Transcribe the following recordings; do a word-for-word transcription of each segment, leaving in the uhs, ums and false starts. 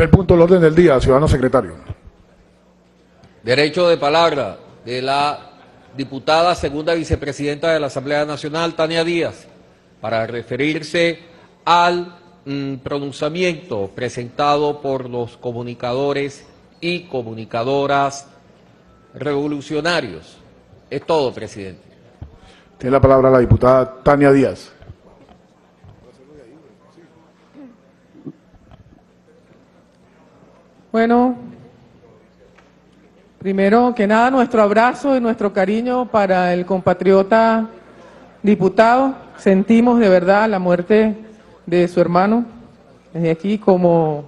Primer punto del orden del día, ciudadano secretario. Derecho de palabra de la diputada segunda vicepresidenta de la Asamblea Nacional, Tania Díaz, para referirse al mm, pronunciamiento presentado por los comunicadores y comunicadoras revolucionarios. Es todo, presidente. Tiene la palabra la diputada Tania Díaz. Bueno, primero que nada, nuestro abrazo y nuestro cariño para el compatriota diputado. Sentimos de verdad la muerte de su hermano desde aquí, como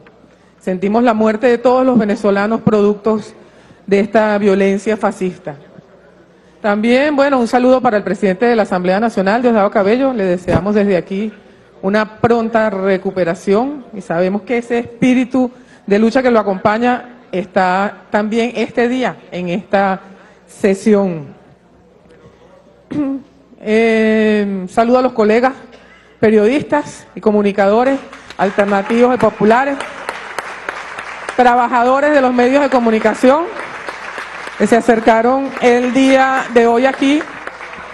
sentimos la muerte de todos los venezolanos productos de esta violencia fascista. También, bueno, un saludo para el presidente de la Asamblea Nacional, Diosdado Cabello. Le deseamos desde aquí una pronta recuperación y sabemos que ese espíritu de lucha que lo acompaña está también este día, en esta sesión. Eh, saludo a los colegas periodistas y comunicadores, alternativos y populares, trabajadores de los medios de comunicación que se acercaron el día de hoy aquí,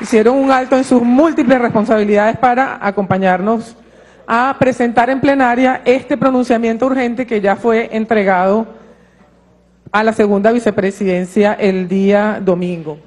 hicieron un alto en sus múltiples responsabilidades para acompañarnos a presentar en plenaria este pronunciamiento urgente que ya fue entregado a la segunda vicepresidencia el día domingo.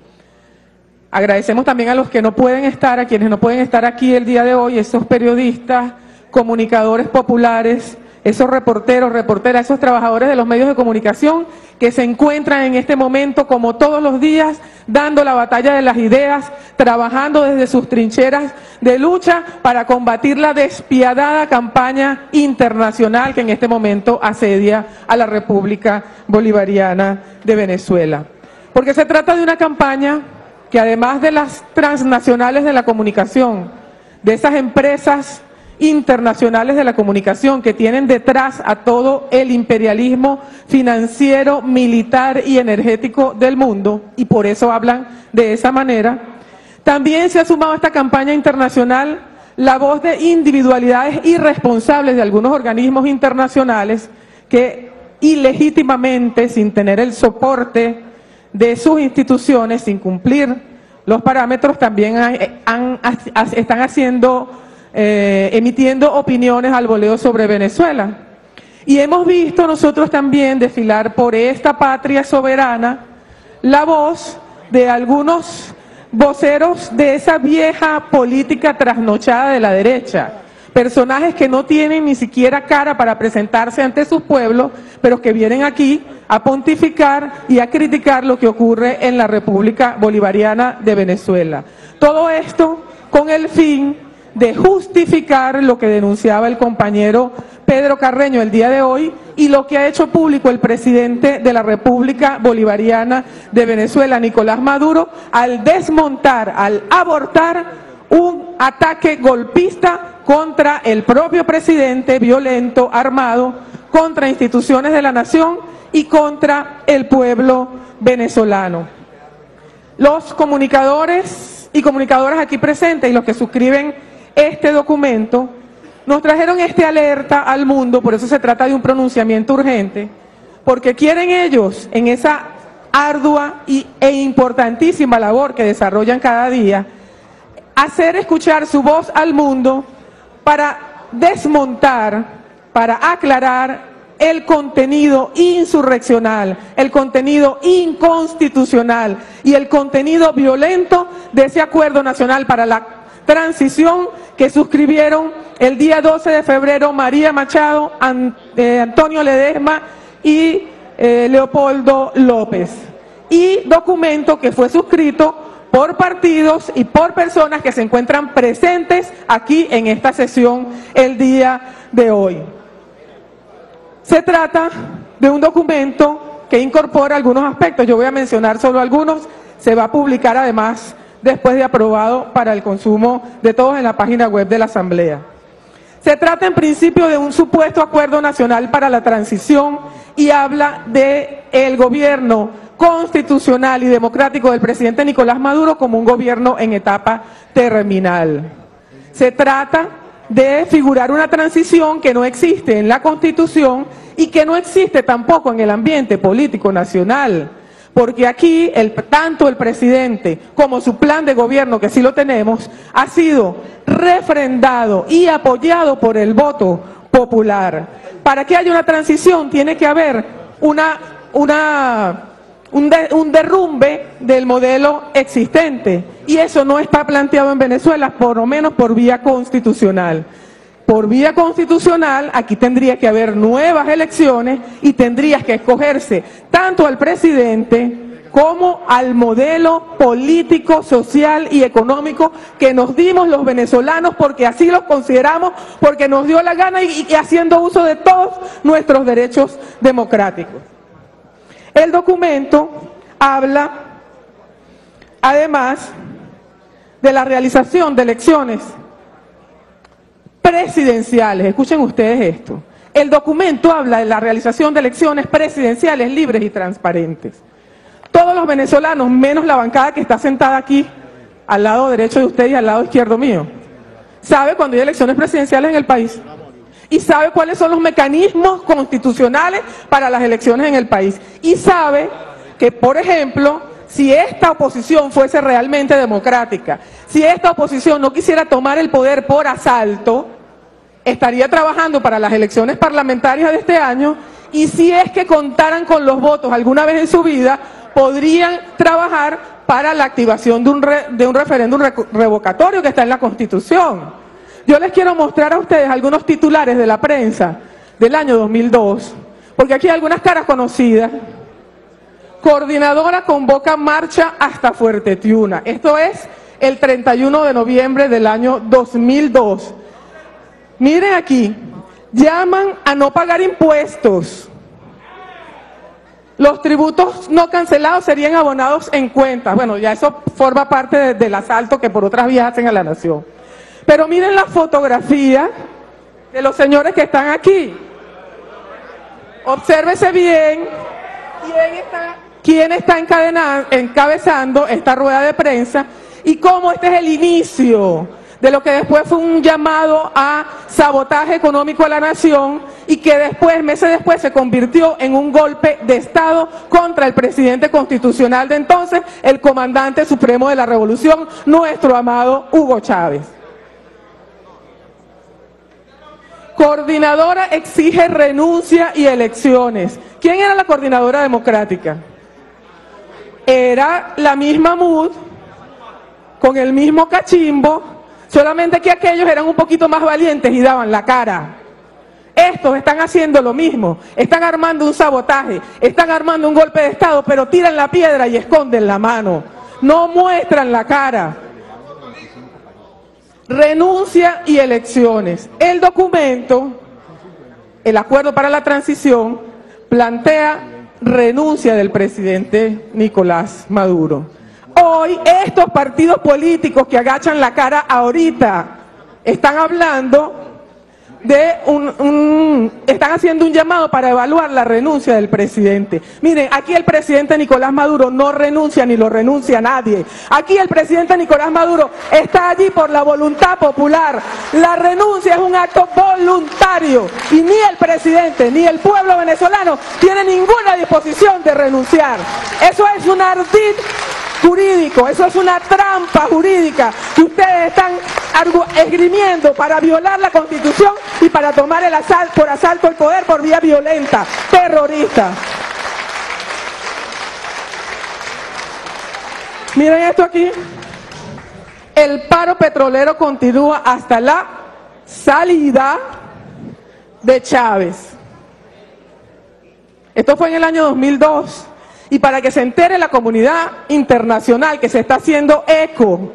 Agradecemos también a los que no pueden estar, a quienes no pueden estar aquí el día de hoy, esos periodistas, comunicadores populares, esos reporteros, reporteras, esos trabajadores de los medios de comunicación que se encuentran en este momento, como todos los días, dando la batalla de las ideas, trabajando desde sus trincheras de lucha para combatir la despiadada campaña internacional que en este momento asedia a la República Bolivariana de Venezuela. Porque se trata de una campaña que, además de las transnacionales de la comunicación, de esas empresas internacionales de la comunicación que tienen detrás a todo el imperialismo financiero, militar y energético del mundo, y por eso hablan de esa manera, también se ha sumado a esta campaña internacional la voz de individualidades irresponsables de algunos organismos internacionales que ilegítimamente, sin tener el soporte de sus instituciones, sin cumplir los parámetros, también han, han, están haciendo Eh, emitiendo opiniones al voleo sobre Venezuela. Y hemos visto nosotros también desfilar por esta patria soberana la voz de algunos voceros de esa vieja política trasnochada de la derecha, personajes que no tienen ni siquiera cara para presentarse ante sus pueblos, pero que vienen aquí a pontificar y a criticar lo que ocurre en la República Bolivariana de Venezuela. Todo esto con el fin de justificar lo que denunciaba el compañero Pedro Carreño el día de hoy y lo que ha hecho público el presidente de la República Bolivariana de Venezuela, Nicolás Maduro, al desmontar, al abortar un ataque golpista contra el propio presidente, violento, armado, contra instituciones de la nación y contra el pueblo venezolano. Los comunicadores y comunicadoras aquí presentes y los que suscriben este documento, nos trajeron esta alerta al mundo, por eso se trata de un pronunciamiento urgente, porque quieren ellos, en esa ardua y, e importantísima labor que desarrollan cada día, hacer escuchar su voz al mundo para desmontar, para aclarar el contenido insurreccional, el contenido inconstitucional y el contenido violento de ese acuerdo nacional para la transición que suscribieron el día doce de febrero María Machado, Ant, eh, Antonio Ledezma y eh, Leopoldo López. Y documento que fue suscrito por partidos y por personas que se encuentran presentes aquí en esta sesión el día de hoy. Se trata de un documento que incorpora algunos aspectos, yo voy a mencionar solo algunos, se va a publicar además después de aprobado para el consumo de todos en la página web de la Asamblea. Se trata en principio de un supuesto acuerdo nacional para la transición y habla de el gobierno constitucional y democrático del presidente Nicolás Maduro como un gobierno en etapa terminal. Se trata de figurar una transición que no existe en la Constitución y que no existe tampoco en el ambiente político nacional. Porque aquí el, tanto el presidente como su plan de gobierno, que sí lo tenemos, ha sido refrendado y apoyado por el voto popular. Para que haya una transición tiene que haber una, una, un, de, un derrumbe del modelo existente, y eso no está planteado en Venezuela, por lo menos por vía constitucional. Por vía constitucional, aquí tendría que haber nuevas elecciones y tendría que escogerse tanto al presidente como al modelo político, social y económico que nos dimos los venezolanos, porque así los consideramos, porque nos dio la gana y, y haciendo uso de todos nuestros derechos democráticos. El documento habla, además, de la realización de elecciones presidenciales. Escuchen ustedes esto. El documento habla de la realización de elecciones presidenciales libres y transparentes. Todos los venezolanos, menos la bancada que está sentada aquí, al lado derecho de ustedes y al lado izquierdo mío, sabe cuando hay elecciones presidenciales en el país. Y sabe cuáles son los mecanismos constitucionales para las elecciones en el país. Y sabe que, por ejemplo, si esta oposición fuese realmente democrática, si esta oposición no quisiera tomar el poder por asalto, estaría trabajando para las elecciones parlamentarias de este año, y si es que contaran con los votos alguna vez en su vida, podrían trabajar para la activación de un, re, de un referéndum re, revocatorio que está en la Constitución. Yo les quiero mostrar a ustedes algunos titulares de la prensa del año dos mil dos, porque aquí hay algunas caras conocidas. Coordinadora convoca marcha hasta Fuertetiuna. Esto es el treinta y uno de noviembre del año dos mil dos. Miren aquí, llaman a no pagar impuestos. Los tributos no cancelados serían abonados en cuenta. Bueno, ya eso forma parte de, del asalto que por otras vías hacen a la nación. Pero miren la fotografía de los señores que están aquí. Obsérvese bien quién está... quién está encabezando esta rueda de prensa y cómo este es el inicio de lo que después fue un llamado a sabotaje económico a la nación y que después, meses después, se convirtió en un golpe de Estado contra el presidente constitucional de entonces, el comandante supremo de la revolución, nuestro amado Hugo Chávez. Coordinadora exige renuncia y elecciones. ¿Quién era la coordinadora democrática? Era la misma M U D, con el mismo cachimbo, solamente que aquellos eran un poquito más valientes y daban la cara. Estos están haciendo lo mismo, están armando un sabotaje, están armando un golpe de Estado, pero tiran la piedra y esconden la mano, no muestran la cara. Renuncia y elecciones. El documento, el acuerdo para la transición, plantea renuncia del presidente Nicolás Maduro. Hoy estos partidos políticos que agachan la cara ahorita están hablando de un, un están haciendo un llamado para evaluar la renuncia del presidente. Miren, aquí el presidente Nicolás Maduro no renuncia ni lo renuncia a nadie. Aquí el presidente Nicolás Maduro está allí por la voluntad popular. La renuncia es un acto voluntario y ni el presidente ni el pueblo venezolano tiene ninguna disposición de renunciar. Eso es un ardid jurídico, eso es una trampa jurídica que ustedes están esgrimiendo para violar la Constitución y para tomar el asalto, por asalto al poder por vía violenta, terrorista. Miren esto aquí. El paro petrolero continúa hasta la salida de Chávez. Esto fue en el año dos mil dos. Y para que se entere la comunidad internacional que se está haciendo eco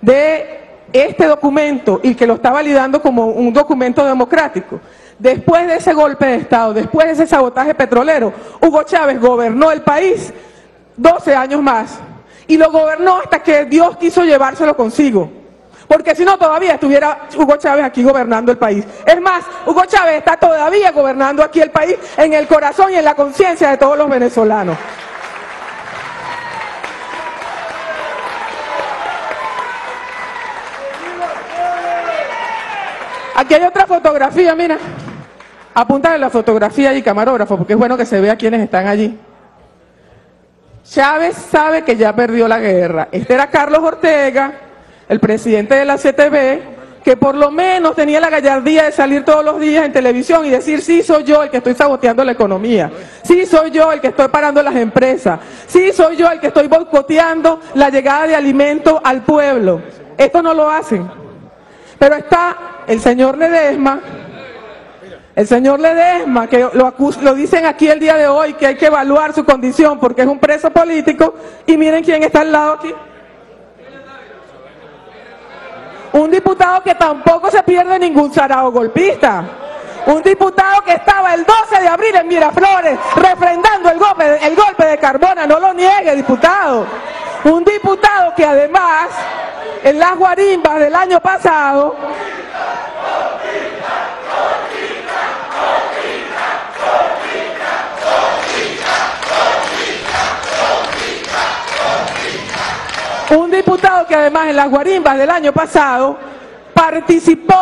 de este documento y que lo está validando como un documento democrático, después de ese golpe de Estado, después de ese sabotaje petrolero, Hugo Chávez gobernó el país doce años más y lo gobernó hasta que Dios quiso llevárselo consigo. Porque si no, todavía estuviera Hugo Chávez aquí gobernando el país. Es más, Hugo Chávez está todavía gobernando aquí el país en el corazón y en la conciencia de todos los venezolanos. Aquí hay otra fotografía, mira. Apúntale la fotografía y camarógrafo, porque es bueno que se vea quiénes están allí. Chávez sabe que ya perdió la guerra. Este era Carlos Ortega, el presidente de la C T V, que por lo menos tenía la gallardía de salir todos los días en televisión y decir, sí soy yo el que estoy saboteando la economía, sí soy yo el que estoy parando las empresas, sí soy yo el que estoy boicoteando la llegada de alimentos al pueblo. Esto no lo hacen. Pero está el señor Ledezma, El señor Ledezma, que lo, acusa, lo dicen aquí el día de hoy, que hay que evaluar su condición porque es un preso político, y miren quién está al lado aquí. Un diputado que tampoco se pierde ningún sarao golpista. Un diputado que estaba el doce de abril en Miraflores, refrendando el golpe, el golpe de Carmona, no lo niegue, diputado. Un diputado que además, en las guarimbas del año pasado... Un diputado que además en las guarimbas del año pasado participó,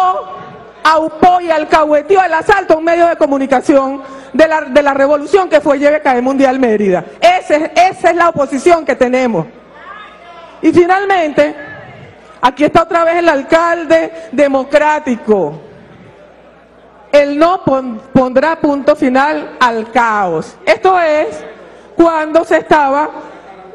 aupó y alcahueteó el asalto a un medio de comunicación de la, de la revolución que fue Y B K Mundial Mérida. Ese, esa es la oposición que tenemos. Y finalmente, aquí está otra vez el alcalde democrático. El no pondrá punto final al caos. Esto es cuando se estaba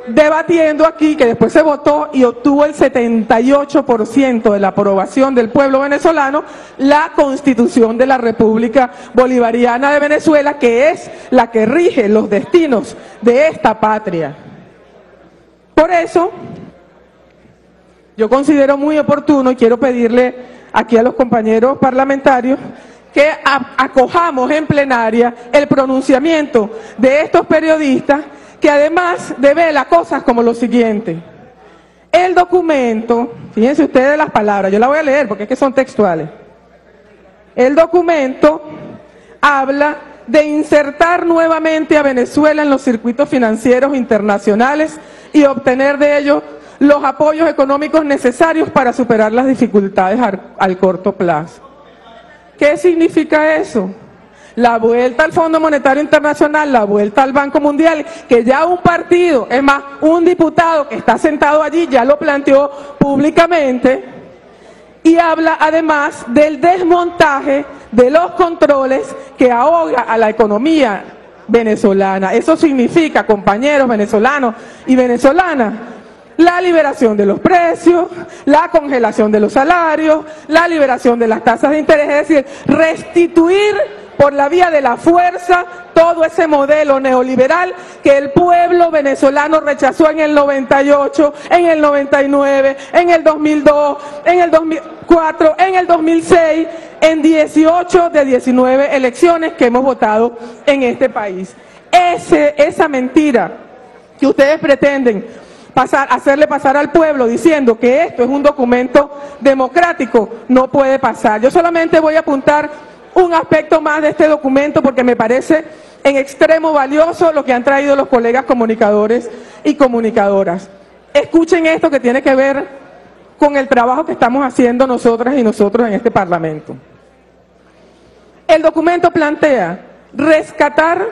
debatiendo aquí, que después se votó y obtuvo el setenta y ocho por ciento de la aprobación del pueblo venezolano, la Constitución de la República Bolivariana de Venezuela, que es la que rige los destinos de esta patria. Por eso, yo considero muy oportuno y quiero pedirle aquí a los compañeros parlamentarios que acojamos en plenaria el pronunciamiento de estos periodistas que además devela cosas como lo siguiente. El documento, fíjense ustedes las palabras, yo la voy a leer porque es que son textuales. El documento habla de insertar nuevamente a Venezuela en los circuitos financieros internacionales y obtener de ellos los apoyos económicos necesarios para superar las dificultades al corto plazo. ¿Qué significa eso? La vuelta al Fondo Monetario Internacional, la vuelta al Banco Mundial, que ya un partido, es más, un diputado que está sentado allí ya lo planteó públicamente, y habla además del desmontaje de los controles que ahoga a la economía venezolana. Eso significa, compañeros venezolanos y venezolanas, la liberación de los precios, la congelación de los salarios, la liberación de las tasas de interés, es decir, restituir por la vía de la fuerza todo ese modelo neoliberal que el pueblo venezolano rechazó en el noventa y ocho, en el noventa y nueve, en el dos mil dos, en el dos mil cuatro, en el dos mil seis, en dieciocho de diecinueve elecciones que hemos votado en este país. Ese, esa mentira que ustedes pretenden pasar, hacerle pasar al pueblo diciendo que esto es un documento democrático, no puede pasar. Yo solamente voy a apuntar un aspecto más de este documento porque me parece en extremo valioso lo que han traído los colegas comunicadores y comunicadoras. Escuchen esto que tiene que ver con el trabajo que estamos haciendo nosotras y nosotros en este Parlamento. El documento plantea rescatar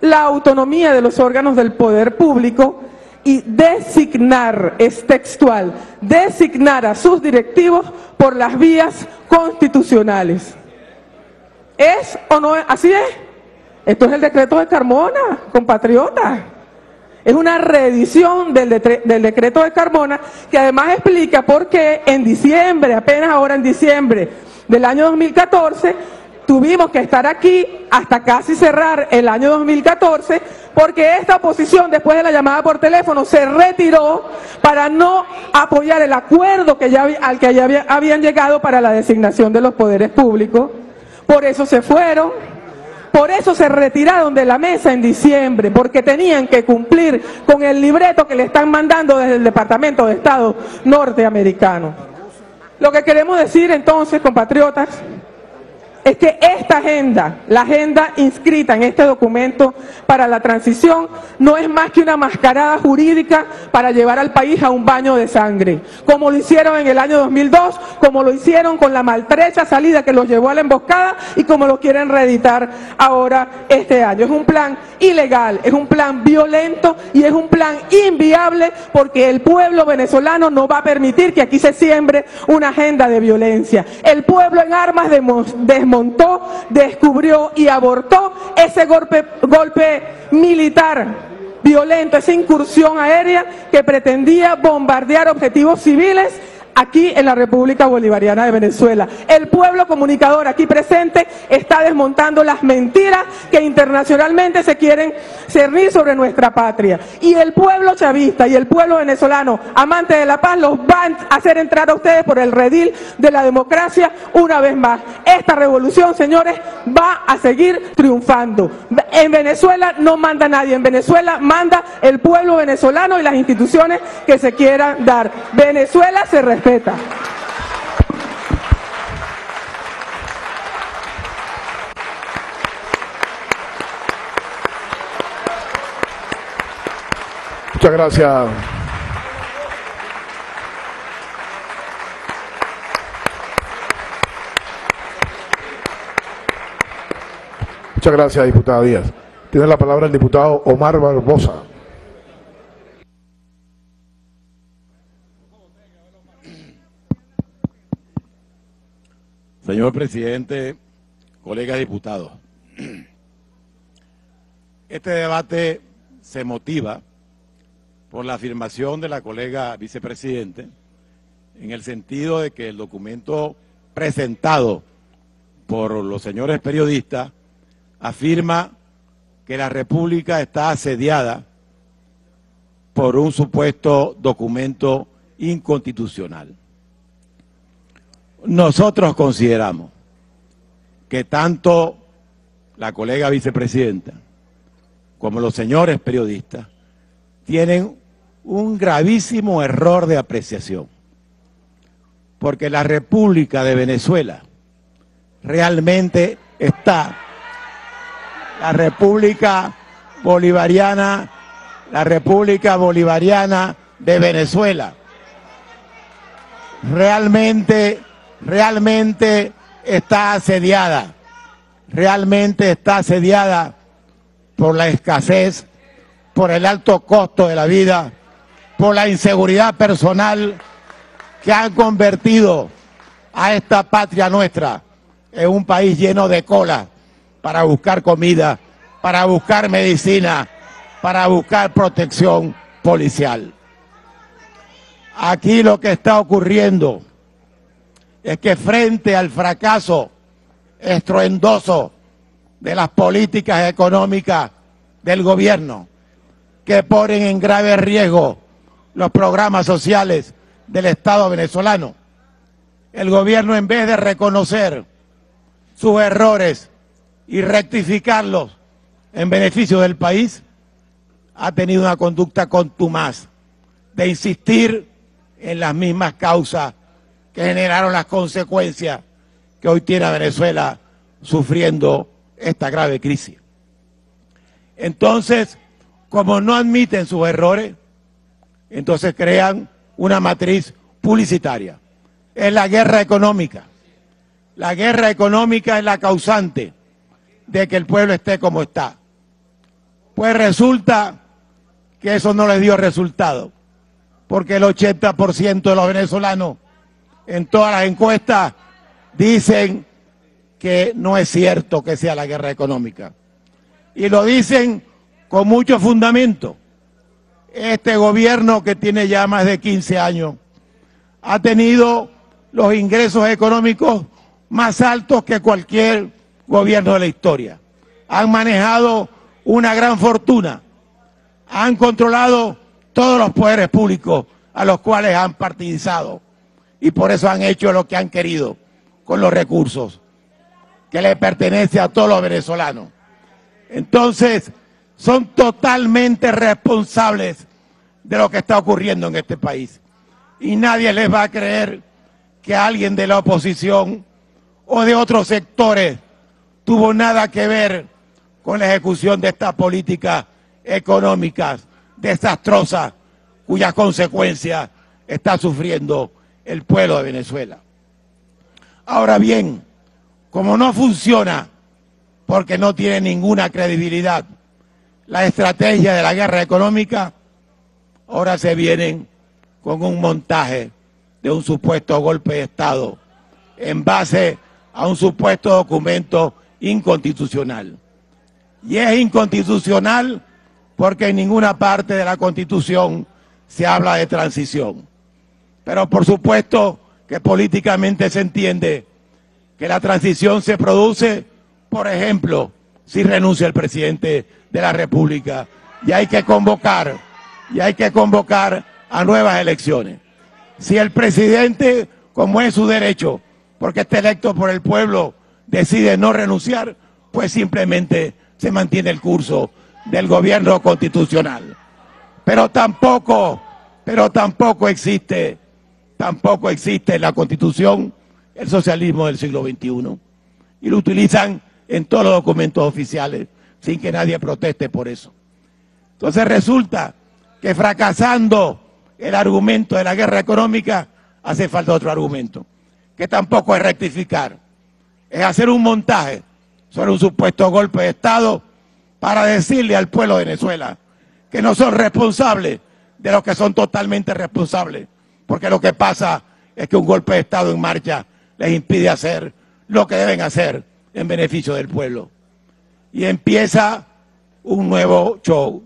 la autonomía de los órganos del poder público y designar, es textual, designar a sus directivos por las vías constitucionales. ¿Es o no es? Así es. Esto es el decreto de Carmona, compatriotas. Es una reedición del, de del decreto de Carmona que además explica por qué en diciembre, apenas ahora en diciembre del año dos mil catorce, tuvimos que estar aquí hasta casi cerrar el año dos mil catorce porque esta oposición, después de la llamada por teléfono, se retiró para no apoyar el acuerdo que ya, al que ya había, habían llegado para la designación de los poderes públicos. Por eso se fueron, por eso se retiraron de la mesa en diciembre, porque tenían que cumplir con el libreto que le están mandando desde el Departamento de Estado norteamericano. Lo que queremos decir entonces, compatriotas, es que esta agenda, la agenda inscrita en este documento para la transición, no es más que una mascarada jurídica para llevar al país a un baño de sangre, como lo hicieron en el año dos mil dos, como lo hicieron con la maltrecha salida que los llevó a la emboscada y como lo quieren reeditar ahora este año. Es un plan ilegal, es un plan violento y es un plan inviable, porque el pueblo venezolano no va a permitir que aquí se siembre una agenda de violencia. El pueblo en armas desmontó, descubrió y abortó ese golpe, golpe militar violento, esa incursión aérea que pretendía bombardear objetivos civiles aquí en la República Bolivariana de Venezuela. El pueblo comunicador aquí presente está desmontando las mentiras que internacionalmente se quieren cernir sobre nuestra patria. Y el pueblo chavista y el pueblo venezolano, amante de la paz, los van a hacer entrar a ustedes por el redil de la democracia una vez más. Esta revolución, señores, va a seguir triunfando. En Venezuela no manda nadie, en Venezuela manda el pueblo venezolano y las instituciones que se quieran dar. Venezuela se respeta. Muchas gracias. Muchas gracias, diputada Díaz. Tiene la palabra el diputado Omar Barbosa. Señor presidente, colegas diputados, este debate se motiva por la afirmación de la colega vicepresidente en el sentido de que el documento presentado por los señores periodistas afirma que la República está asediada por un supuesto documento inconstitucional. Nosotros consideramos que tanto la colega vicepresidenta como los señores periodistas tienen un gravísimo error de apreciación, porque la República de Venezuela realmente está, la República Bolivariana, la República Bolivariana de Venezuela, realmente... realmente está asediada, realmente está asediada por la escasez, por el alto costo de la vida, por la inseguridad personal que han convertido a esta patria nuestra en un país lleno de cola para buscar comida, para buscar medicina, para buscar protección policial. Aquí lo que está ocurriendo es que frente al fracaso estruendoso de las políticas económicas del gobierno, que ponen en grave riesgo los programas sociales del Estado venezolano, el gobierno, en vez de reconocer sus errores y rectificarlos en beneficio del país, ha tenido una conducta contumaz de insistir en las mismas causas que generaron las consecuencias que hoy tiene a Venezuela sufriendo esta grave crisis. Entonces, como no admiten sus errores, entonces crean una matriz publicitaria. Es la guerra económica. La guerra económica es la causante de que el pueblo esté como está. Pues resulta que eso no les dio resultado, porque el ochenta por ciento de los venezolanos en todas las encuestas dicen que no es cierto que sea la guerra económica. Y lo dicen con mucho fundamento. Este gobierno, que tiene ya más de quince años, ha tenido los ingresos económicos más altos que cualquier gobierno de la historia. Han manejado una gran fortuna. Han controlado todos los poderes públicos a los cuales han participado. Y por eso han hecho lo que han querido con los recursos que le pertenece a todos los venezolanos. Entonces, son totalmente responsables de lo que está ocurriendo en este país. Y nadie les va a creer que alguien de la oposición o de otros sectores tuvo nada que ver con la ejecución de estas políticas económicas desastrosas cuyas consecuencias está sufriendo el pueblo de Venezuela. Ahora bien, como no funciona, porque no tiene ninguna credibilidad, la estrategia de la guerra económica, ahora se vienen con un montaje de un supuesto golpe de Estado en base a un supuesto documento inconstitucional. Y es inconstitucional porque en ninguna parte de la Constitución se habla de transición. Pero por supuesto que políticamente se entiende que la transición se produce, por ejemplo, si renuncia el presidente de la República y hay que convocar, y hay que convocar a nuevas elecciones. Si el presidente, como es su derecho, porque está electo por el pueblo, decide no renunciar, pues simplemente se mantiene el curso del gobierno constitucional. Pero tampoco, pero tampoco existe, tampoco existe en la Constitución el socialismo del siglo veintiuno. Y lo utilizan en todos los documentos oficiales, sin que nadie proteste por eso. Entonces resulta que fracasando el argumento de la guerra económica, hace falta otro argumento, que tampoco es rectificar, es hacer un montaje sobre un supuesto golpe de Estado para decirle al pueblo de Venezuela que no son responsables de los que son totalmente responsables, porque lo que pasa es que un golpe de Estado en marcha les impide hacer lo que deben hacer en beneficio del pueblo. Y empieza un nuevo show.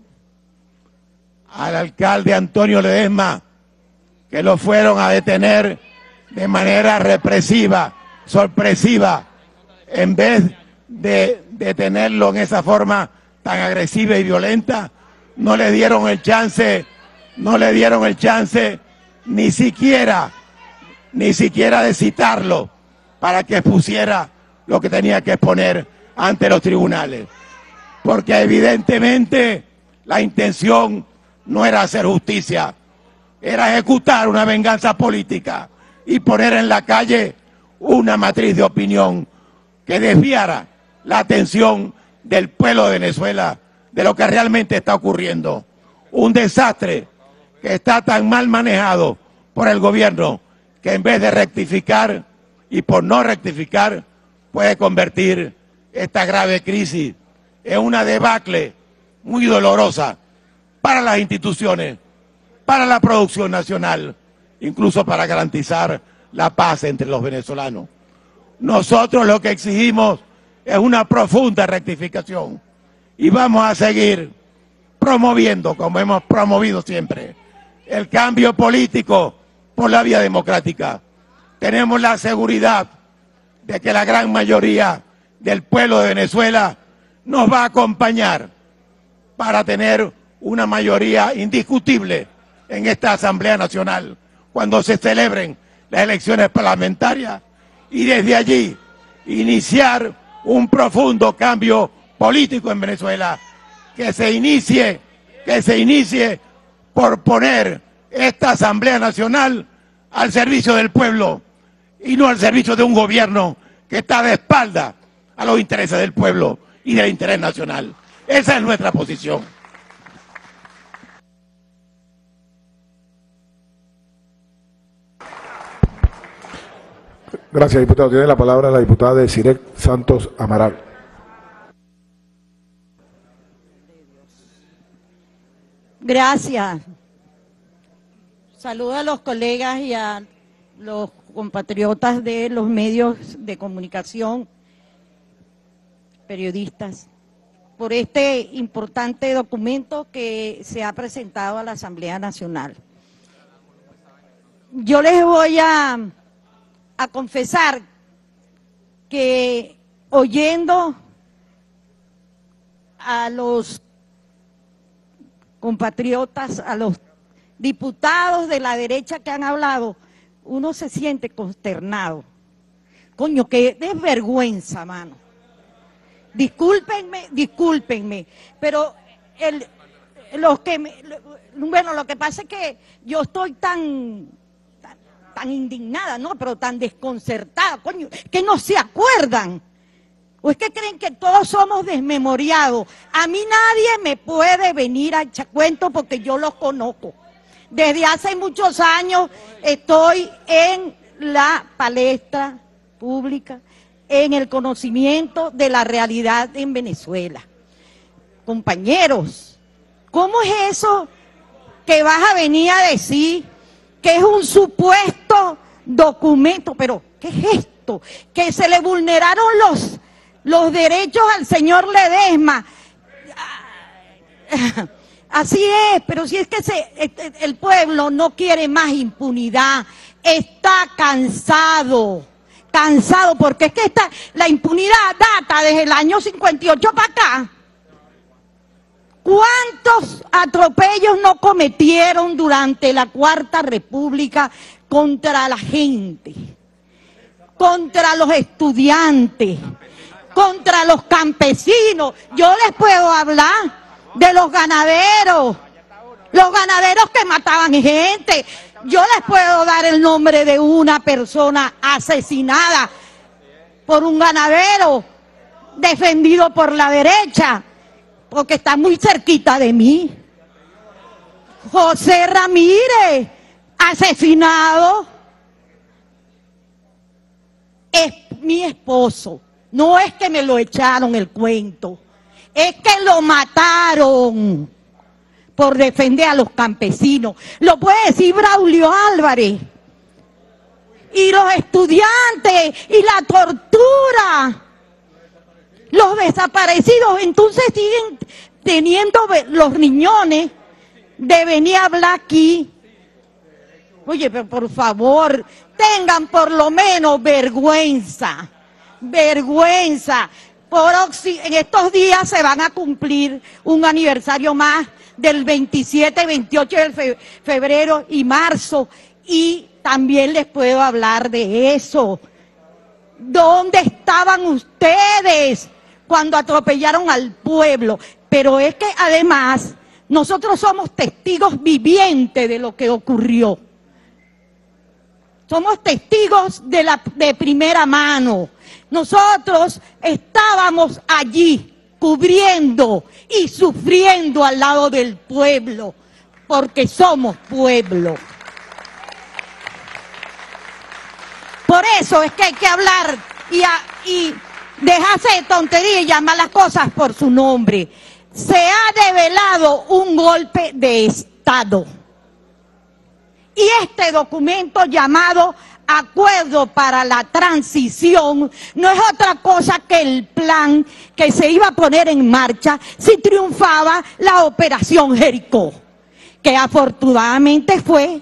Al alcalde Antonio Ledezma, que lo fueron a detener de manera represiva, sorpresiva, en vez de detenerlo en esa forma tan agresiva y violenta, no le dieron el chance, no le dieron el chance ni siquiera, ni siquiera de citarlo para que expusiera lo que tenía que exponer ante los tribunales. Porque evidentemente la intención no era hacer justicia, era ejecutar una venganza política y poner en la calle una matriz de opinión que desviara la atención del pueblo de Venezuela de lo que realmente está ocurriendo. Un desastre que está tan mal manejado por el gobierno que en vez de rectificar y por no rectificar puede convertir esta grave crisis en una debacle muy dolorosa para las instituciones, para la producción nacional, incluso para garantizar la paz entre los venezolanos. Nosotros lo que exigimos es una profunda rectificación y vamos a seguir promoviendo, como hemos promovido siempre, el cambio político por la vía democrática. Tenemos la seguridad de que la gran mayoría del pueblo de Venezuela nos va a acompañar para tener una mayoría indiscutible en esta Asamblea Nacional cuando se celebren las elecciones parlamentarias y desde allí iniciar un profundo cambio político en Venezuela que se inicie, que se inicie por poner esta Asamblea Nacional al servicio del pueblo y no al servicio de un gobierno que está de espalda a los intereses del pueblo y del interés nacional. Esa es nuestra posición. Gracias, diputado. Tiene la palabra la diputada de Sirec Santos Amaral. Gracias. Saludo a los colegas y a los compatriotas de los medios de comunicación, periodistas, por este importante documento que se ha presentado a la Asamblea Nacional. Yo les voy a... a confesar que oyendo a los compatriotas, a los diputados de la derecha que han hablado, uno se siente consternado. Coño, qué desvergüenza, mano. Discúlpenme, discúlpenme, pero el, los que me, bueno, lo que pasa es que yo estoy tan tan indignada, no, pero tan desconcertada, coño, que no se acuerdan. ¿O es que creen que todos somos desmemoriados? A mí nadie me puede venir a echar cuento porque yo los conozco. Desde hace muchos años estoy en la palestra pública, en el conocimiento de la realidad en Venezuela. Compañeros, ¿cómo es eso que vas a venir a decir que es un supuesto documento? Pero, ¿qué es esto? Que se le vulneraron los, los derechos al señor Ledezma. Así es, pero si es que se, el pueblo no quiere más impunidad, está cansado. Cansado, porque es que esta, la impunidad data desde el año cincuenta y ocho para acá. ¿Cuántos atropellos no cometieron durante la Cuarta República contra la gente, contra los estudiantes, contra los campesinos? Yo les puedo hablar de los ganaderos, los ganaderos que mataban gente. Yo les puedo dar el nombre de una persona asesinada por un ganadero defendido por la derecha, porque está muy cerquita de mí. José Ramírez, asesinado. Es mi esposo. No es que me lo echaron el cuento, es que lo mataron por defender a los campesinos. Lo puede decir Braulio Álvarez. Y los estudiantes, y la tortura, los desaparecidos. Entonces siguen teniendo los riñones de venir a hablar aquí. Oye, pero por favor, tengan por lo menos vergüenza, vergüenza. Por, en estos días se van a cumplir un aniversario más del veintisiete, veintiocho de febrero y marzo, y también les puedo hablar de eso. ¿Dónde estaban ustedes cuando atropellaron al pueblo? Pero es que además nosotros somos testigos vivientes de lo que ocurrió. Somos testigos de, la, de primera mano. Nosotros estábamos allí, cubriendo y sufriendo al lado del pueblo, porque somos pueblo. Por eso es que hay que hablar y, a, y dejarse de tontería y llamar las cosas por su nombre. Se ha develado un golpe de Estado. Y este documento llamado Acuerdo para la Transición no es otra cosa que el plan que se iba a poner en marcha si triunfaba la Operación Jericó, que afortunadamente fue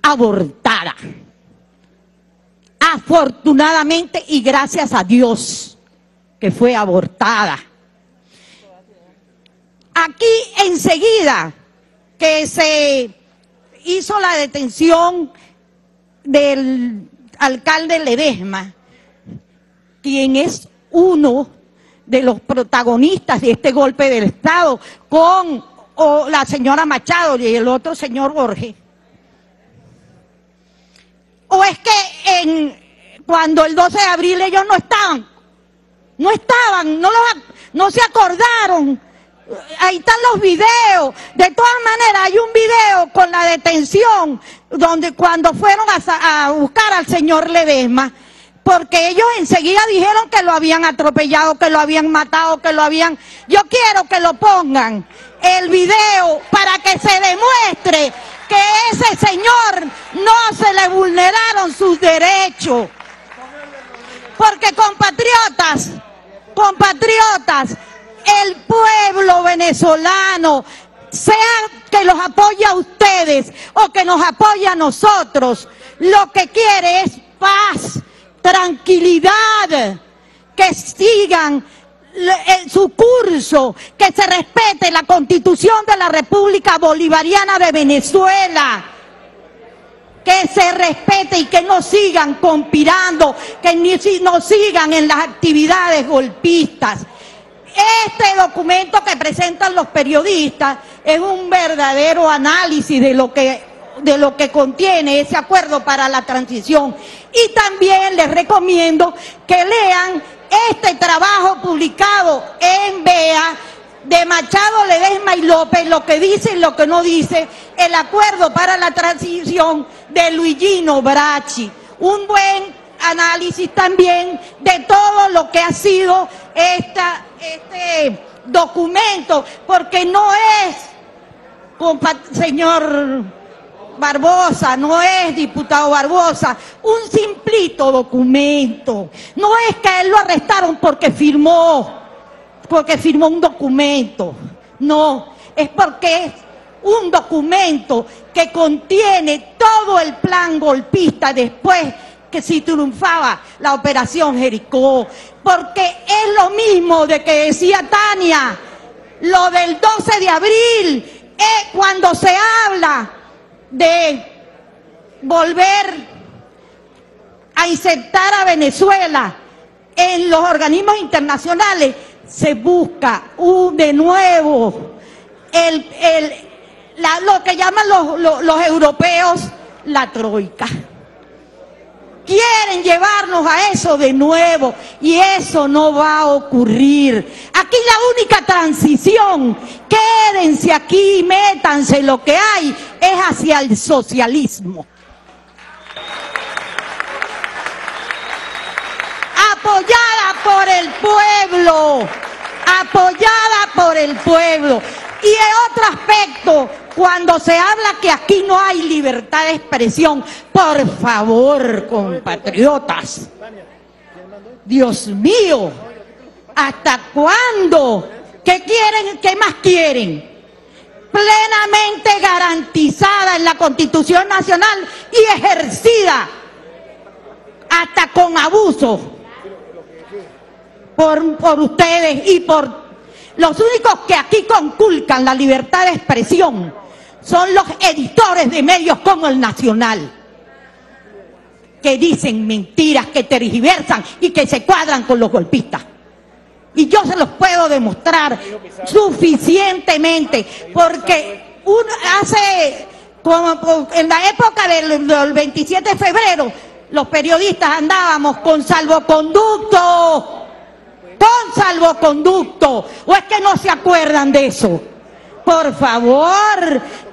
abortada. Afortunadamente y gracias a Dios que fue abortada. Aquí enseguida que se hizo la detención del alcalde Ledezma, quien es uno de los protagonistas de este golpe del Estado, con o, la señora Machado y el otro señor Borges. O es que en, cuando el doce de abril ellos no estaban, no estaban, no, los, no se acordaron. Ahí están los videos. De todas maneras, hay un video con la detención donde cuando fueron a, a buscar al señor Ledezma, porque ellos enseguida dijeron que lo habían atropellado, que lo habían matado, que lo habían... Yo quiero que lo pongan, el video, para que se demuestre que a ese señor no se le vulneraron sus derechos. Porque compatriotas, compatriotas, el pueblo venezolano, sea que los apoye a ustedes o que nos apoye a nosotros, lo que quiere es paz, tranquilidad, que sigan su curso, que se respete la Constitución de la República Bolivariana de Venezuela, que se respete y que no sigan conspirando, que no sigan en las actividades golpistas. Este documento que presentan los periodistas es un verdadero análisis de lo que de lo que contiene ese acuerdo para la transición. Y también les recomiendo que lean este trabajo publicado en B E A de Machado, Ledezma y López, lo que dice y lo que no dice, el acuerdo para la transición de Luigino Bracci. Un buen análisis también de todo lo que ha sido esta, este documento, porque no es, señor Barbosa, no es, diputado Barbosa, un simplito documento. No es que a él lo arrestaron porque firmó, porque firmó un documento, no, es porque es un documento que contiene todo el plan golpista después que si triunfaba la operación Jericó, porque es lo mismo de que decía Tania, lo del doce de abril, es cuando se habla de volver a insertar a Venezuela en los organismos internacionales, se busca un, de nuevo el, el, la, lo que llaman los, los, los europeos la troika. Quieren llevarnos a eso de nuevo y eso no va a ocurrir. Aquí la única transición, quédense aquí, métanse, lo que hay es hacia el socialismo. Apoyada por el pueblo, apoyada por el pueblo. Y en otro aspecto, cuando se habla que aquí no hay libertad de expresión, por favor, compatriotas, Dios mío, ¿hasta cuándo? ¿Qué quieren? ¿Qué más quieren? Plenamente garantizada en la Constitución Nacional y ejercida hasta con abuso por, por ustedes y por todos. Los únicos que aquí conculcan la libertad de expresión son los editores de medios como El Nacional, que dicen mentiras, que tergiversan y que se cuadran con los golpistas. Y yo se los puedo demostrar suficientemente, porque uno hace, como en la época del, del veintisiete de febrero, los periodistas andábamos con salvoconducto. Con salvoconducto, o es que no se acuerdan de eso. Por favor,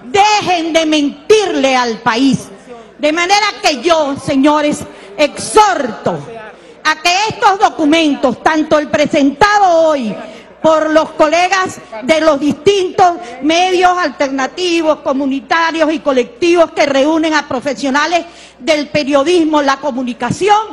dejen de mentirle al país. De manera que yo, señores, exhorto a que estos documentos, tanto el presentado hoy por los colegas de los distintos medios alternativos, comunitarios y colectivos que reúnen a profesionales del periodismo, la comunicación,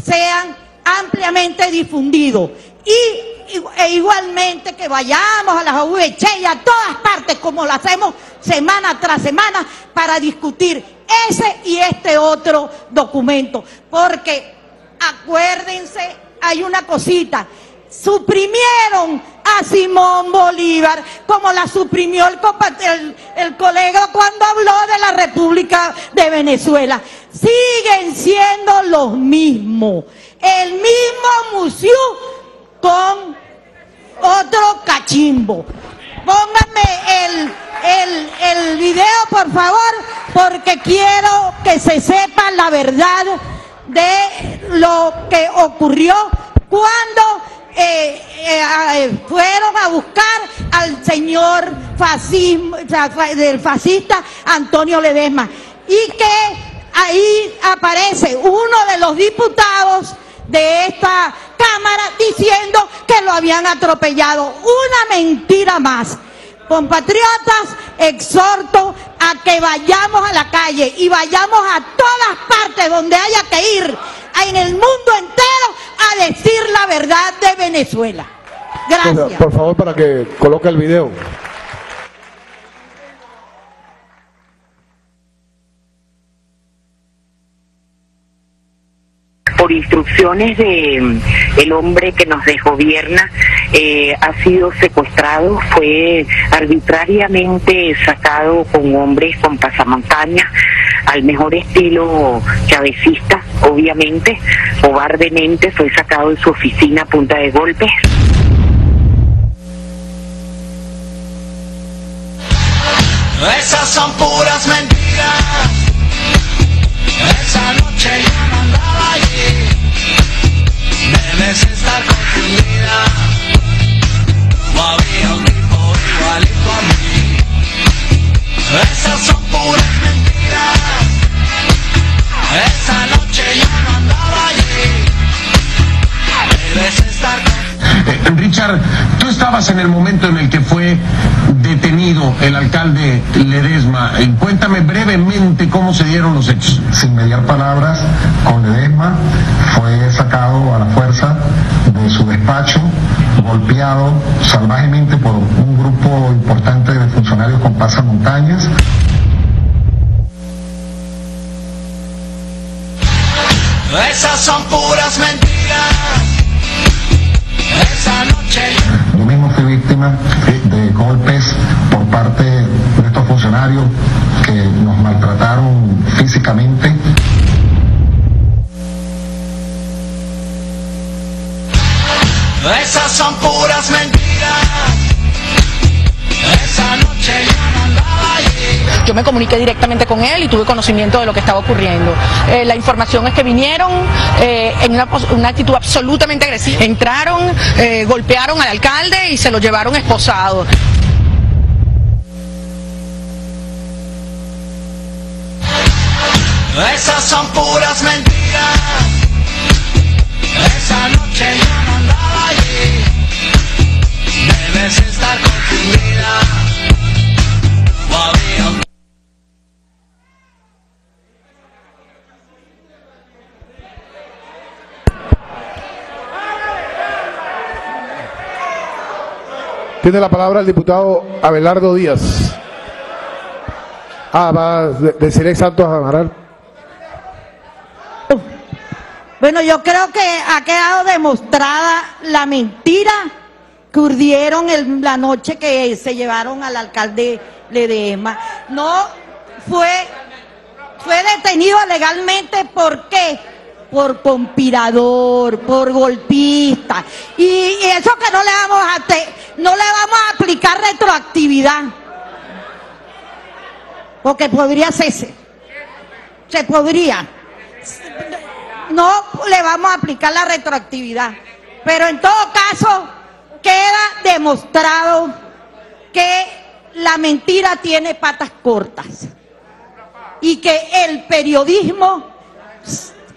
sean ampliamente difundidos. Y e igualmente que vayamos a las O V H y a todas partes, como lo hacemos semana tras semana, para discutir ese y este otro documento. Porque, acuérdense, hay una cosita, suprimieron a Simón Bolívar, como la suprimió el, el, el colega cuando habló de la República de Venezuela. Siguen siendo los mismos, el mismo museo con otro cachimbo. Pónganme el, el, el video, por favor, porque quiero que se sepa la verdad de lo que ocurrió cuando eh, eh, fueron a buscar al señor fascismo, del fascista Antonio Ledezma, y que ahí aparece uno de los diputados de esta Cámara diciendo que lo habían atropellado. Una mentira más. Compatriotas, exhorto a que vayamos a la calle y vayamos a todas partes donde haya que ir, en el mundo entero, a decir la verdad de Venezuela. Gracias. Por favor, para que coloque el video. Por instrucciones de el hombre que nos desgobierna, eh, ha sido secuestrado, fue arbitrariamente sacado con hombres con pasamontañas, al mejor estilo chavecista, obviamente, cobardemente fue sacado de su oficina a punta de golpes. Esas son puras mentiras. Tú estabas en el momento en el que fue detenido el alcalde Ledezma. Cuéntame brevemente cómo se dieron los hechos. Sin mediar palabras con Ledezma, fue sacado a la fuerza de su despacho, golpeado salvajemente por un grupo importante de funcionarios con pasamontañas. Esas son puras mentiras. Yo mismo fui víctima de golpes por parte de estos funcionarios que nos maltrataron físicamente. Esas son puras mentiras. Esa noche yo no andaba allí. Yo me comuniqué directamente con él y tuve conocimiento de lo que estaba ocurriendo. Eh, la información es que vinieron eh, en una, una actitud absolutamente agresiva. Entraron, eh, golpearon al alcalde y se lo llevaron esposado. Esas son puras mentiras. Esa noche yo no andaba allí. Debes estar confundida. Tiene la palabra el diputado Abelardo Díaz. Ah, va a decir Santos Amaral. Bueno, yo creo que ha quedado demostrada la mentira que urdieron el, la noche que se llevaron al alcalde Ledezma. No fue, fue detenido legalmente, ¿por qué? Por conspirador, por golpista. Y, y eso que no le vamos a te, no le vamos a aplicar retroactividad. Porque podría hacerse. Se podría. No le vamos a aplicar la retroactividad. Pero en todo caso, queda demostrado que la mentira tiene patas cortas. Y que el periodismo...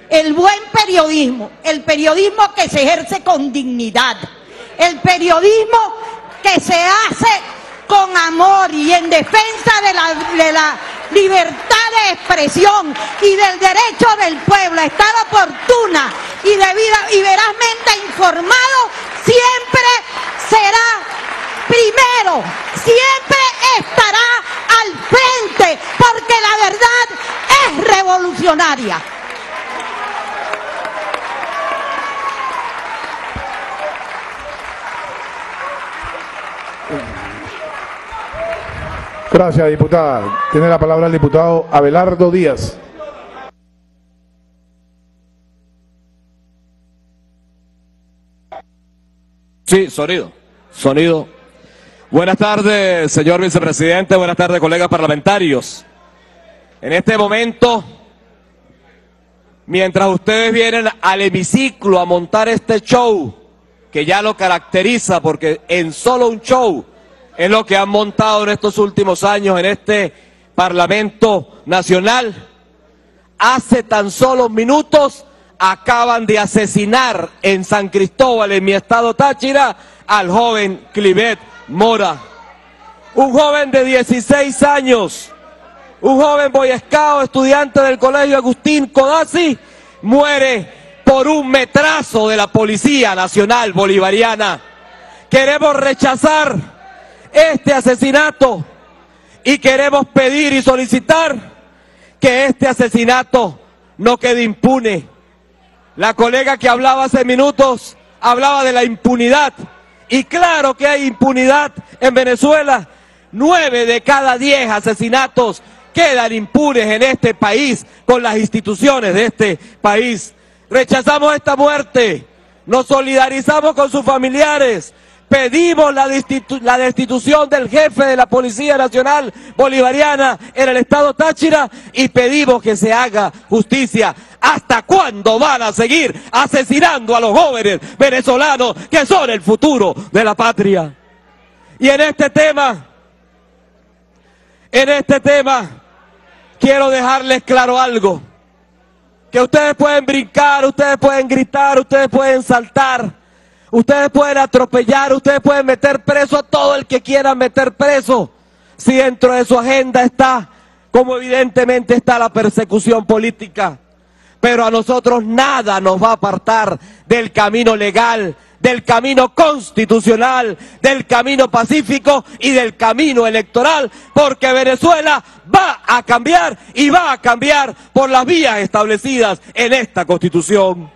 El buen periodismo, el periodismo que se ejerce con dignidad, el periodismo que se hace con amor y en defensa de la, de la libertad de expresión y del derecho del pueblo a estar oportuna y debida y verazmente informado, siempre será primero, siempre estará al frente, porque la verdad es revolucionaria. Gracias, diputada. Tiene la palabra el diputado Abelardo Díaz. Sí, sonido, sonido. Buenas tardes, señor vicepresidente, buenas tardes, colegas parlamentarios. En este momento, mientras ustedes vienen al hemiciclo a montar este show, que ya lo caracteriza, porque en solo un show es lo que han montado en estos últimos años en este Parlamento Nacional. Hace tan solo minutos acaban de asesinar en San Cristóbal, en mi estado Táchira, al joven Clivet Mora. Un joven de dieciséis años, un joven boyescao, estudiante del Colegio Agustín Codazzi, muere por un metrazo de la Policía Nacional Bolivariana. Queremos rechazar este asesinato y queremos pedir y solicitar que este asesinato no quede impune. La colega que hablaba hace minutos hablaba de la impunidad, y claro que hay impunidad en Venezuela. Nueve de cada diez asesinatos quedan impunes en este país con las instituciones de este país. Rechazamos esta muerte, nos solidarizamos con sus familiares, Pedimos la, destitu la destitución del jefe de la Policía Nacional Bolivariana en el estado Táchira y pedimos que se haga justicia. ¿Hasta cuándo van a seguir asesinando a los jóvenes venezolanos que son el futuro de la patria? Y en este tema, en este tema, quiero dejarles claro algo. Que ustedes pueden brincar, ustedes pueden gritar, ustedes pueden saltar, ustedes pueden atropellar, ustedes pueden meter preso a todo el que quieran meter preso. Si dentro de su agenda está, como evidentemente está, la persecución política. Pero a nosotros nada nos va a apartar del camino legal, del camino constitucional, del camino pacífico y del camino electoral, porque Venezuela va a cambiar y va a cambiar por las vías establecidas en esta Constitución.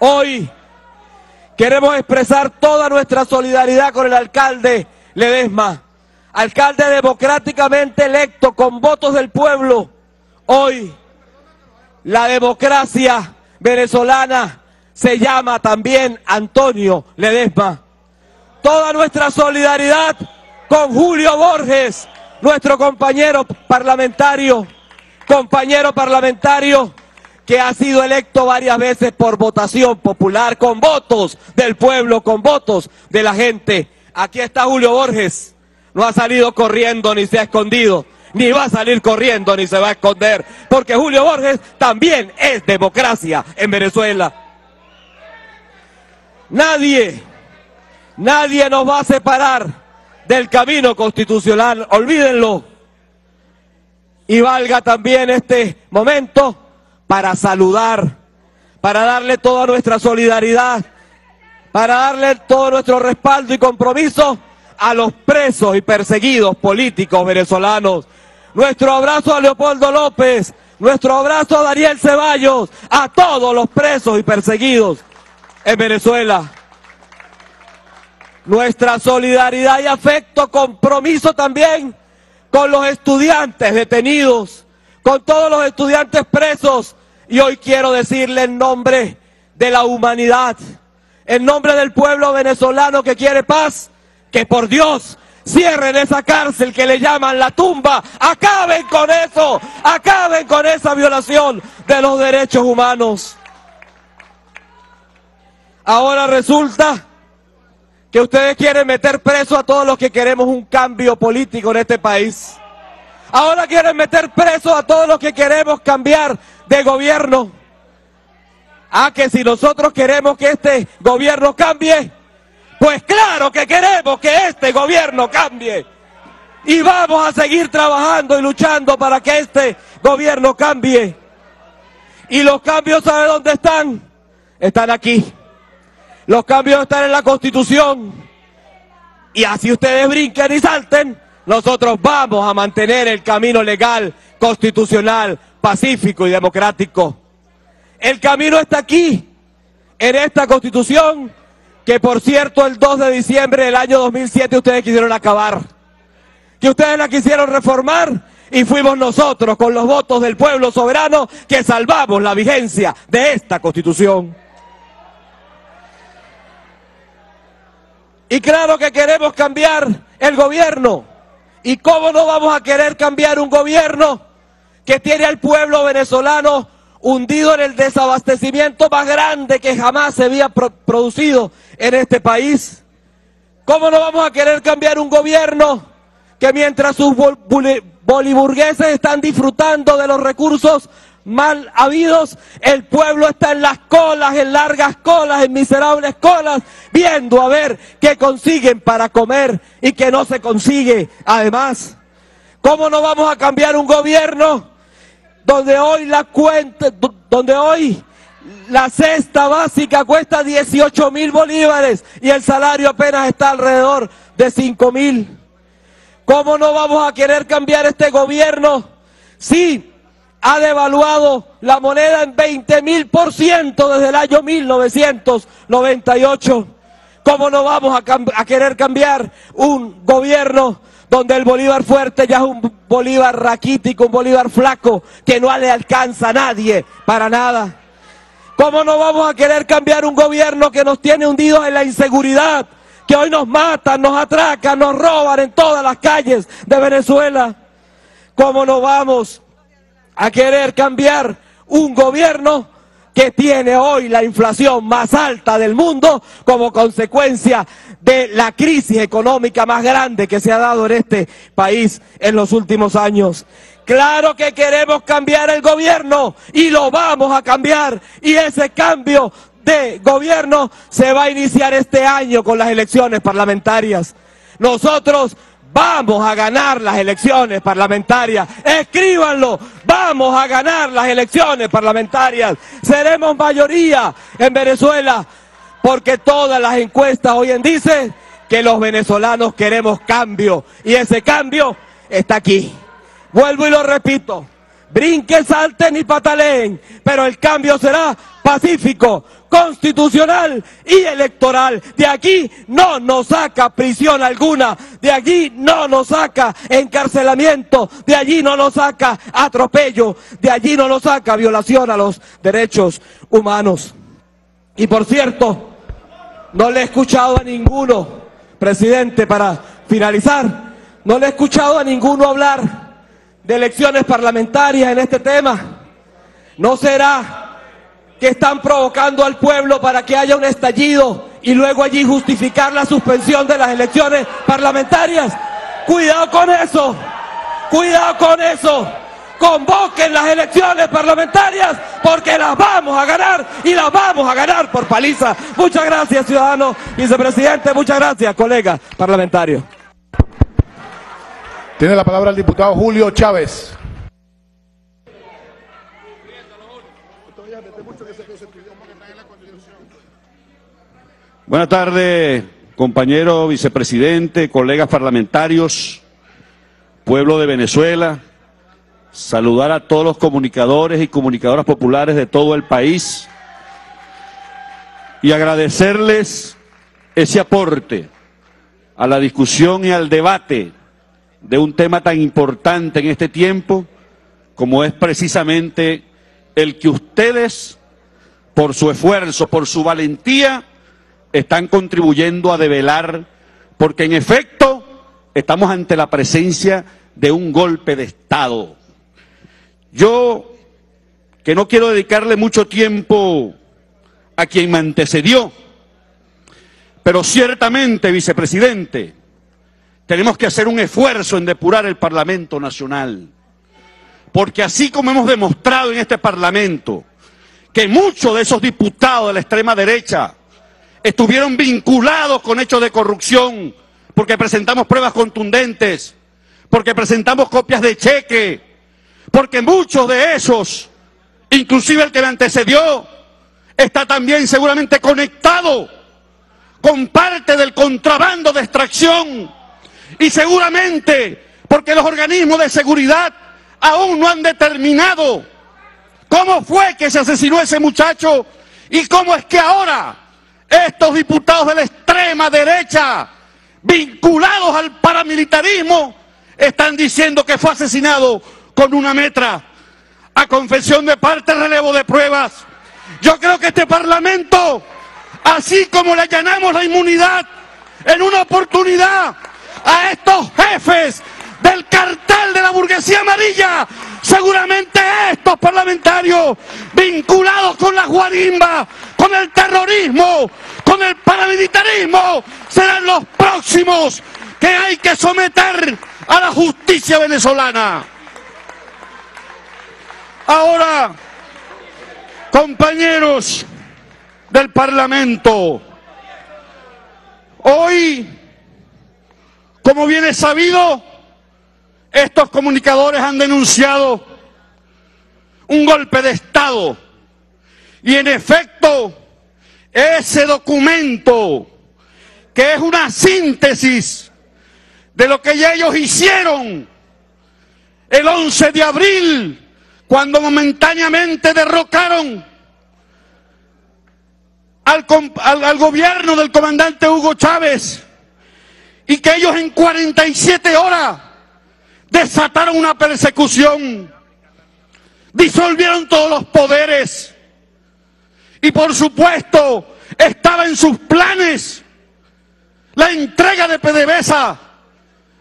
Hoy queremos expresar toda nuestra solidaridad con el alcalde Ledezma, alcalde democráticamente electo con votos del pueblo. Hoy la democracia venezolana se llama también Antonio Ledezma. Toda nuestra solidaridad con Julio Borges, nuestro compañero parlamentario, compañero parlamentario que ha sido electo varias veces por votación popular, con votos del pueblo, con votos de la gente. Aquí está Julio Borges, no ha salido corriendo ni se ha escondido, ni va a salir corriendo ni se va a esconder, porque Julio Borges también es democracia en Venezuela. Nadie, nadie nos va a separar del camino constitucional, olvídenlo. Y valga también este momento para saludar, para darle toda nuestra solidaridad, para darle todo nuestro respaldo y compromiso a los presos y perseguidos políticos venezolanos. Nuestro abrazo a Leopoldo López, nuestro abrazo a Daniel Ceballos, a todos los presos y perseguidos en Venezuela. Nuestra solidaridad y afecto, compromiso también con los estudiantes detenidos, con todos los estudiantes presos. Y hoy quiero decirle en nombre de la humanidad, en nombre del pueblo venezolano que quiere paz, que por Dios cierren esa cárcel que le llaman la tumba. Acaben con eso, acaben con esa violación de los derechos humanos. Ahora resulta que ustedes quieren meter preso a todos los que queremos un cambio político en este país. Ahora quieren meter preso a todos los que queremos cambiar de gobierno. Ah, que si nosotros queremos que este gobierno cambie, pues claro que queremos que este gobierno cambie. Y vamos a seguir trabajando y luchando para que este gobierno cambie. Y los cambios, ¿sabe dónde están? Están aquí. Los cambios están en la Constitución, y así ustedes brinquen y salten, nosotros vamos a mantener el camino legal, constitucional, pacífico y democrático. El camino está aquí, en esta Constitución, que por cierto el dos de diciembre del año dos mil siete ustedes quisieron acabar, que ustedes la quisieron reformar, y fuimos nosotros con los votos del pueblo soberano que salvamos la vigencia de esta Constitución. Y claro que queremos cambiar el gobierno. ¿Y cómo no vamos a querer cambiar un gobierno que tiene al pueblo venezolano hundido en el desabastecimiento más grande que jamás se había pro- producido en este país? ¿Cómo no vamos a querer cambiar un gobierno que mientras sus bol- bol- boliburgueses están disfrutando de los recursos mal habidos, el pueblo está en las colas, en largas colas, en miserables colas, viendo a ver qué consiguen para comer y qué no se consigue? Además, ¿cómo no vamos a cambiar un gobierno donde hoy la cuenta, donde hoy la cesta básica cuesta dieciocho mil bolívares y el salario apenas está alrededor de cinco mil? ¿Cómo no vamos a querer cambiar este gobierno si ha devaluado la moneda en veinte mil por ciento desde el año mil novecientos noventa y ocho. ¿Cómo no vamos a, cam a querer cambiar un gobierno donde el bolívar fuerte ya es un bolívar raquítico, un bolívar flaco, que no le alcanza a nadie para nada? ¿Cómo no vamos a querer cambiar un gobierno que nos tiene hundidos en la inseguridad, que hoy nos matan, nos atracan, nos roban en todas las calles de Venezuela. ¿Cómo no vamos a querer cambiar un gobierno que tiene hoy la inflación más alta del mundo como consecuencia de la crisis económica más grande que se ha dado en este país en los últimos años? Claro que queremos cambiar el gobierno y lo vamos a cambiar, y ese cambio de gobierno se va a iniciar este año con las elecciones parlamentarias. Nosotros vamos a ganar las elecciones parlamentarias, escríbanlo, vamos a ganar las elecciones parlamentarias, seremos mayoría en Venezuela, porque todas las encuestas hoy en dicen que los venezolanos queremos cambio, y ese cambio está aquí. Vuelvo y lo repito, brinquen, salten y pataleen, pero el cambio será pacífico, constitucional y electoral. De aquí no nos saca prisión alguna, de aquí no nos saca encarcelamiento, de allí no nos saca atropello, de allí no nos saca violación a los derechos humanos. Y por cierto, no le he escuchado a ninguno, presidente, para finalizar, no le he escuchado a ninguno hablar de elecciones parlamentarias en este tema. ¿No será que están provocando al pueblo para que haya un estallido y luego allí justificar la suspensión de las elecciones parlamentarias? ¡Cuidado con eso! ¡Cuidado con eso! Convoquen las elecciones parlamentarias porque las vamos a ganar y las vamos a ganar por paliza. Muchas gracias, ciudadano, vicepresidente. Muchas gracias, colega parlamentario. Tiene la palabra el diputado Julio Chávez. Buenas tardes, compañero vicepresidente, colegas parlamentarios, pueblo de Venezuela. Saludar a todos los comunicadores y comunicadoras populares de todo el país y agradecerles ese aporte a la discusión y al debate de un tema tan importante en este tiempo como es precisamente el que ustedes, por su esfuerzo, por su valentía, están contribuyendo a develar, porque en efecto estamos ante la presencia de un golpe de Estado. Yo, que no quiero dedicarle mucho tiempo a quien me antecedió, pero ciertamente, vicepresidente, tenemos que hacer un esfuerzo en depurar el Parlamento Nacional, porque así como hemos demostrado en este Parlamento que muchos de esos diputados de la extrema derecha estuvieron vinculados con hechos de corrupción, porque presentamos pruebas contundentes, porque presentamos copias de cheque, porque muchos de esos, inclusive el que le antecedió, está también seguramente conectado con parte del contrabando de extracción. Y seguramente porque los organismos de seguridad aún no han determinado cómo fue que se asesinó ese muchacho y cómo es que ahora estos diputados de la extrema derecha vinculados al paramilitarismo están diciendo que fue asesinado con una metra. A confesión de parte, relevo de pruebas. Yo creo que este Parlamento, así como le allanamos la inmunidad en una oportunidad a estos jefes del cartel de la burguesía amarilla, seguramente estos parlamentarios vinculados con la guarimba, con el terrorismo, con el paramilitarismo, serán los próximos que hay que someter a la justicia venezolana. Ahora, compañeros del Parlamento, hoy, como bien es sabido, estos comunicadores han denunciado un golpe de Estado y en efecto ese documento, que es una síntesis de lo que ya ellos hicieron el once de abril, cuando momentáneamente derrocaron al, al, al gobierno del comandante Hugo Chávez, y que ellos en cuarenta y siete horas desataron una persecución, disolvieron todos los poderes, y por supuesto estaba en sus planes la entrega de P D V S A,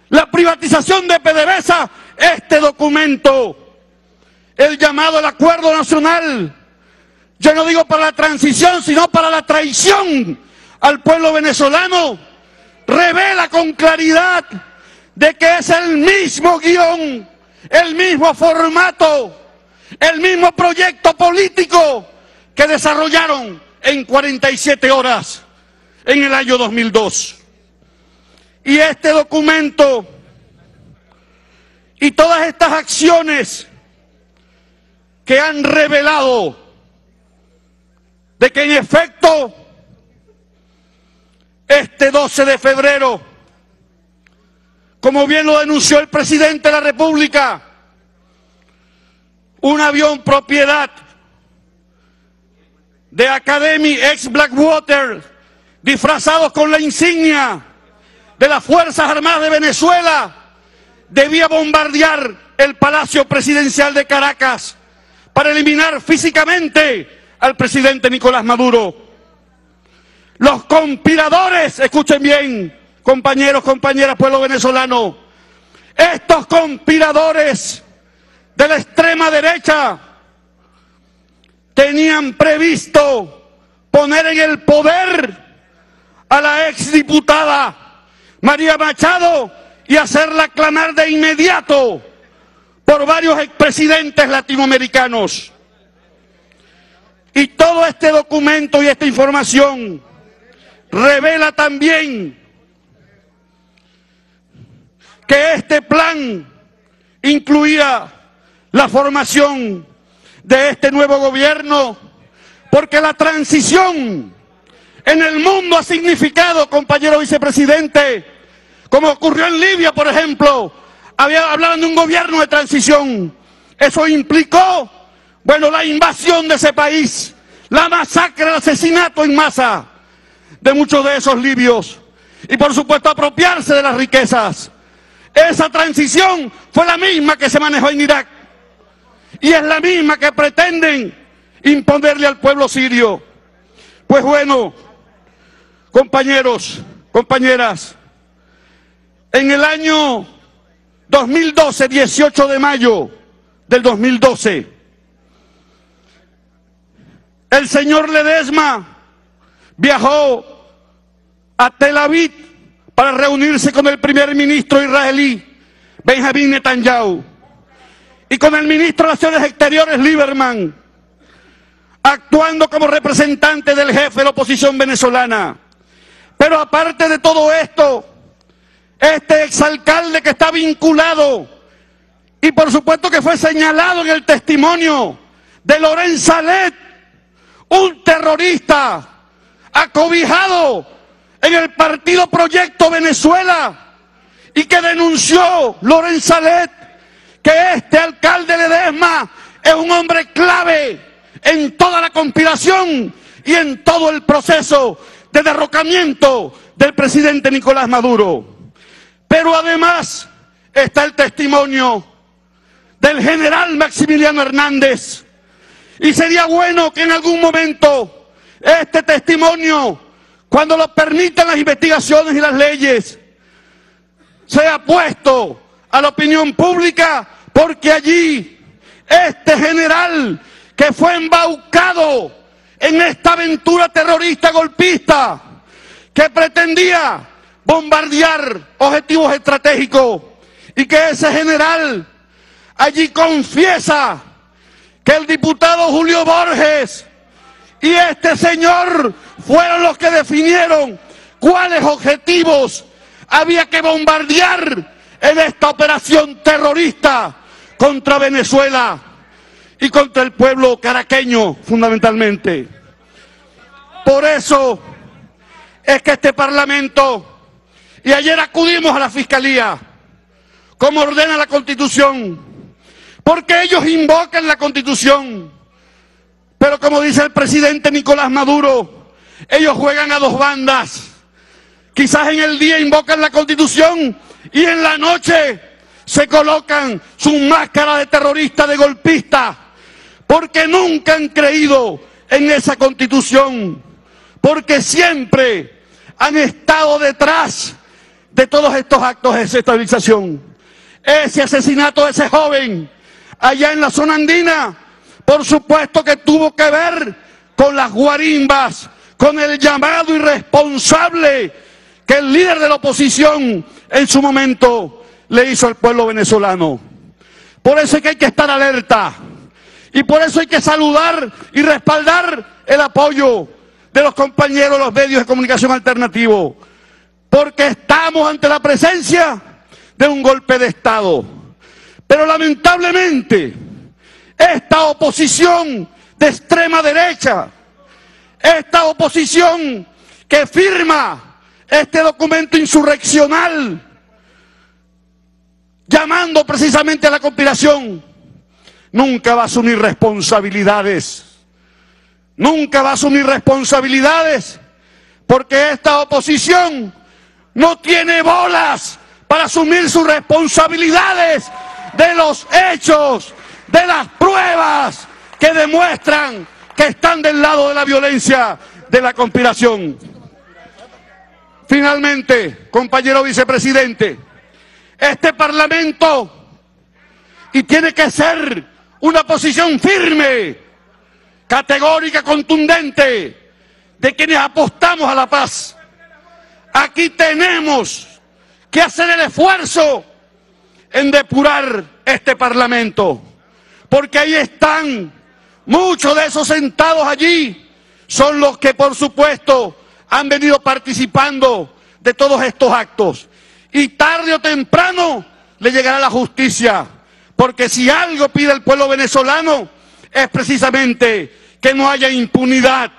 la privatización de P D V S A, este documento, el llamado al acuerdo nacional, yo no digo para la transición, sino para la traición al pueblo venezolano, revela con claridad de que es el mismo guión, el mismo formato, el mismo proyecto político que desarrollaron en cuarenta y siete horas en el año dos mil dos. Y este documento y todas estas acciones que han revelado de que en efecto este doce de febrero, como bien lo denunció el presidente de la República, un avión propiedad de Academy ex Blackwater, disfrazados con la insignia de las Fuerzas Armadas de Venezuela, debía bombardear el Palacio Presidencial de Caracas para eliminar físicamente al presidente Nicolás Maduro. Los conspiradores, escuchen bien, compañeros, compañeras, pueblo venezolano, estos conspiradores de la extrema derecha tenían previsto poner en el poder a la exdiputada María Machado y hacerla clamar de inmediato por varios expresidentes latinoamericanos. Y todo este documento y esta información revela también que este plan incluía la formación de este nuevo gobierno, porque la transición en el mundo ha significado, compañero vicepresidente, como ocurrió en Libia, por ejemplo, había, hablaban de un gobierno de transición. Eso implicó, bueno, la invasión de ese país, la masacre, el asesinato en masa de muchos de esos libios y, por supuesto, apropiarse de las riquezas. Esa transición fue la misma que se manejó en Irak. Y es la misma que pretenden imponerle al pueblo sirio. Pues bueno, compañeros, compañeras, en el año dos mil doce, dieciocho de mayo del dos mil doce, el señor Ledezma viajó a Tel Aviv para reunirse con el primer ministro israelí, Benjamín Netanyahu, y con el ministro de Relaciones Exteriores, Lieberman, actuando como representante del jefe de la oposición venezolana. Pero aparte de todo esto, este exalcalde que está vinculado, y por supuesto que fue señalado en el testimonio de Lorent Saleh, un terrorista acobijado en el partido Proyecto Venezuela, y que denunció Lorent Saleh que este alcalde Ledezma es un hombre clave en toda la conspiración y en todo el proceso de derrocamiento del presidente Nicolás Maduro. Pero además está el testimonio del general Maximiliano Hernández, y sería bueno que en algún momento este testimonio, cuando lo permitan las investigaciones y las leyes, sea puesto a la opinión pública, porque allí este general que fue embaucado en esta aventura terrorista golpista que pretendía bombardear objetivos estratégicos, y que ese general allí confiesa que el diputado Julio Borges y este señor fueron los que definieron cuáles objetivos había que bombardear en esta operación terrorista contra Venezuela y contra el pueblo caraqueño fundamentalmente. Por eso es que este Parlamento, y ayer acudimos a la Fiscalía, como ordena la Constitución, porque ellos invocan la Constitución, pero como dice el presidente Nicolás Maduro, ellos juegan a dos bandas. Quizás en el día invocan la Constitución, y en la noche se colocan su máscara de terrorista, de golpista, porque nunca han creído en esa Constitución, porque siempre han estado detrás de todos estos actos de desestabilización. Ese asesinato de ese joven allá en la zona andina, por supuesto que tuvo que ver con las guarimbas, con el llamado irresponsable que el líder de la oposición en su momento le hizo al pueblo venezolano. Por eso es que hay que estar alerta y por eso hay que saludar y respaldar el apoyo de los compañeros de los medios de comunicación alternativos, porque estamos ante la presencia de un golpe de Estado. Pero lamentablemente, esta oposición de extrema derecha, esta oposición que firma este documento insurreccional, llamando precisamente a la conspiración, nunca va a asumir responsabilidades. Nunca va a asumir responsabilidades, porque esta oposición no tiene bolas para asumir sus responsabilidades de los hechos, de las pruebas que demuestran que están del lado de la violencia, de la conspiración. Finalmente, compañero vicepresidente, este Parlamento, y tiene que ser una posición firme, categórica, contundente, de quienes apostamos a la paz. Aquí tenemos que hacer el esfuerzo en depurar este Parlamento, porque ahí están muchos de esos sentados allí, son los que por supuesto han venido participando de todos estos actos, y tarde o temprano le llegará la justicia, porque si algo pide el pueblo venezolano es precisamente que no haya impunidad,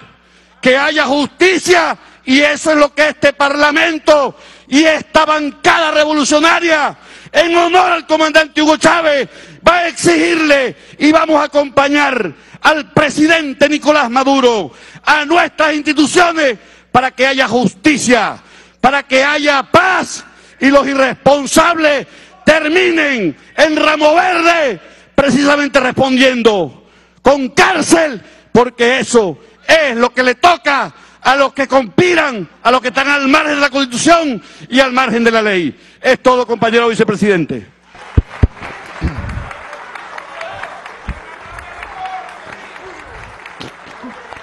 que haya justicia, y eso es lo que este Parlamento y esta bancada revolucionaria, en honor al comandante Hugo Chávez, va a exigirle, y vamos a acompañar al presidente Nicolás Maduro, a nuestras instituciones, para que haya justicia, para que haya paz, y los irresponsables terminen en Ramo Verde, precisamente respondiendo con cárcel, porque eso es lo que le toca a los que conspiran, a los que están al margen de la Constitución y al margen de la ley. Es todo, compañero vicepresidente.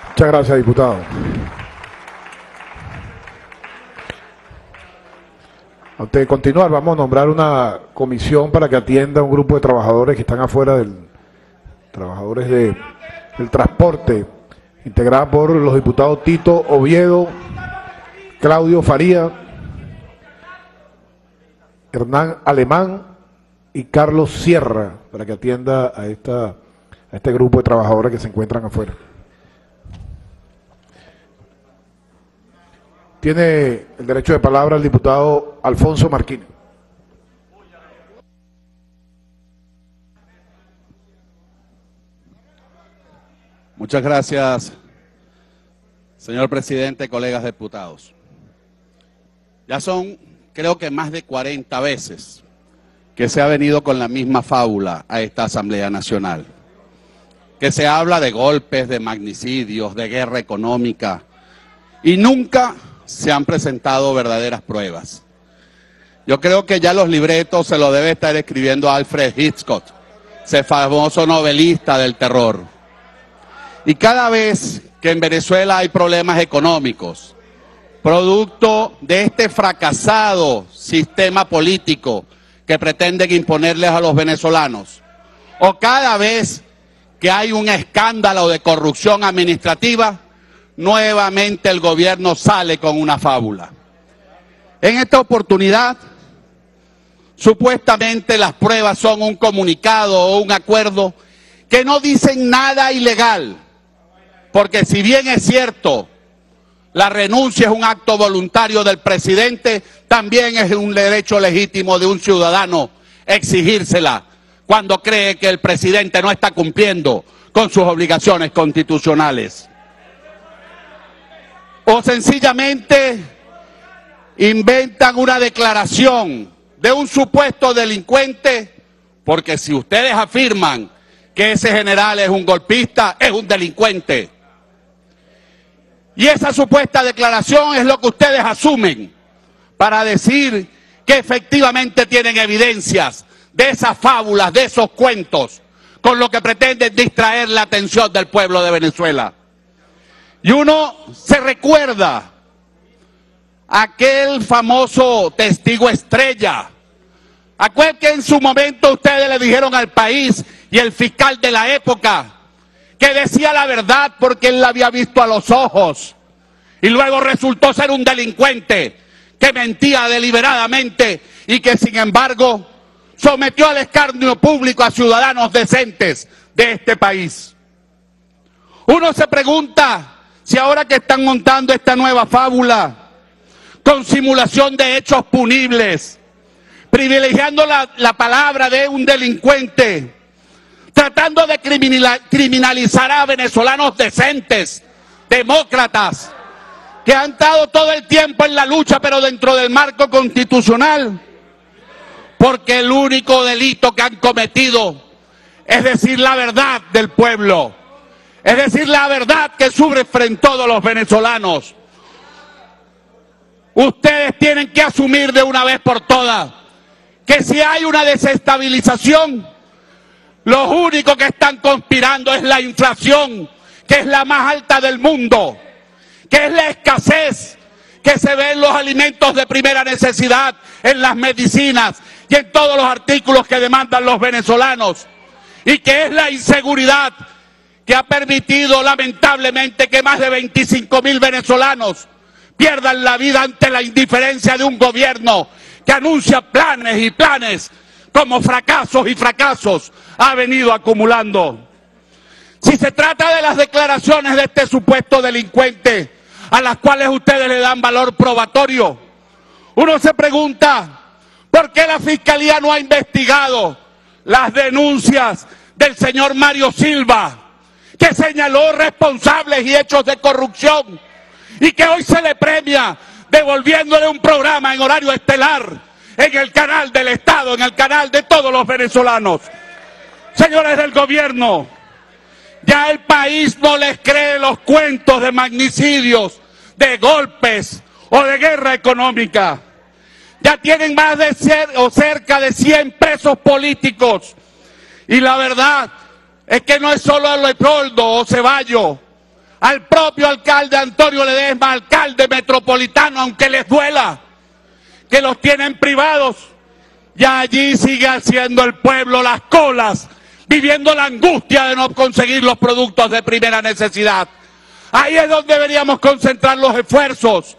Muchas gracias, diputado. Antes de continuar, vamos a nombrar una comisión para que atienda a un grupo de trabajadores que están afuera del... trabajadores de, del transporte, integrada por los diputados Tito Oviedo, Claudio Faría, Hernán Alemán y Carlos Sierra, para que atienda a, esta, a este grupo de trabajadores que se encuentran afuera. Tiene el derecho de palabra el diputado Alfonso Marquina. Muchas gracias, señor presidente, colegas diputados. Ya son, creo que más de cuarenta veces que se ha venido con la misma fábula a esta Asamblea Nacional, que se habla de golpes, de magnicidios, de guerra económica, y nunca se han presentado verdaderas pruebas. Yo creo que ya los libretos se los debe estar escribiendo Alfred Hitchcock, ese famoso novelista del terror. Y cada vez que en Venezuela hay problemas económicos, producto de este fracasado sistema político que pretenden imponerles a los venezolanos, o cada vez que hay un escándalo de corrupción administrativa, nuevamente el gobierno sale con una fábula. En esta oportunidad, supuestamente las pruebas son un comunicado o un acuerdo que no dicen nada ilegal. Porque si bien es cierto, la renuncia es un acto voluntario del presidente, también es un derecho legítimo de un ciudadano exigírsela cuando cree que el presidente no está cumpliendo con sus obligaciones constitucionales. O sencillamente inventan una declaración de un supuesto delincuente, porque si ustedes afirman que ese general es un golpista, es un delincuente. Y esa supuesta declaración es lo que ustedes asumen para decir que efectivamente tienen evidencias de esas fábulas, de esos cuentos, con lo que pretenden distraer la atención del pueblo de Venezuela. Y uno se recuerda aquel famoso testigo estrella, aquel que en su momento ustedes le dijeron al país y el fiscal de la época que decía la verdad porque él la había visto a los ojos, y luego resultó ser un delincuente que mentía deliberadamente y que sin embargo sometió al escarnio público a ciudadanos decentes de este país. Uno se pregunta si ahora que están montando esta nueva fábula con simulación de hechos punibles, privilegiando la, la palabra de un delincuente, tratando de criminalizar a venezolanos decentes, demócratas, que han estado todo el tiempo en la lucha pero dentro del marco constitucional, porque el único delito que han cometido es decir la verdad del pueblo, es decir la verdad que sufren todos los venezolanos. Ustedes tienen que asumir de una vez por todas que si hay una desestabilización, los únicos que están conspirando es la inflación, que es la más alta del mundo, que es la escasez que se ve en los alimentos de primera necesidad, en las medicinas y en todos los artículos que demandan los venezolanos, y que es la inseguridad que ha permitido lamentablemente que más de veinticinco mil venezolanos pierdan la vida ante la indiferencia de un gobierno que anuncia planes y planes, como fracasos y fracasos ha venido acumulando. Si se trata de las declaraciones de este supuesto delincuente, a las cuales ustedes le dan valor probatorio, uno se pregunta ¿por qué la Fiscalía no ha investigado las denuncias del señor Mario Silva, que señaló responsables y hechos de corrupción, y que hoy se le premia devolviéndole un programa en horario estelar en el canal del Estado, en el canal de todos los venezolanos? Señores del gobierno, ya el país no les cree los cuentos de magnicidios, de golpes o de guerra económica. Ya tienen más de cien, o cerca de cien presos políticos. Y la verdad es que no es solo a Leopoldo o Ceballos, al propio alcalde Antonio Ledezma, alcalde metropolitano, aunque les duela, que los tienen privados, y allí sigue haciendo el pueblo las colas, viviendo la angustia de no conseguir los productos de primera necesidad. Ahí es donde deberíamos concentrar los esfuerzos,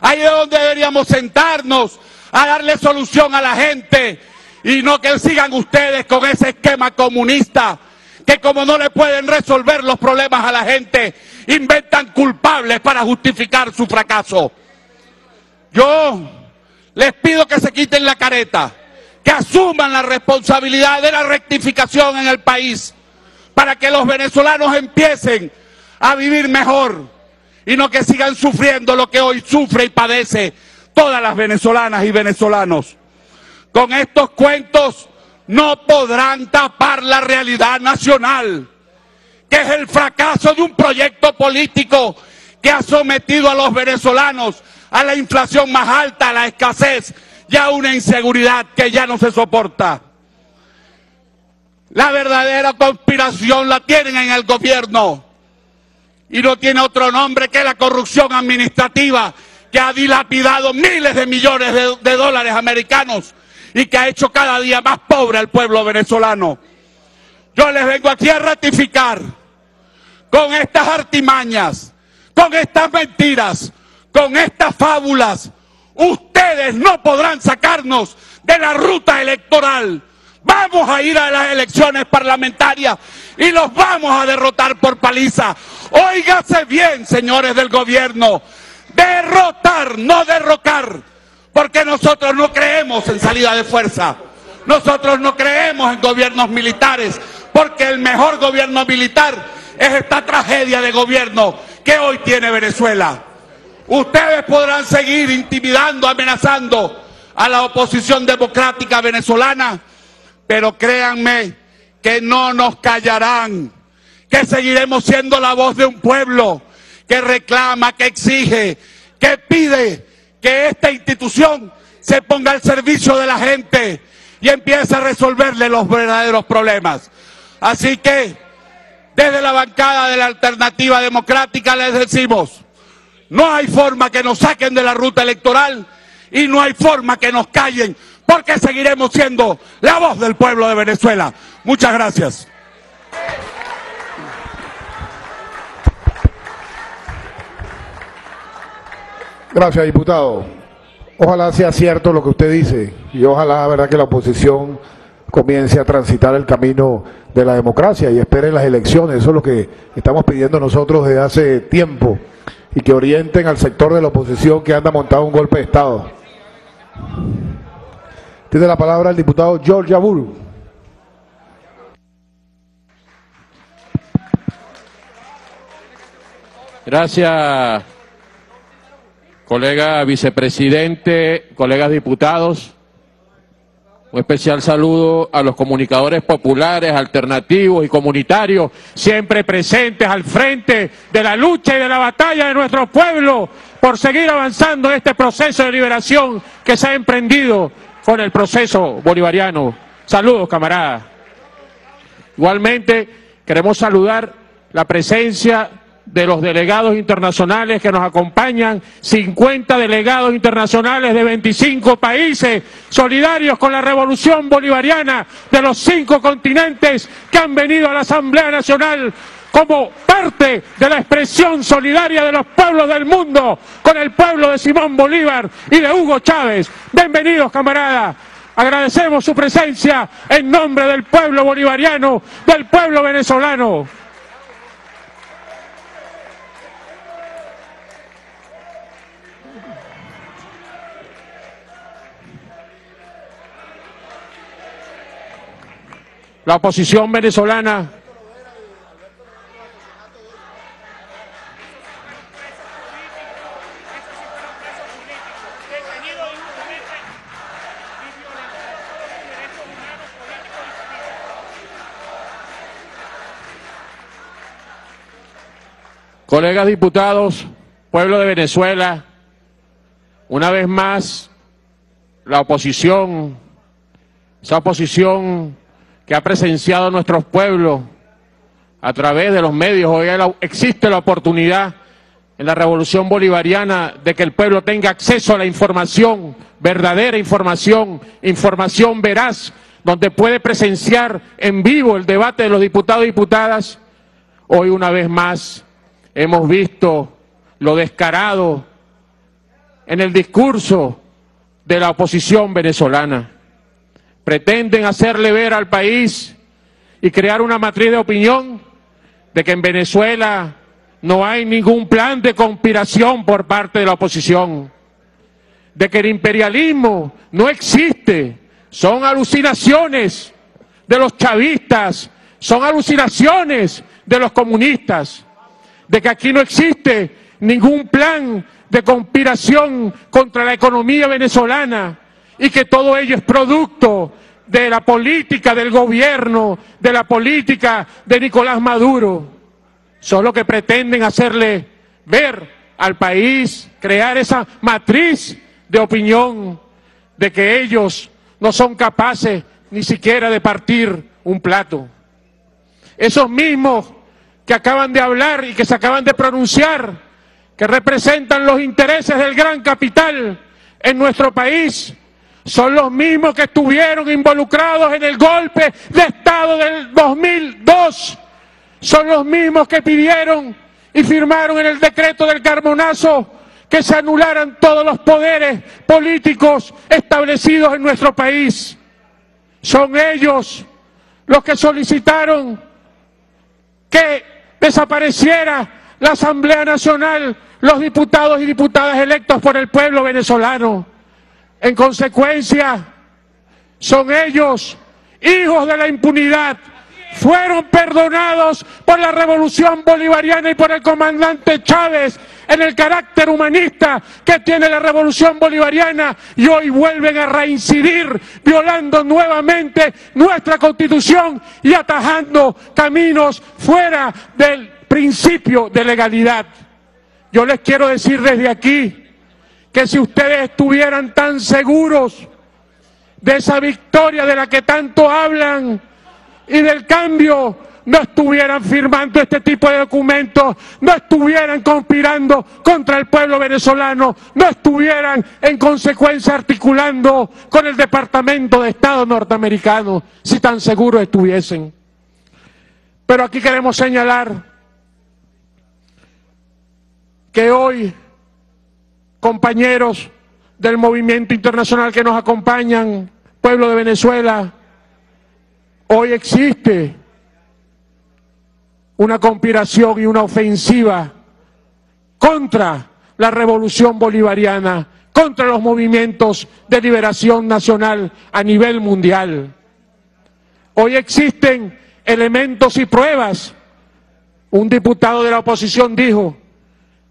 ahí es donde deberíamos sentarnos a darle solución a la gente, y no que sigan ustedes con ese esquema comunista, que como no le pueden resolver los problemas a la gente, inventan culpables para justificar su fracaso. Yo les pido que se quiten la careta, que asuman la responsabilidad de la rectificación en el país, para que los venezolanos empiecen a vivir mejor y no que sigan sufriendo lo que hoy sufre y padece todas las venezolanas y venezolanos. Con estos cuentos no podrán tapar la realidad nacional, que es el fracaso de un proyecto político que ha sometido a los venezolanos a la inflación más alta, a la escasez y a una inseguridad que ya no se soporta. La verdadera conspiración la tienen en el gobierno, y no tiene otro nombre que la corrupción administrativa, que ha dilapidado miles de millones de, de dólares americanos y que ha hecho cada día más pobre al pueblo venezolano. Yo les vengo aquí a ratificar con estas artimañas, con estas mentiras, con estas fábulas, ustedes no podrán sacarnos de la ruta electoral. Vamos a ir a las elecciones parlamentarias y los vamos a derrotar por paliza. Óigase bien, señores del gobierno, derrotar, no derrocar, porque nosotros no creemos en salida de fuerza. Nosotros no creemos en gobiernos militares, porque el mejor gobierno militar es esta tragedia de gobierno que hoy tiene Venezuela. Ustedes podrán seguir intimidando, amenazando a la oposición democrática venezolana, pero créanme que no nos callarán, que seguiremos siendo la voz de un pueblo que reclama, que exige, que pide que esta institución se ponga al servicio de la gente y empiece a resolverle los verdaderos problemas. Así que, desde la bancada de la Alternativa Democrática les decimos, no hay forma que nos saquen de la ruta electoral y no hay forma que nos callen, porque seguiremos siendo la voz del pueblo de Venezuela. Muchas gracias. Gracias, diputado. Ojalá sea cierto lo que usted dice y ojalá, verdad, que la oposición comience a transitar el camino de la democracia y espere las elecciones. Eso es lo que estamos pidiendo nosotros desde hace tiempo, y que orienten al sector de la oposición que anda montado un golpe de Estado. Tiene la palabra el diputado George Aburu. Gracias, colega vicepresidente, colegas diputados. Un especial saludo a los comunicadores populares, alternativos y comunitarios, siempre presentes al frente de la lucha y de la batalla de nuestro pueblo por seguir avanzando en este proceso de liberación que se ha emprendido con el proceso bolivariano. Saludos, camarada. Igualmente, queremos saludar la presencia de los delegados internacionales que nos acompañan, cincuenta delegados internacionales de veinticinco países, solidarios con la revolución bolivariana de los cinco continentes, que han venido a la Asamblea Nacional como parte de la expresión solidaria de los pueblos del mundo, con el pueblo de Simón Bolívar y de Hugo Chávez. Bienvenidos, camaradas. Agradecemos su presencia en nombre del pueblo bolivariano, del pueblo venezolano. La oposición venezolana Colegas diputados, pueblo de Venezuela, una vez más la oposición, esa oposición que ha presenciado nuestros pueblos a través de los medios, hoy existe la oportunidad en la revolución bolivariana de que el pueblo tenga acceso a la información, verdadera información, información veraz, donde puede presenciar en vivo el debate de los diputados y diputadas. Hoy una vez más hemos visto lo descarado en el discurso de la oposición venezolana. Pretenden hacerle ver al país y crear una matriz de opinión de que en Venezuela no hay ningún plan de conspiración por parte de la oposición, de que el imperialismo no existe, son alucinaciones de los chavistas, son alucinaciones de los comunistas, de que aquí no existe ningún plan de conspiración contra la economía venezolana y que todo ello es producto de la política del gobierno, de la política de Nicolás Maduro. Son lo que pretenden hacerle ver al país, crear esa matriz de opinión de que ellos no son capaces ni siquiera de partir un plato. Esos mismos que acaban de hablar y que se acaban de pronunciar, que representan los intereses del gran capital en nuestro país, son los mismos que estuvieron involucrados en el golpe de Estado del dos mil dos, son los mismos que pidieron y firmaron en el decreto del Carmonazo que se anularan todos los poderes políticos establecidos en nuestro país. Son ellos los que solicitaron que desapareciera la Asamblea Nacional, los diputados y diputadas electos por el pueblo venezolano. En consecuencia, son ellos, hijos de la impunidad, fueron perdonados por la revolución bolivariana y por el comandante Chávez en el carácter humanista que tiene la revolución bolivariana, y hoy vuelven a reincidir violando nuevamente nuestra constitución y atajando caminos fuera del principio de legalidad. Yo les quiero decir desde aquí que si ustedes estuvieran tan seguros de esa victoria de la que tanto hablan y del cambio, no estuvieran firmando este tipo de documentos, no estuvieran conspirando contra el pueblo venezolano, no estuvieran en consecuencia articulando con el Departamento de Estado norteamericano, si tan seguros estuviesen. Pero aquí queremos señalar que hoy, compañeros del movimiento internacional que nos acompañan, pueblo de Venezuela, hoy existe una conspiración y una ofensiva contra la revolución bolivariana, contra los movimientos de liberación nacional a nivel mundial. Hoy existen elementos y pruebas. Un diputado de la oposición dijo: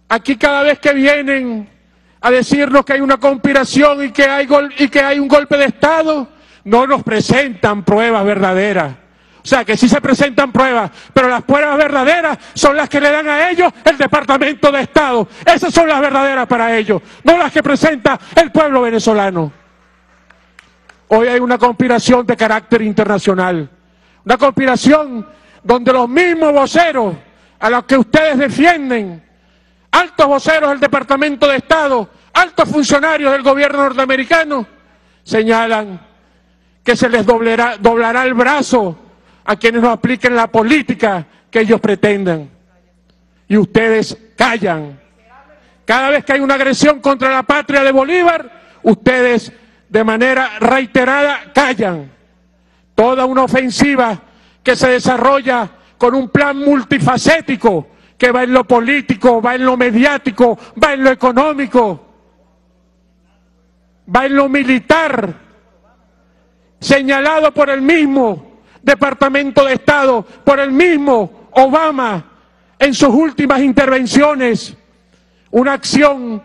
aquí cada vez que vienen a decirnos que hay una conspiración y que hay, gol y que hay un golpe de Estado, no nos presentan pruebas verdaderas. O sea, que sí se presentan pruebas, pero las pruebas verdaderas son las que le dan a ellos el Departamento de Estado. Esas son las verdaderas para ellos, no las que presenta el pueblo venezolano. Hoy hay una conspiración de carácter internacional. Una conspiración donde los mismos voceros a los que ustedes defienden, altos voceros del Departamento de Estado, altos funcionarios del gobierno norteamericano, señalan que se les doblará, doblará el brazo a quienes no apliquen la política que ellos pretendan. Y ustedes callan. Cada vez que hay una agresión contra la patria de Bolívar, ustedes de manera reiterada callan. Toda una ofensiva que se desarrolla con un plan multifacético, que va en lo político, va en lo mediático, va en lo económico, va en lo militar, señalado por el mismo Departamento de Estado, por el mismo Obama en sus últimas intervenciones, una acción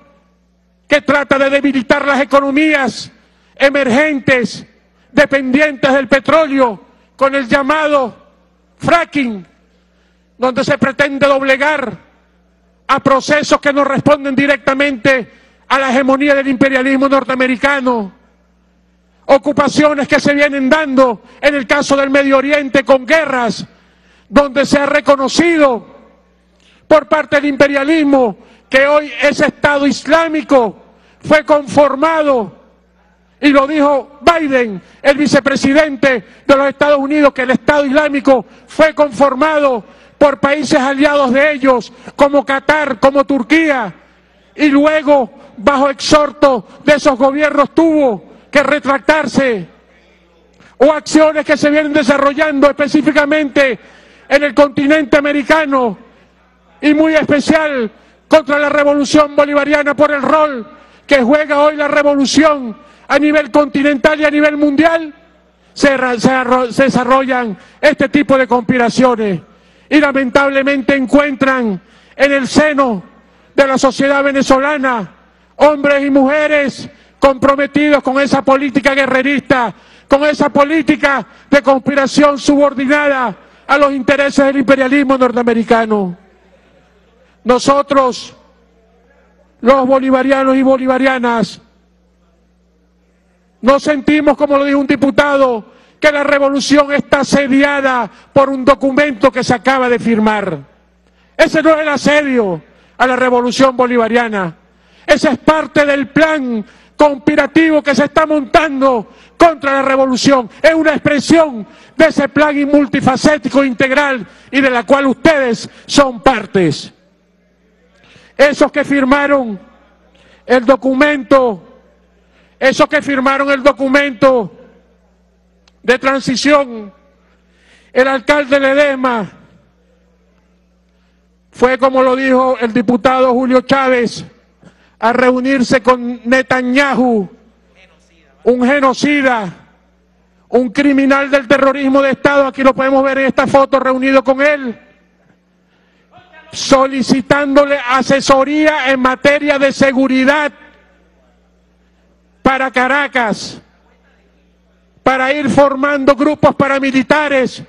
que trata de debilitar las economías emergentes, dependientes del petróleo, con el llamado fracking, donde se pretende doblegar a procesos que no responden directamente a la hegemonía del imperialismo norteamericano, ocupaciones que se vienen dando en el caso del Medio Oriente con guerras, donde se ha reconocido por parte del imperialismo que hoy ese Estado Islámico fue conformado, y lo dijo Biden, el vicepresidente de los Estados Unidos, que el Estado Islámico fue conformado por países aliados de ellos, como Qatar, como Turquía, y luego, bajo exhorto de esos gobiernos, tuvo que retractarse, o acciones que se vienen desarrollando específicamente en el continente americano, y muy especial contra la revolución bolivariana por el rol que juega hoy la revolución a nivel continental y a nivel mundial. se, se, se desarrollan este tipo de conspiraciones, y lamentablemente encuentran en el seno de la sociedad venezolana hombres y mujeres comprometidos con esa política guerrerista, con esa política de conspiración subordinada a los intereses del imperialismo norteamericano. Nosotros, los bolivarianos y bolivarianas, no sentimos, como lo dijo un diputado, que la revolución está asediada por un documento que se acaba de firmar. Ese no es el asedio a la revolución bolivariana. Esa es parte del plan conspirativo que se está montando contra la revolución. Es una expresión de ese plan multifacético, integral, y de la cual ustedes son partes. Esos que firmaron el documento, esos que firmaron el documento de transición, el alcalde Ledezma, fue, como lo dijo el diputado Julio Chávez, a reunirse con Netanyahu, un genocida, un criminal del terrorismo de Estado, aquí lo podemos ver en esta foto reunido con él, solicitándole asesoría en materia de seguridad para Caracas, para ir formando grupos paramilitares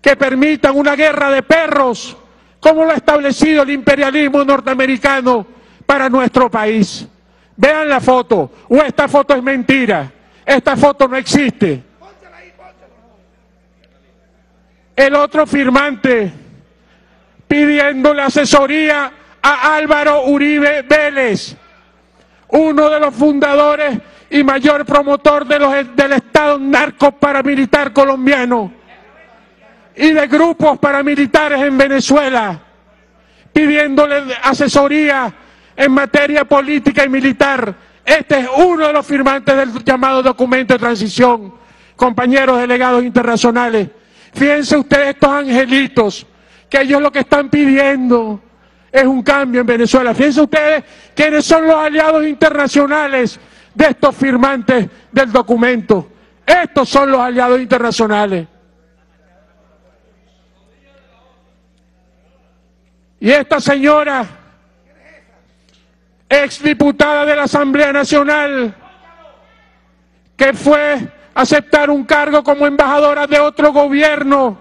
que permitan una guerra de perros como lo ha establecido el imperialismo norteamericano para nuestro país. Vean la foto, o esta foto es mentira, esta foto no existe. El otro firmante pidiendo la asesoría a Álvaro Uribe Vélez, uno de los fundadores y mayor promotor de los, del Estado narcoparamilitar colombiano y de grupos paramilitares en Venezuela, pidiéndole asesoría en materia política y militar. Este es uno de los firmantes del llamado documento de transición, compañeros delegados internacionales. Fíjense ustedes estos angelitos, que ellos lo que están pidiendo es un cambio en Venezuela. Fíjense ustedes quiénes son los aliados internacionales de estos firmantes del documento. Estos son los aliados internacionales. Y esta señora, exdiputada de la Asamblea Nacional, que fue a aceptar un cargo como embajadora de otro gobierno,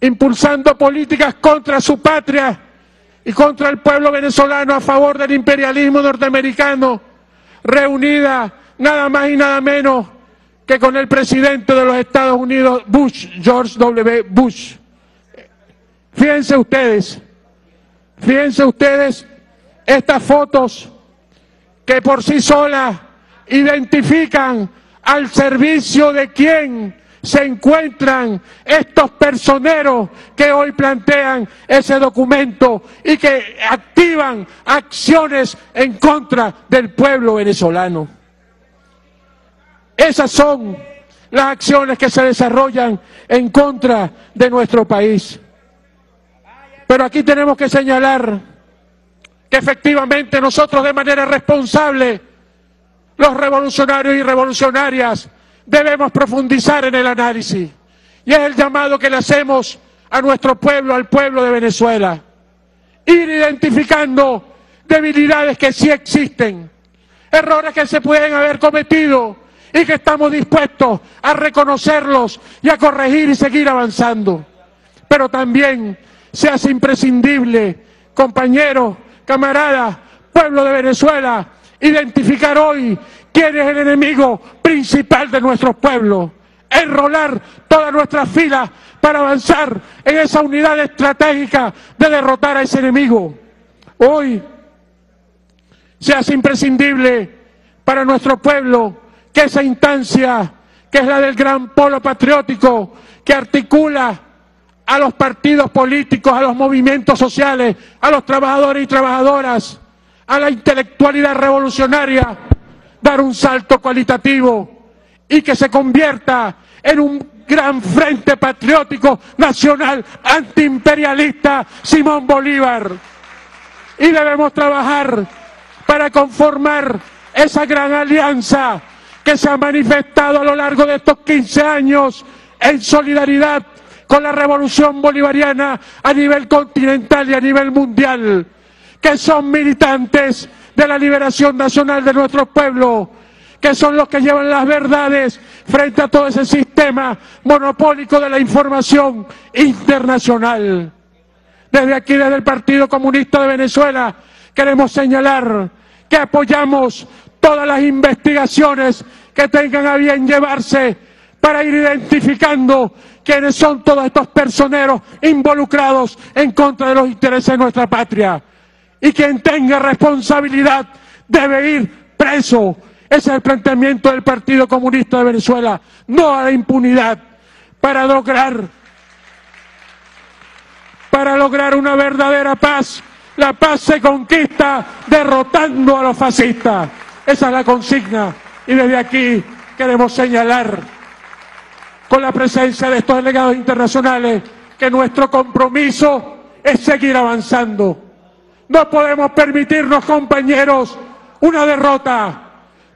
impulsando políticas contra su patria y contra el pueblo venezolano a favor del imperialismo norteamericano, reunida nada más y nada menos que con el presidente de los Estados Unidos, Bush, George W. Bush. Fíjense ustedes, fíjense ustedes estas fotos que por sí solas identifican al servicio de quién se encuentran estos personeros que hoy plantean ese documento y que activan acciones en contra del pueblo venezolano. Esas son las acciones que se desarrollan en contra de nuestro país. Pero aquí tenemos que señalar que efectivamente nosotros de manera responsable, los revolucionarios y revolucionarias, debemos profundizar en el análisis. Y es el llamado que le hacemos a nuestro pueblo, al pueblo de Venezuela. Ir identificando debilidades que sí existen, errores que se pueden haber cometido y que estamos dispuestos a reconocerlos y a corregir y seguir avanzando. Pero también se hace imprescindible, compañeros, camaradas, pueblo de Venezuela, identificar hoy quién es el enemigo principal de nuestro pueblo, enrolar todas nuestras filas para avanzar en esa unidad estratégica de derrotar a ese enemigo. Hoy se hace imprescindible para nuestro pueblo que esa instancia, que es la del gran polo patriótico, que articula a los partidos políticos, a los movimientos sociales, a los trabajadores y trabajadoras, a la intelectualidad revolucionaria, dar un salto cualitativo y que se convierta en un gran frente patriótico nacional antiimperialista Simón Bolívar. Y debemos trabajar para conformar esa gran alianza que se ha manifestado a lo largo de estos quince años en solidaridad con la revolución bolivariana a nivel continental y a nivel mundial, que son militantes de la liberación nacional de nuestro pueblo, que son los que llevan las verdades frente a todo ese sistema monopólico de la información internacional. Desde aquí, desde el Partido Comunista de Venezuela, queremos señalar que apoyamos todas las investigaciones que tengan a bien llevarse para ir identificando quiénes son todos estos personeros involucrados en contra de los intereses de nuestra patria. Y quien tenga responsabilidad debe ir preso. Ese es el planteamiento del Partido Comunista de Venezuela, no a la impunidad, para lograr, para lograr una verdadera paz. La paz se conquista derrotando a los fascistas. Esa es la consigna y desde aquí queremos señalar con la presencia de estos delegados internacionales que nuestro compromiso es seguir avanzando. No podemos permitirnos, compañeros, una derrota.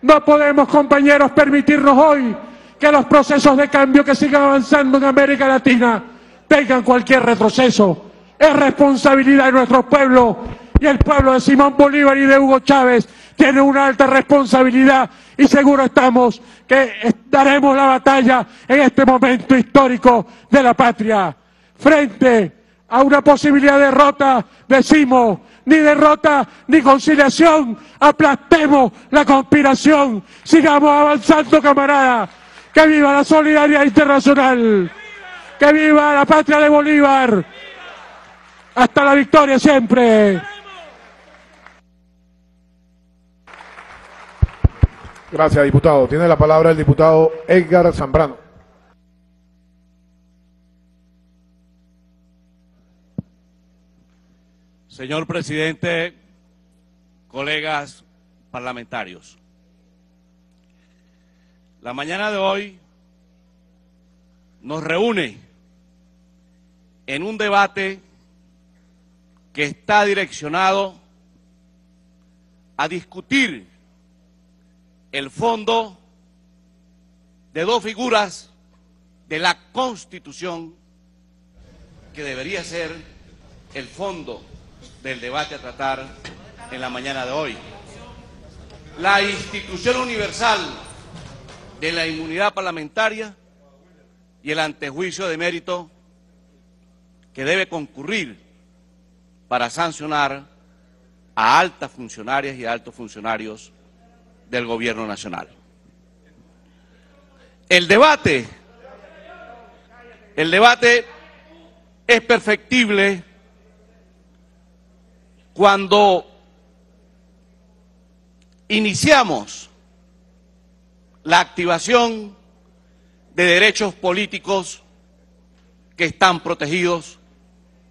No podemos, compañeros, permitirnos hoy que los procesos de cambio que sigan avanzando en América Latina tengan cualquier retroceso. Es responsabilidad de nuestro pueblo y el pueblo de Simón Bolívar y de Hugo Chávez tiene una alta responsabilidad y seguro estamos que daremos la batalla en este momento histórico de la patria frente a una posibilidad de derrota, decimos, ni derrota ni conciliación, aplastemos la conspiración, sigamos avanzando, camaradas. Que viva la solidaridad internacional, que viva la patria de Bolívar, hasta la victoria siempre. Gracias, diputado. Tiene la palabra el diputado Edgar Zambrano. Señor presidente, colegas parlamentarios, la mañana de hoy nos reúne en un debate que está direccionado a discutir el fondo de dos figuras de la Constitución que debería ser el fondo del debate a tratar en la mañana de hoy. La institución universal de la inmunidad parlamentaria y el antejuicio de mérito que debe concurrir para sancionar a altas funcionarias y a altos funcionarios del gobierno nacional. El debate, el debate es perfectible cuando iniciamos la activación de derechos políticos que están protegidos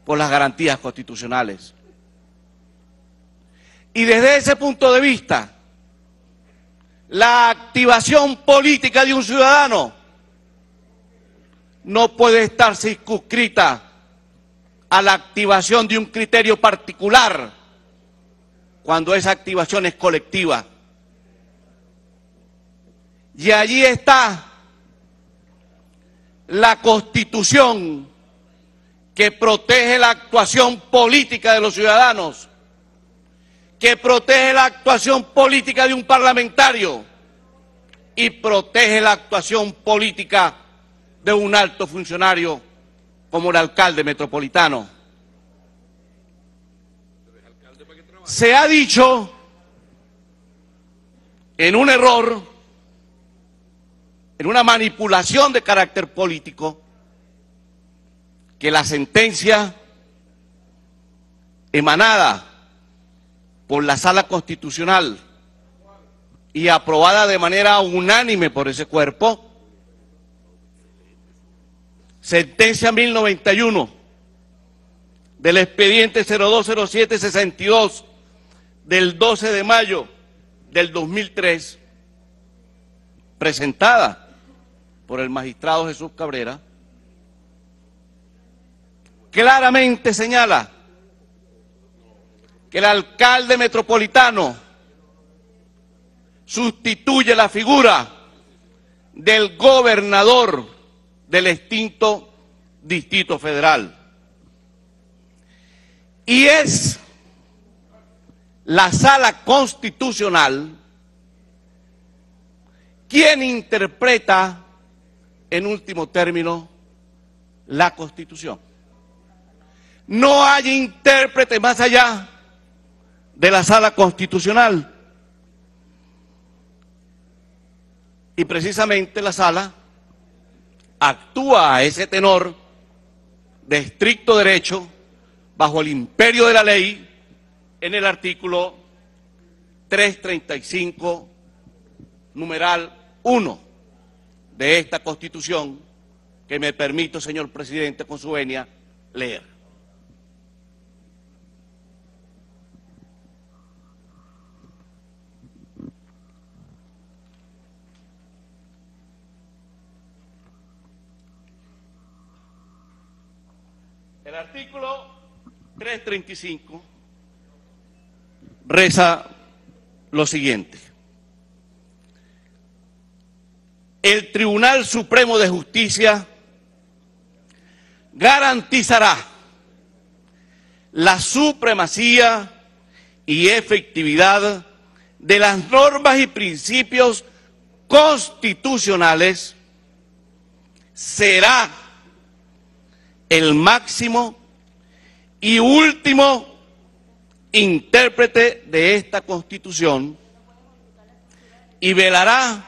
por las garantías constitucionales. Y desde ese punto de vista, la activación política de un ciudadano no puede estar circunscrita a la activación de un criterio particular cuando esa activación es colectiva. Y allí está la Constitución que protege la actuación política de los ciudadanos, que protege la actuación política de un parlamentario y protege la actuación política de un alto funcionario como el alcalde metropolitano. Se ha dicho en un error, en una manipulación de carácter político, que la sentencia emanada por la Sala Constitucional y aprobada de manera unánime por ese cuerpo, sentencia mil noventa y uno del expediente cero dos cero siete sesenta y dos del doce de mayo del dos mil tres, presentada por el magistrado Jesús Cabrera, claramente señala que el alcalde metropolitano sustituye la figura del gobernador del extinto Distrito Federal. Y es la Sala Constitucional quien interpreta, en último término, la Constitución. No hay intérprete más allá de la Sala Constitucional. Y precisamente la Sala actúa a ese tenor de estricto derecho, bajo el imperio de la ley, en el artículo trescientos treinta y cinco, numeral uno de esta Constitución, que me permito, señor presidente, con su venia, leer. El artículo trescientos treinta y cinco reza lo siguiente: el Tribunal Supremo de Justicia garantizará la supremacía y efectividad de las normas y principios constitucionales, será el máximo y último intérprete de esta Constitución, y velará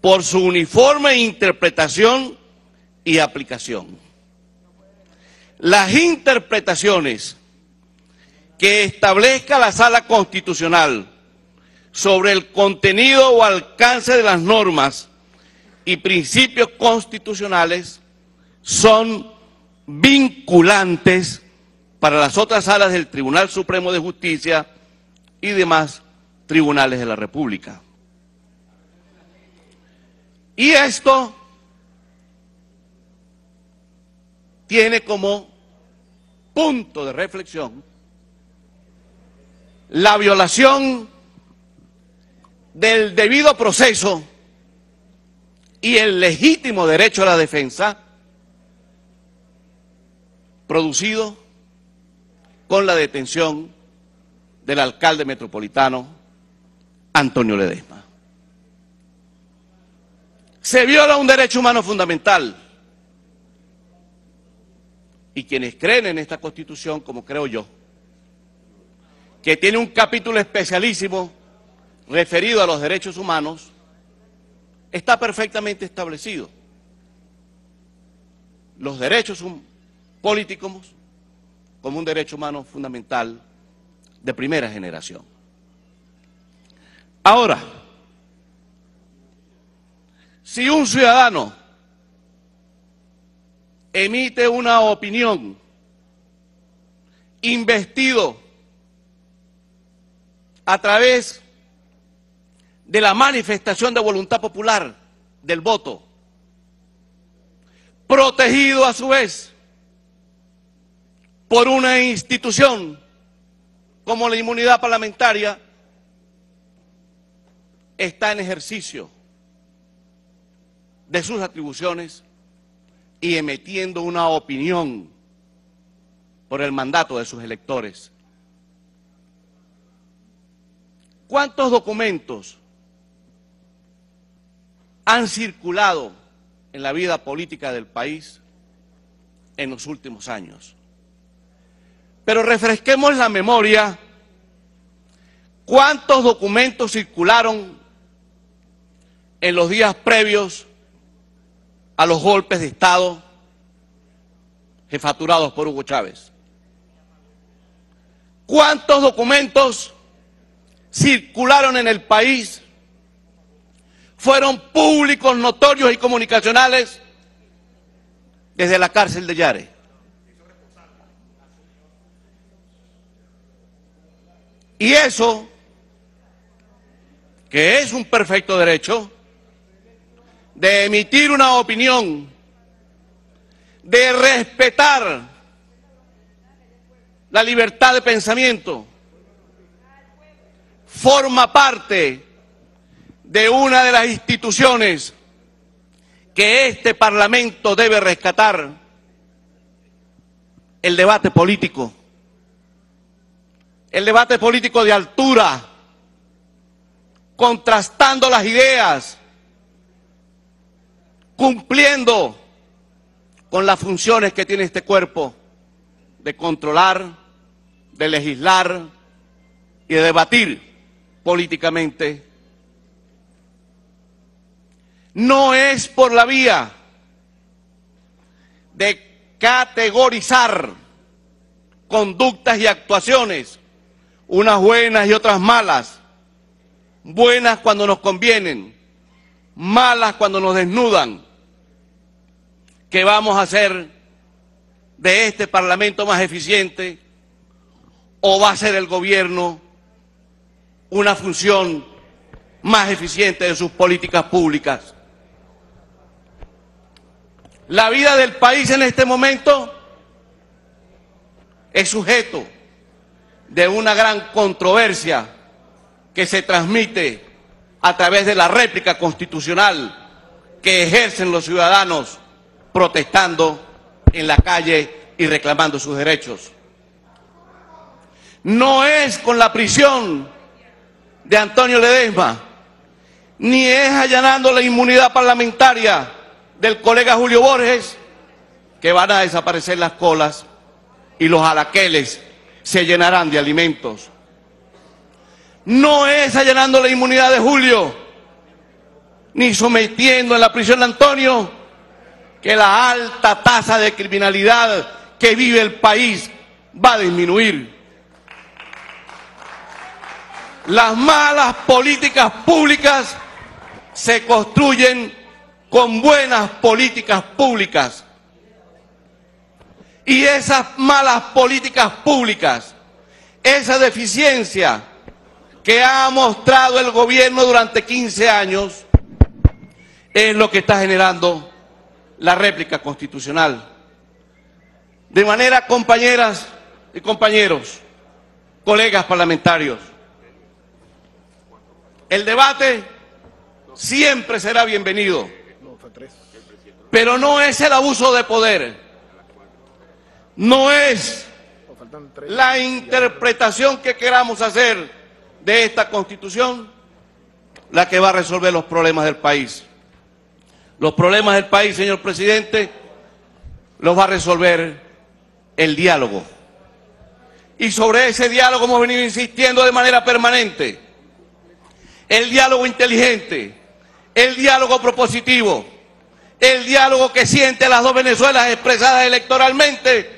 por su uniforme interpretación y aplicación. Las interpretaciones que establezca la Sala Constitucional sobre el contenido o alcance de las normas y principios constitucionales son vinculantes para las otras salas del Tribunal Supremo de Justicia y demás tribunales de la República. Y esto tiene como punto de reflexión la violación del debido proceso y el legítimo derecho a la defensa producido con la detención del alcalde metropolitano Antonio Ledezma. Se viola un derecho humano fundamental, y quienes creen en esta Constitución, como creo yo, que tiene un capítulo especialísimo referido a los derechos humanos, está perfectamente establecido. Los derechos políticos como un derecho humano fundamental de primera generación. Ahora, si un ciudadano emite una opinión investido a través de la manifestación de voluntad popular del voto, protegido a su vez por una institución como la inmunidad parlamentaria, está en ejercicio de sus atribuciones y emitiendo una opinión por el mandato de sus electores. ¿Cuántos documentos han circulado en la vida política del país en los últimos años? Pero refresquemos la memoria. ¿Cuántos documentos circularon en los días previos a los golpes de Estado jefaturados por Hugo Chávez? ¿Cuántos documentos circularon en el país, fueron públicos, notorios y comunicacionales desde la cárcel de Yare? Y eso, que es un perfecto derecho, de emitir una opinión, de respetar la libertad de pensamiento, forma parte de una de las instituciones que este Parlamento debe rescatar: el debate político. El debate político de altura, contrastando las ideas, cumpliendo con las funciones que tiene este cuerpo de controlar, de legislar y de debatir políticamente. No es por la vía de categorizar conductas y actuaciones, unas buenas y otras malas, buenas cuando nos convienen, malas cuando nos desnudan, que vamos a hacer de este Parlamento más eficiente, o va a ser el gobierno una función más eficiente de sus políticas públicas. La vida del país en este momento es sujeto de una gran controversia que se transmite a través de la réplica constitucional que ejercen los ciudadanos protestando en la calle y reclamando sus derechos. No es con la prisión de Antonio Ledezma, ni es allanando la inmunidad parlamentaria del colega Julio Borges que van a desaparecer las colas y los alaqueles se llenarán de alimentos. No es allanando la inmunidad de Julio, ni sometiendo en la prisión de Antonio, que la alta tasa de criminalidad que vive el país va a disminuir. Las malas políticas públicas se construyen con buenas políticas públicas. Y esas malas políticas públicas, esa deficiencia que ha mostrado el gobierno durante quince años, es lo que está generando la réplica constitucional. De manera, compañeras y compañeros, colegas parlamentarios, el debate siempre será bienvenido, pero no es el abuso de poder, no es la interpretación que queramos hacer de esta Constitución la que va a resolver los problemas del país. Los problemas del país, señor presidente, los va a resolver el diálogo. Y sobre ese diálogo hemos venido insistiendo de manera permanente. El diálogo inteligente, el diálogo propositivo, el diálogo que siente las dos Venezuelas expresadas electoralmente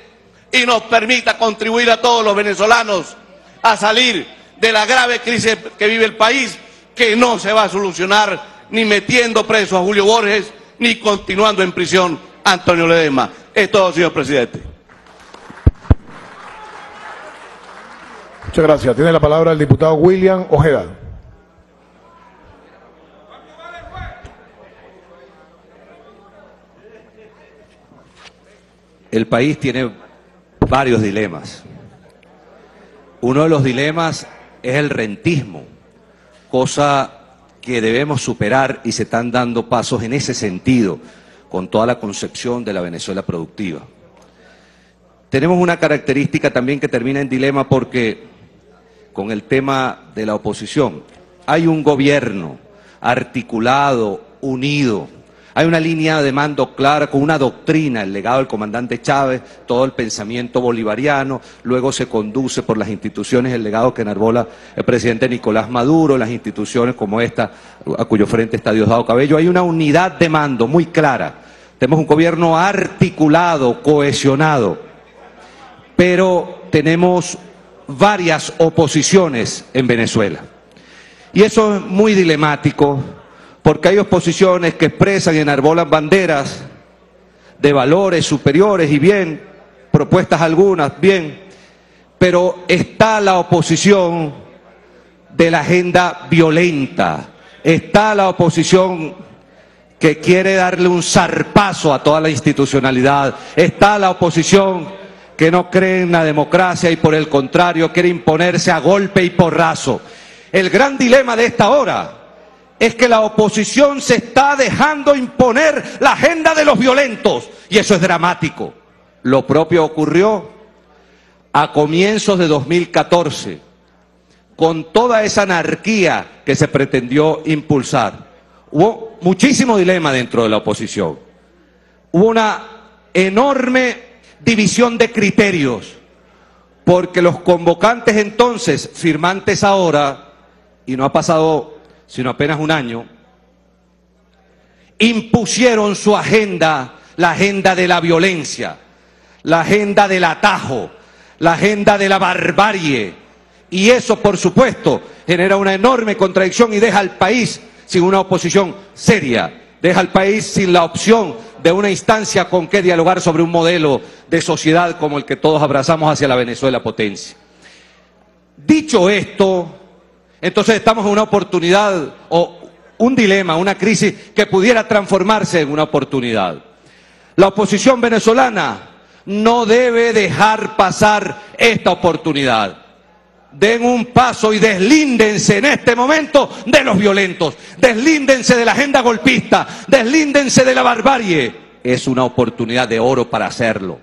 y nos permita contribuir a todos los venezolanos a salir de la grave crisis que vive el país, que no se va a solucionar ni metiendo preso a Julio Borges, ni continuando en prisión a Antonio Ledezma. Es todo, señor presidente. Muchas gracias. Tiene la palabra el diputado William Ojeda. El país tiene varios dilemas. Uno de los dilemas es el rentismo, cosa que debemos superar, y se están dando pasos en ese sentido con toda la concepción de la Venezuela productiva. Tenemos una característica también que termina en dilema, porque con el tema de la oposición hay un gobierno articulado, unido. Hay una línea de mando clara, con una doctrina, el legado del comandante Chávez, todo el pensamiento bolivariano, luego se conduce por las instituciones, el legado que enarbola el presidente Nicolás Maduro, las instituciones como esta, a cuyo frente está Diosdado Cabello. Hay una unidad de mando muy clara. Tenemos un gobierno articulado, cohesionado, pero tenemos varias oposiciones en Venezuela. Y eso es muy dilemático, porque hay oposiciones que expresan y enarbolan banderas de valores superiores y bien, propuestas algunas, bien, pero está la oposición de la agenda violenta, está la oposición que quiere darle un zarpazo a toda la institucionalidad, está la oposición que no cree en la democracia y por el contrario quiere imponerse a golpe y porrazo. El gran dilema de esta hora es que la oposición se está dejando imponer la agenda de los violentos, y eso es dramático. Lo propio ocurrió a comienzos de dos mil catorce, con toda esa anarquía que se pretendió impulsar. Hubo muchísimo dilema dentro de la oposición. Hubo una enorme división de criterios, porque los convocantes entonces, firmantes ahora, y no ha pasado sino apenas un año, impusieron su agenda, la agenda de la violencia, la agenda del atajo, la agenda de la barbarie, y eso, por supuesto, genera una enorme contradicción y deja al país sin una oposición seria, deja al país sin la opción de una instancia con que dialogar sobre un modelo de sociedad como el que todos abrazamos hacia la Venezuela potencia. Dicho esto, entonces estamos en una oportunidad, o un dilema, una crisis que pudiera transformarse en una oportunidad. La oposición venezolana no debe dejar pasar esta oportunidad. Den un paso y deslíndense en este momento de los violentos, deslíndense de la agenda golpista, deslíndense de la barbarie. Es una oportunidad de oro para hacerlo.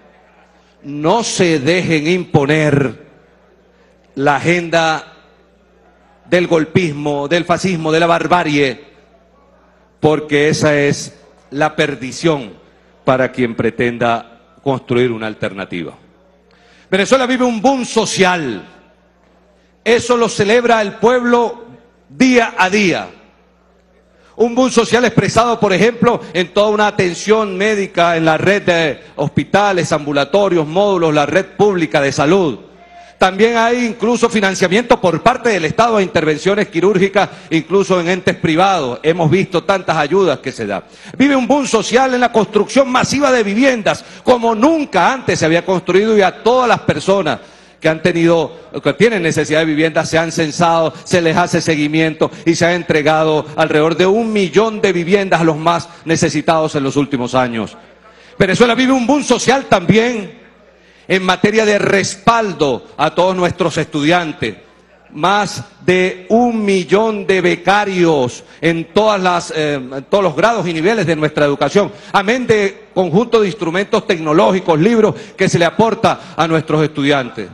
No se dejen imponer la agenda del golpismo, del fascismo, de la barbarie, porque esa es la perdición para quien pretenda construir una alternativa. Venezuela vive un boom social. Eso lo celebra el pueblo día a día. Un boom social expresado, por ejemplo, en toda una atención médica, en la red de hospitales, ambulatorios, módulos, la red pública de salud. También hay incluso financiamiento por parte del Estado a intervenciones quirúrgicas, incluso en entes privados. Hemos visto tantas ayudas que se dan. Vive un boom social en la construcción masiva de viviendas, como nunca antes se había construido, y a todas las personas que han tenido, que tienen necesidad de vivienda, se han censado, se les hace seguimiento y se ha entregado alrededor de un millón de viviendas a los más necesitados en los últimos años. Venezuela vive un boom social también en materia de respaldo a todos nuestros estudiantes. Más de un millón de becarios en, todas las, eh, en todos los grados y niveles de nuestra educación, amén de conjunto de instrumentos tecnológicos, libros que se le aporta a nuestros estudiantes.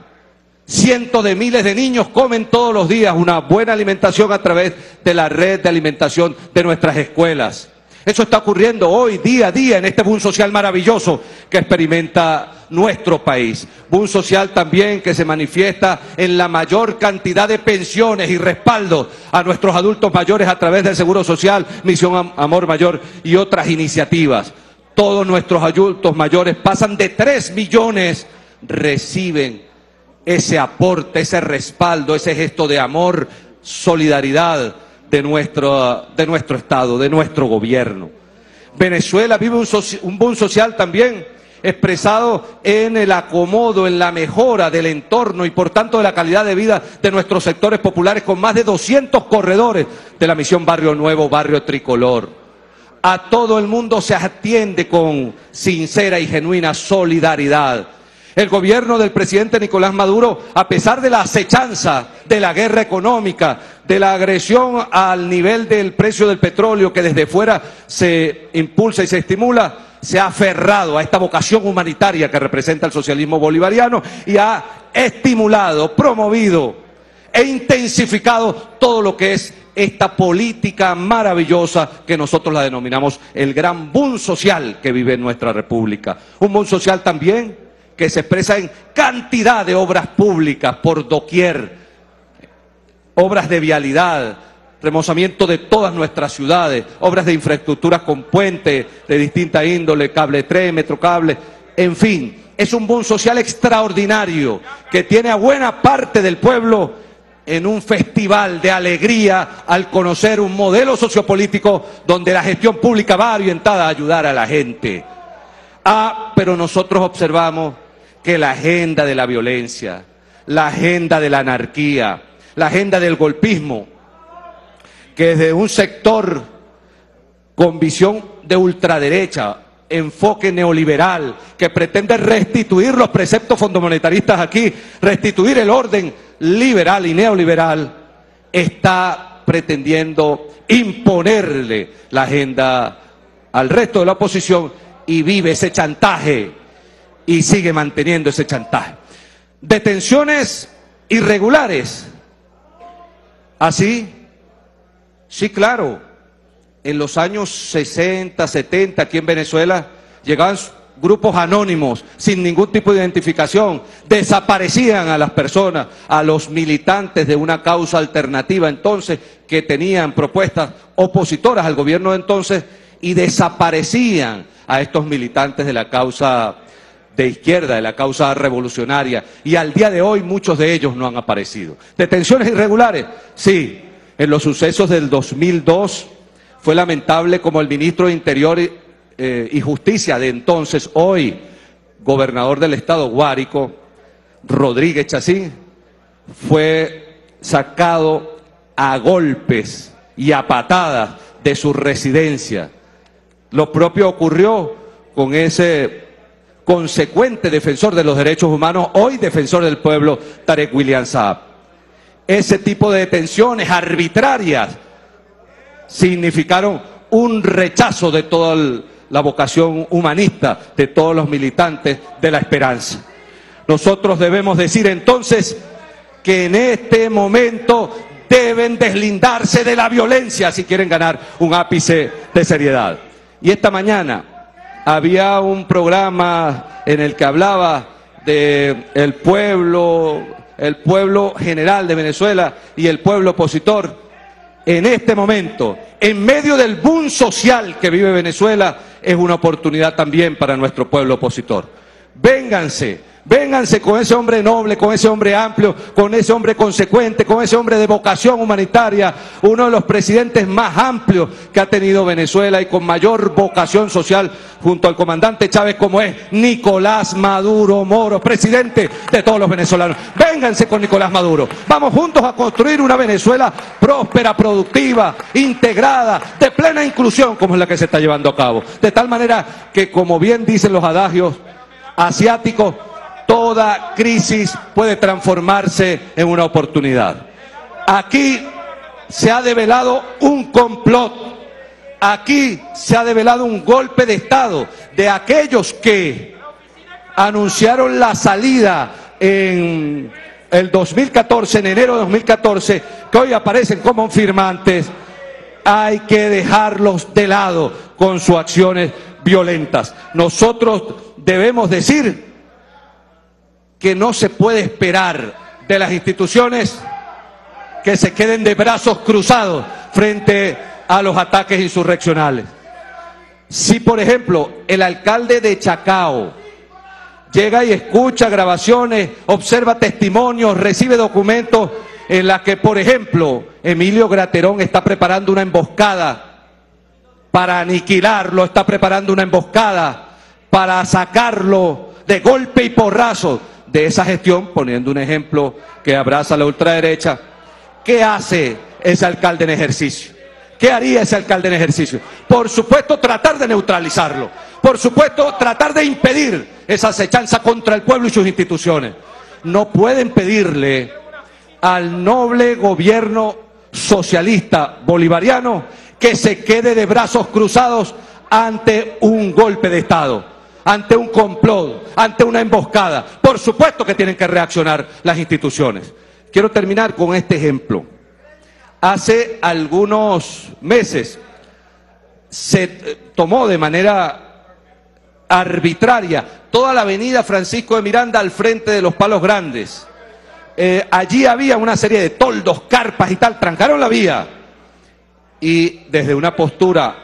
Cientos de miles de niños comen todos los días una buena alimentación a través de la red de alimentación de nuestras escuelas. Eso está ocurriendo hoy, día a día, en este boom social maravilloso que experimenta nuestro país. Boom social también que se manifiesta en la mayor cantidad de pensiones y respaldo a nuestros adultos mayores a través del Seguro Social, Misión Amor Mayor y otras iniciativas. Todos nuestros adultos mayores, pasan de tres millones, reciben ese aporte, ese respaldo, ese gesto de amor, solidaridad, De nuestro, de nuestro Estado, de nuestro gobierno. Venezuela vive un, soci, un boom social también expresado en el acomodo, en la mejora del entorno y por tanto de la calidad de vida de nuestros sectores populares, con más de doscientos corredores de la misión Barrio Nuevo, Barrio Tricolor. A todo el mundo se atiende con sincera y genuina solidaridad. El gobierno del presidente Nicolás Maduro, a pesar de la acechanza, de la guerra económica, de la agresión al nivel del precio del petróleo que desde fuera se impulsa y se estimula, se ha aferrado a esta vocación humanitaria que representa el socialismo bolivariano y ha estimulado, promovido e intensificado todo lo que es esta política maravillosa que nosotros la denominamos el gran boom social que vive en nuestra república. Un boom social también que se expresa en cantidad de obras públicas por doquier, obras de vialidad, remozamiento de todas nuestras ciudades, obras de infraestructuras con puentes de distinta índole, cable tren, metrocable, en fin. Es un boom social extraordinario que tiene a buena parte del pueblo en un festival de alegría al conocer un modelo sociopolítico donde la gestión pública va orientada a ayudar a la gente. Ah, pero nosotros observamos que la agenda de la violencia, la agenda de la anarquía, la agenda del golpismo, que desde un sector con visión de ultraderecha, enfoque neoliberal, que pretende restituir los preceptos fondomonetaristas aquí, restituir el orden liberal y neoliberal, está pretendiendo imponerle la agenda al resto de la oposición y vive ese chantaje y sigue manteniendo ese chantaje. Detenciones irregulares. ¿Así? Sí, claro. En los años sesenta, setenta, aquí en Venezuela, llegaban grupos anónimos, sin ningún tipo de identificación, desaparecían a las personas, a los militantes de una causa alternativa entonces, que tenían propuestas opositoras al gobierno de entonces, y desaparecían a estos militantes de la causa de izquierda, de la causa revolucionaria, y al día de hoy muchos de ellos no han aparecido. ¿Detenciones irregulares? Sí. En los sucesos del dos mil dos fue lamentable como el ministro de Interior y, eh, y Justicia de entonces, hoy gobernador del estado Guárico, Rodríguez Chacín, fue sacado a golpes y a patadas de su residencia. Lo propio ocurrió con ese consecuente defensor de los derechos humanos, hoy defensor del pueblo, Tarek William Saab. Ese tipo de detenciones arbitrarias significaron un rechazo de toda la vocación humanista, de todos los militantes de la esperanza. Nosotros debemos decir entonces que en este momento deben deslindarse de la violencia si quieren ganar un ápice de seriedad. Y esta mañana había un programa en el que hablaba del pueblo, el pueblo general de Venezuela y el pueblo opositor, en este momento, en medio del boom social que vive Venezuela, es una oportunidad también para nuestro pueblo opositor. Vénganse, vénganse con ese hombre noble, con ese hombre amplio, con ese hombre consecuente, con ese hombre de vocación humanitaria, uno de los presidentes más amplios que ha tenido Venezuela y con mayor vocación social, junto al comandante Chávez, como es Nicolás Maduro Moro, presidente de todos los venezolanos. Vénganse con Nicolás Maduro. Vamos juntos a construir una Venezuela próspera, productiva, integrada, de plena inclusión, como es la que se está llevando a cabo. De tal manera que, como bien dicen los adagios asiáticos, toda crisis puede transformarse en una oportunidad. Aquí se ha develado un complot, aquí se ha develado un golpe de Estado de aquellos que anunciaron la salida en el dos mil catorce, en enero de dos mil catorce, que hoy aparecen como firmantes. Hay que dejarlos de lado con sus acciones violentas. Nosotros debemos decir que no se puede esperar de las instituciones que se queden de brazos cruzados frente a los ataques insurreccionales. Si, por ejemplo, el alcalde de Chacao llega y escucha grabaciones, observa testimonios, recibe documentos en los que, por ejemplo, Emilio Graterón está preparando una emboscada para aniquilarlo, está preparando una emboscada para sacarlo de golpe y porrazo de esa gestión, poniendo un ejemplo que abraza a la ultraderecha, ¿qué hace ese alcalde en ejercicio? ¿Qué haría ese alcalde en ejercicio? Por supuesto, tratar de neutralizarlo. Por supuesto, tratar de impedir esa acechanza contra el pueblo y sus instituciones. No pueden pedirle al noble gobierno socialista bolivariano que se quede de brazos cruzados ante un golpe de Estado, ante un complot, ante una emboscada. Por supuesto que tienen que reaccionar las instituciones. Quiero terminar con este ejemplo. Hace algunos meses se tomó de manera arbitraria toda la avenida Francisco de Miranda al frente de Los Palos Grandes. Eh, allí había una serie de toldos, carpas y tal, trancaron la vía. Y desde una postura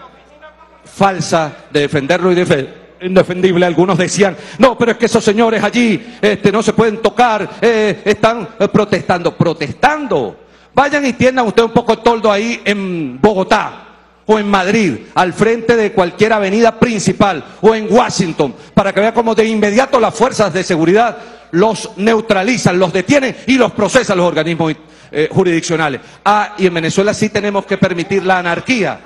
falsa de defenderlo y defenderlo, indefendible, algunos decían, no, pero es que esos señores allí este, no se pueden tocar, eh, están eh, protestando. ¿Protestando? Vayan y tiendan usted un poco de toldo ahí en Bogotá o en Madrid, al frente de cualquier avenida principal, o en Washington, para que vea cómo de inmediato las fuerzas de seguridad los neutralizan, los detienen y los procesan los organismos eh, jurisdiccionales. Ah, y en Venezuela sí tenemos que permitir la anarquía.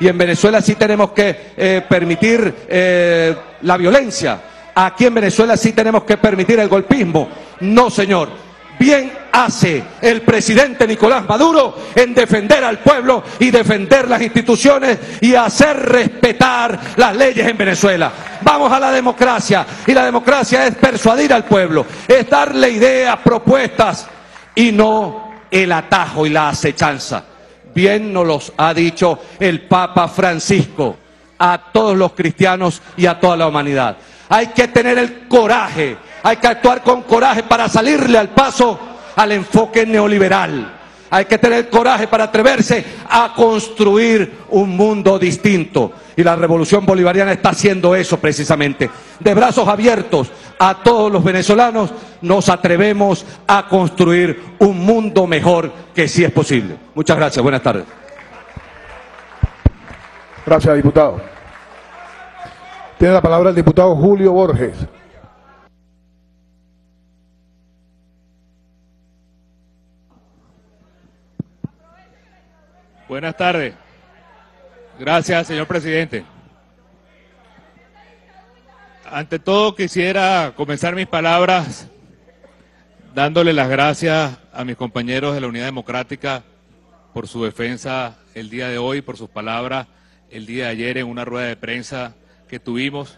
Y en Venezuela sí tenemos que eh, permitir eh, la violencia. Aquí en Venezuela sí tenemos que permitir el golpismo. No, señor. Bien hace el presidente Nicolás Maduro en defender al pueblo y defender las instituciones y hacer respetar las leyes en Venezuela. Vamos a la democracia, y la democracia es persuadir al pueblo, es darle ideas, propuestas, y no el atajo y la acechanza. Bien nos los ha dicho el Papa Francisco a todos los cristianos y a toda la humanidad. Hay que tener el coraje, hay que actuar con coraje para salirle al paso al enfoque neoliberal. Hay que tener el coraje para atreverse a construir un mundo distinto. Y la revolución bolivariana está haciendo eso precisamente. De brazos abiertos a todos los venezolanos nos atrevemos a construir un mundo mejor, que sí es posible. Muchas gracias, buenas tardes. Gracias, diputado. Tiene la palabra el diputado Julio Borges. Buenas tardes. Gracias, señor presidente. Ante todo, quisiera comenzar mis palabras dándole las gracias a mis compañeros de la Unidad Democrática por su defensa el día de hoy, por sus palabras el día de ayer en una rueda de prensa que tuvimos.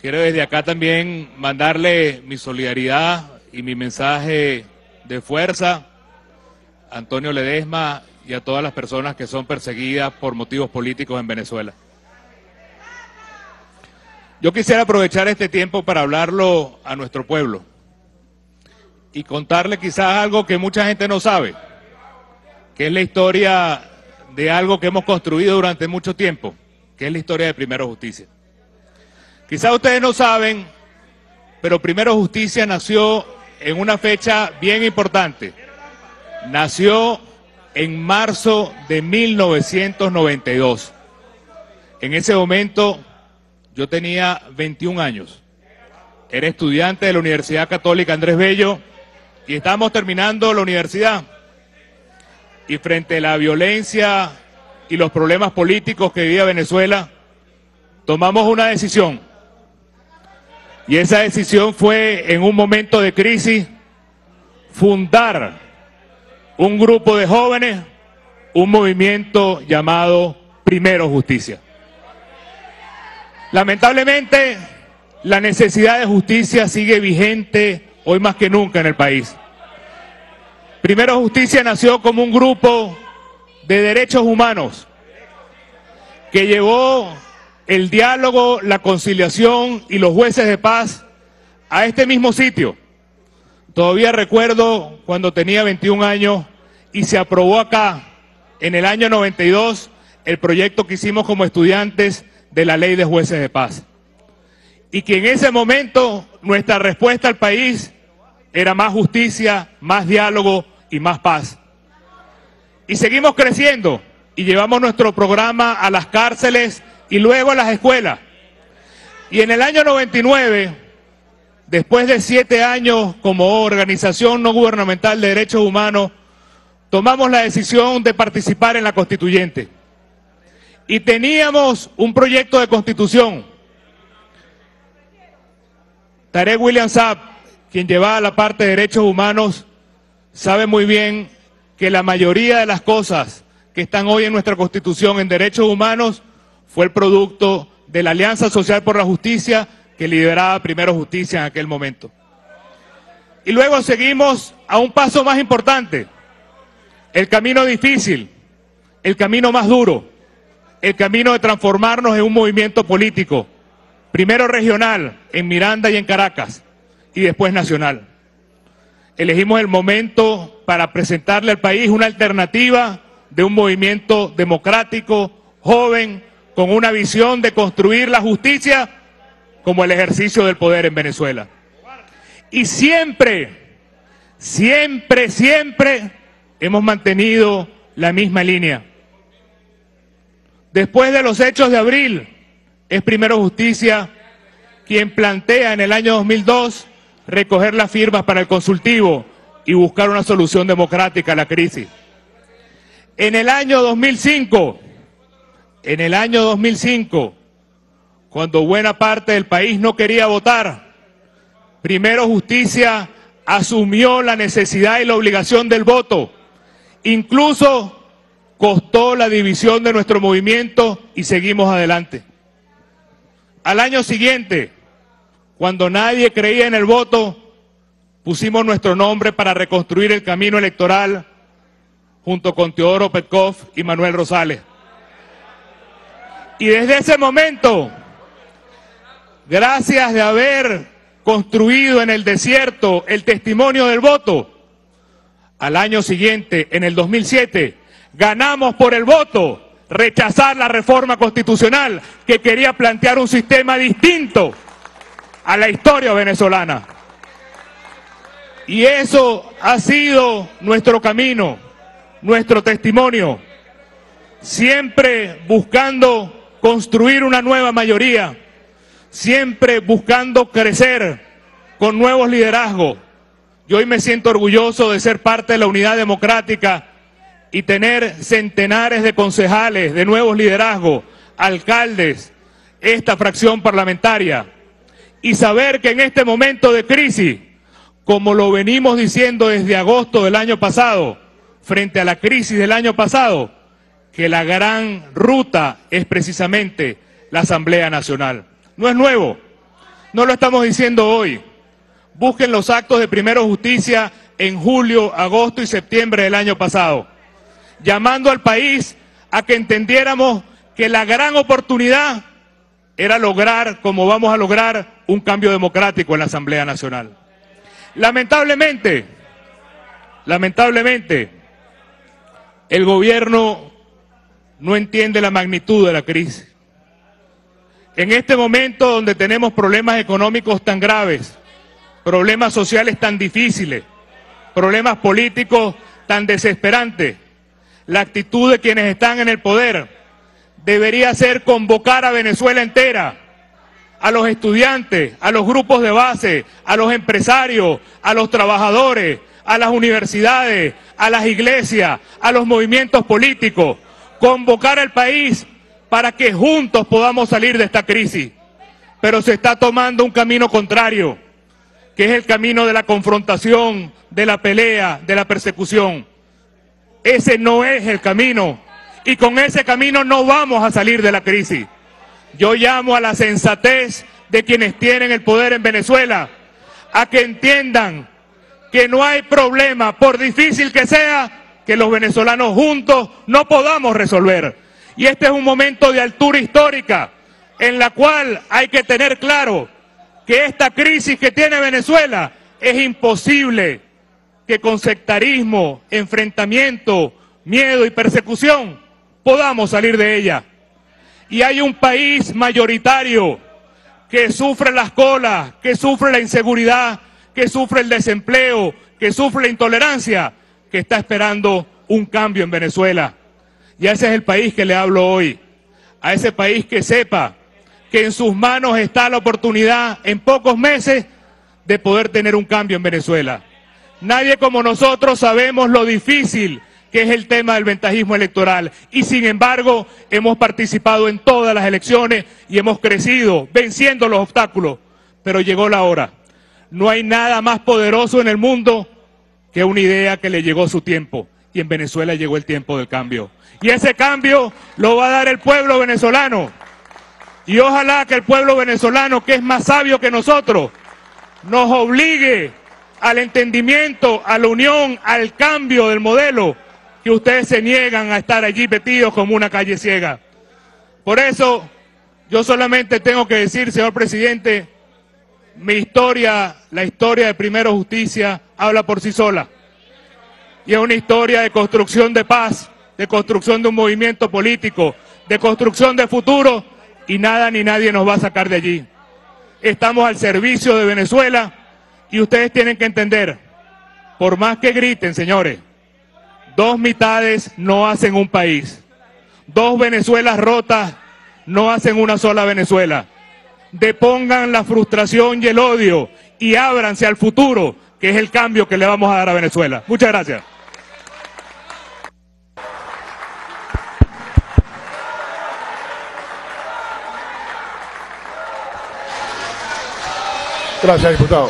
Quiero desde acá también mandarle mi solidaridad y mi mensaje de fuerza a Antonio Ledezma y a todas las personas que son perseguidas por motivos políticos en Venezuela. Yo quisiera aprovechar este tiempo para hablarlo a nuestro pueblo y contarle quizás algo que mucha gente no sabe, que es la historia de algo que hemos construido durante mucho tiempo, que es la historia de Primero Justicia. Quizás ustedes no saben, pero Primero Justicia nació en una fecha bien importante. Nació en marzo de mil novecientos noventa y dos. En ese momento yo tenía veintiún años. Era estudiante de la Universidad Católica Andrés Bello y estábamos terminando la universidad. Y frente a la violencia y los problemas políticos que vivía Venezuela, tomamos una decisión. Y esa decisión fue, en un momento de crisis, fundar un grupo de jóvenes, un movimiento llamado Primero Justicia. Lamentablemente, la necesidad de justicia sigue vigente hoy más que nunca en el país. Primero Justicia nació como un grupo de derechos humanos que llevó el diálogo, la conciliación y los jueces de paz a este mismo sitio. Todavía recuerdo cuando tenía veintiún años y se aprobó acá, en el año noventa y dos, el proyecto que hicimos como estudiantes de la ley de jueces de paz. Y que en ese momento nuestra respuesta al país era más justicia, más diálogo y más paz. Y seguimos creciendo y llevamos nuestro programa a las cárceles y luego a las escuelas. Y en el año noventa y nueve, después de siete años como organización no gubernamental de derechos humanos, tomamos la decisión de participar en la constituyente. Y teníamos un proyecto de constitución. Tarek William Saab, quien llevaba la parte de derechos humanos, sabe muy bien que la mayoría de las cosas que están hoy en nuestra constitución en derechos humanos fue el producto de la Alianza Social por la Justicia que lideraba Primero Justicia en aquel momento. Y luego seguimos a un paso más importante, el camino difícil, el camino más duro, el camino de transformarnos en un movimiento político, primero regional, en Miranda y en Caracas, y después nacional. Elegimos el momento para presentarle al país una alternativa de un movimiento democrático, joven, con una visión de construir la justicia como el ejercicio del poder en Venezuela. Y siempre, siempre, siempre hemos mantenido la misma línea. Después de los hechos de abril, es Primero Justicia quien plantea en el año dos mil dos recoger las firmas para el consultivo y buscar una solución democrática a la crisis. En el año dos mil cinco, en el año dos mil cinco, cuando buena parte del país no quería votar, Primero Justicia asumió la necesidad y la obligación del voto, incluso costó la división de nuestro movimiento y seguimos adelante. Al año siguiente, cuando nadie creía en el voto, pusimos nuestro nombre para reconstruir el camino electoral junto con Teodoro Petkov y Manuel Rosales. Y desde ese momento, gracias de haber construido en el desierto el testimonio del voto, al año siguiente, en el dos mil siete, ganamos por el voto rechazar la reforma constitucional que quería plantear un sistema distinto a la historia venezolana. Y eso ha sido nuestro camino, nuestro testimonio, siempre buscando construir una nueva mayoría, siempre buscando crecer con nuevos liderazgos. Yo hoy me siento orgulloso de ser parte de la Unidad Democrática y tener centenares de concejales, de nuevos liderazgos, alcaldes, esta fracción parlamentaria. Y saber que en este momento de crisis, como lo venimos diciendo desde agosto del año pasado, frente a la crisis del año pasado, que la gran ruta es precisamente la Asamblea Nacional. No es nuevo, no lo estamos diciendo hoy. Busquen los actos de Primero Justicia en julio, agosto y septiembre del año pasado, llamando al país a que entendiéramos que la gran oportunidad era lograr, como vamos a lograr, un cambio democrático en la Asamblea Nacional. Lamentablemente, lamentablemente, el gobierno no entiende la magnitud de la crisis. En este momento donde tenemos problemas económicos tan graves, problemas sociales tan difíciles, problemas políticos tan desesperantes, la actitud de quienes están en el poder debería ser convocar a Venezuela entera, a los estudiantes, a los grupos de base, a los empresarios, a los trabajadores, a las universidades, a las iglesias, a los movimientos políticos, convocar al país para que juntos podamos salir de esta crisis. Pero se está tomando un camino contrario, que es el camino de la confrontación, de la pelea, de la persecución. Ese no es el camino, y con ese camino no vamos a salir de la crisis. Yo llamo a la sensatez de quienes tienen el poder en Venezuela, a que entiendan que no hay problema, por difícil que sea, que los venezolanos juntos no podamos resolver. Y este es un momento de altura histórica, en la cual hay que tener claro que esta crisis que tiene Venezuela es imposible que con sectarismo, enfrentamiento, miedo y persecución podamos salir de ella. Y hay un país mayoritario que sufre las colas, que sufre la inseguridad, que sufre el desempleo, que sufre la intolerancia, que está esperando un cambio en Venezuela. Y ese es el país que le hablo hoy, a ese país que sepa que en sus manos está la oportunidad en pocos meses de poder tener un cambio en Venezuela. Nadie como nosotros sabemos lo difícil que es el tema del ventajismo electoral, y sin embargo hemos participado en todas las elecciones y hemos crecido venciendo los obstáculos, pero llegó la hora. No hay nada más poderoso en el mundo que una idea que le llegó su tiempo, y en Venezuela llegó el tiempo del cambio. Y ese cambio lo va a dar el pueblo venezolano, y ojalá que el pueblo venezolano, que es más sabio que nosotros, nos obligue al entendimiento, a la unión, al cambio del modelo, que ustedes se niegan a estar allí metidos como una calle ciega. Por eso, yo solamente tengo que decir, señor presidente, mi historia, la historia de Primero Justicia, habla por sí sola. Y es una historia de construcción de paz, de construcción de un movimiento político, de construcción de futuro, y nada ni nadie nos va a sacar de allí. Estamos al servicio de Venezuela, y ustedes tienen que entender, por más que griten, señores, dos mitades no hacen un país. Dos Venezuelas rotas no hacen una sola Venezuela. Depongan la frustración y el odio y ábranse al futuro, que es el cambio que le vamos a dar a Venezuela. Muchas gracias. Gracias, diputado.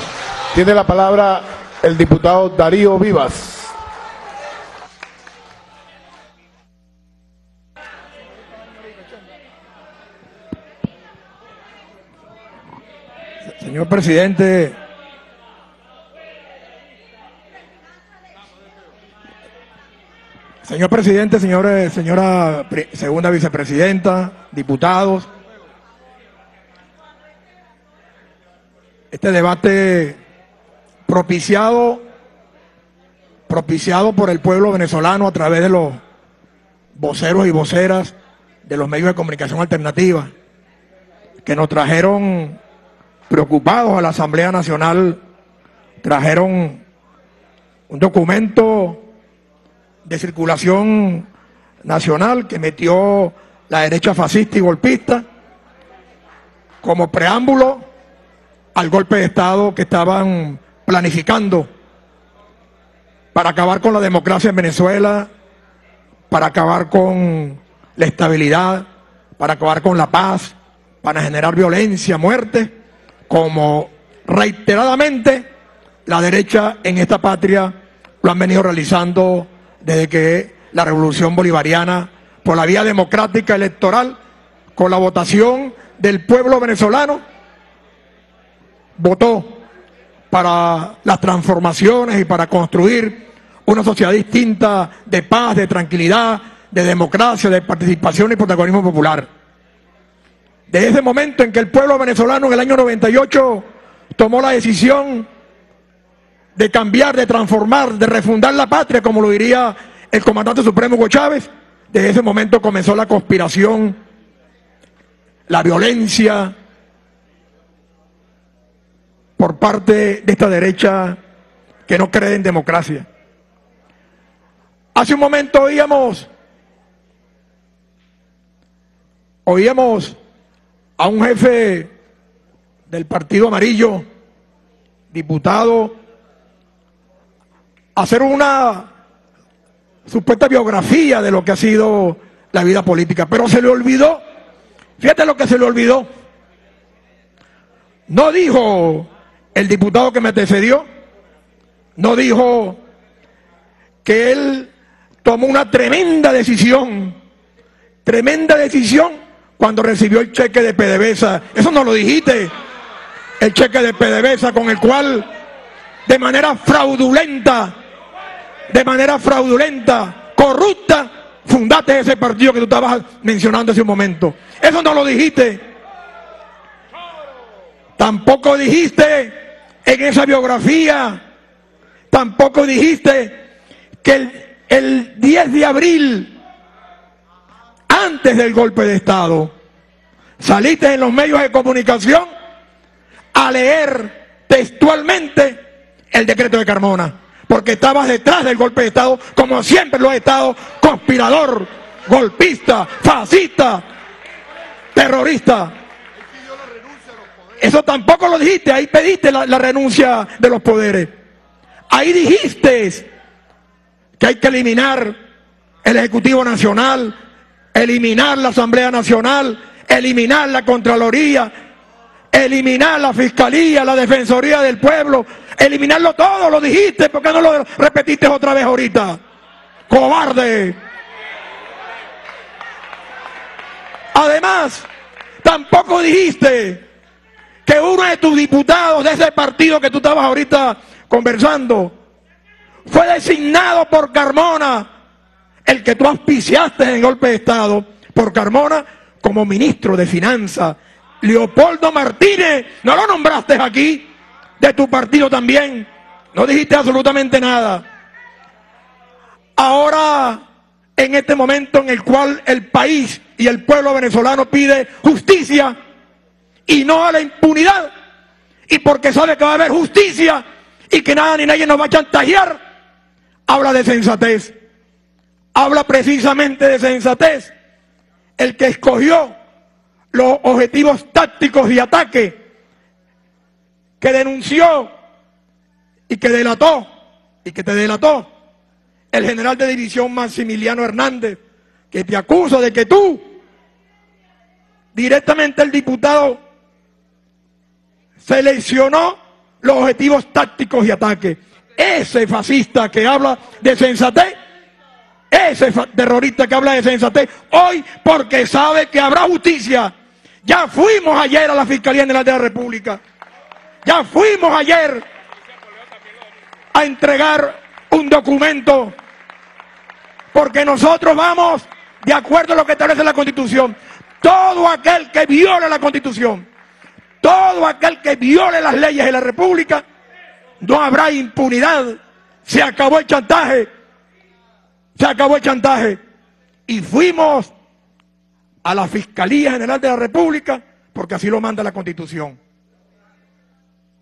Tiene la palabra el diputado Darío Vivas. Señor presidente, señor presidente, señores, señora segunda vicepresidenta, diputados, este debate propiciado, propiciado por el pueblo venezolano a través de los voceros y voceras de los medios de comunicación alternativa que nos trajeron preocupados a la Asamblea Nacional, trajeron un documento de circulación nacional que metió la derecha fascista y golpista como preámbulo al golpe de Estado que estaban planificando para acabar con la democracia en Venezuela, para acabar con la estabilidad, para acabar con la paz, para generar violencia, muerte, como reiteradamente la derecha en esta patria lo han venido realizando desde que la revolución bolivariana, por la vía democrática electoral, con la votación del pueblo venezolano, votó para las transformaciones y para construir una sociedad distinta de paz, de tranquilidad, de democracia, de participación y protagonismo popular. desde ese momento en que el pueblo venezolano en el año noventa y ocho tomó la decisión de cambiar, de transformar, de refundar la patria, como lo diría el comandante supremo Hugo Chávez, desde ese momento comenzó la conspiración, la violencia por parte de esta derecha que no cree en democracia. Hace un momento oíamos, oíamos a un jefe del Partido Amarillo, diputado, hacer una supuesta biografía de lo que ha sido la vida política, pero se le olvidó, fíjate lo que se le olvidó, no dijo el diputado que me antecedió, no dijo que él tomó una tremenda decisión, tremenda decisión cuando recibió el cheque de P D V S A, eso no lo dijiste, el cheque de P D V S A con el cual de manera fraudulenta, de manera fraudulenta, corrupta, fundaste ese partido que tú estabas mencionando hace un momento. Eso no lo dijiste. Tampoco dijiste en esa biografía, tampoco dijiste que el, el diez de abril, antes del golpe de Estado, saliste en los medios de comunicación a leer textualmente el decreto de Carmona, porque estabas detrás del golpe de Estado, como siempre lo has estado, conspirador, golpista, fascista, terrorista. Eso tampoco lo dijiste, ahí pediste la, la renuncia de los poderes. Ahí dijiste que hay que eliminar el Ejecutivo Nacional, eliminar la Asamblea Nacional, eliminar la Contraloría, eliminar la Fiscalía, la Defensoría del Pueblo, eliminarlo todo, lo dijiste, ¿por qué no lo repetiste otra vez ahorita? ¡Cobarde! Además, tampoco dijiste que uno de tus diputados de ese partido que tú estabas ahorita conversando fue designado por Carmona, el que tú auspiciaste en el golpe de Estado, por Carmona como ministro de Finanzas. Leopoldo Martínez, no lo nombraste aquí, de tu partido también, no dijiste absolutamente nada. Ahora, en este momento en el cual el país y el pueblo venezolano pide justicia y no a la impunidad, y porque sabe que va a haber justicia y que nada ni nadie nos va a chantajear, habla de sensatez, habla precisamente de sensatez, el que escogió los objetivos tácticos y ataque que denunció y que delató y que te delató el general de división Maximiliano Hernández, que te acusa de que tú, directamente el diputado, seleccionó los objetivos tácticos y ataque. Ese fascista que habla de sensatez, ese terrorista que habla de sensatez, hoy porque sabe que habrá justicia. Ya fuimos ayer a la Fiscalía General de la República. Ya fuimos ayer a entregar un documento. Porque nosotros vamos de acuerdo a lo que establece la Constitución. Todo aquel que viole la Constitución, todo aquel que viole las leyes de la República, no habrá impunidad. Se acabó el chantaje. Se acabó el chantaje. Y fuimos a la Fiscalía General de la República, porque así lo manda la Constitución,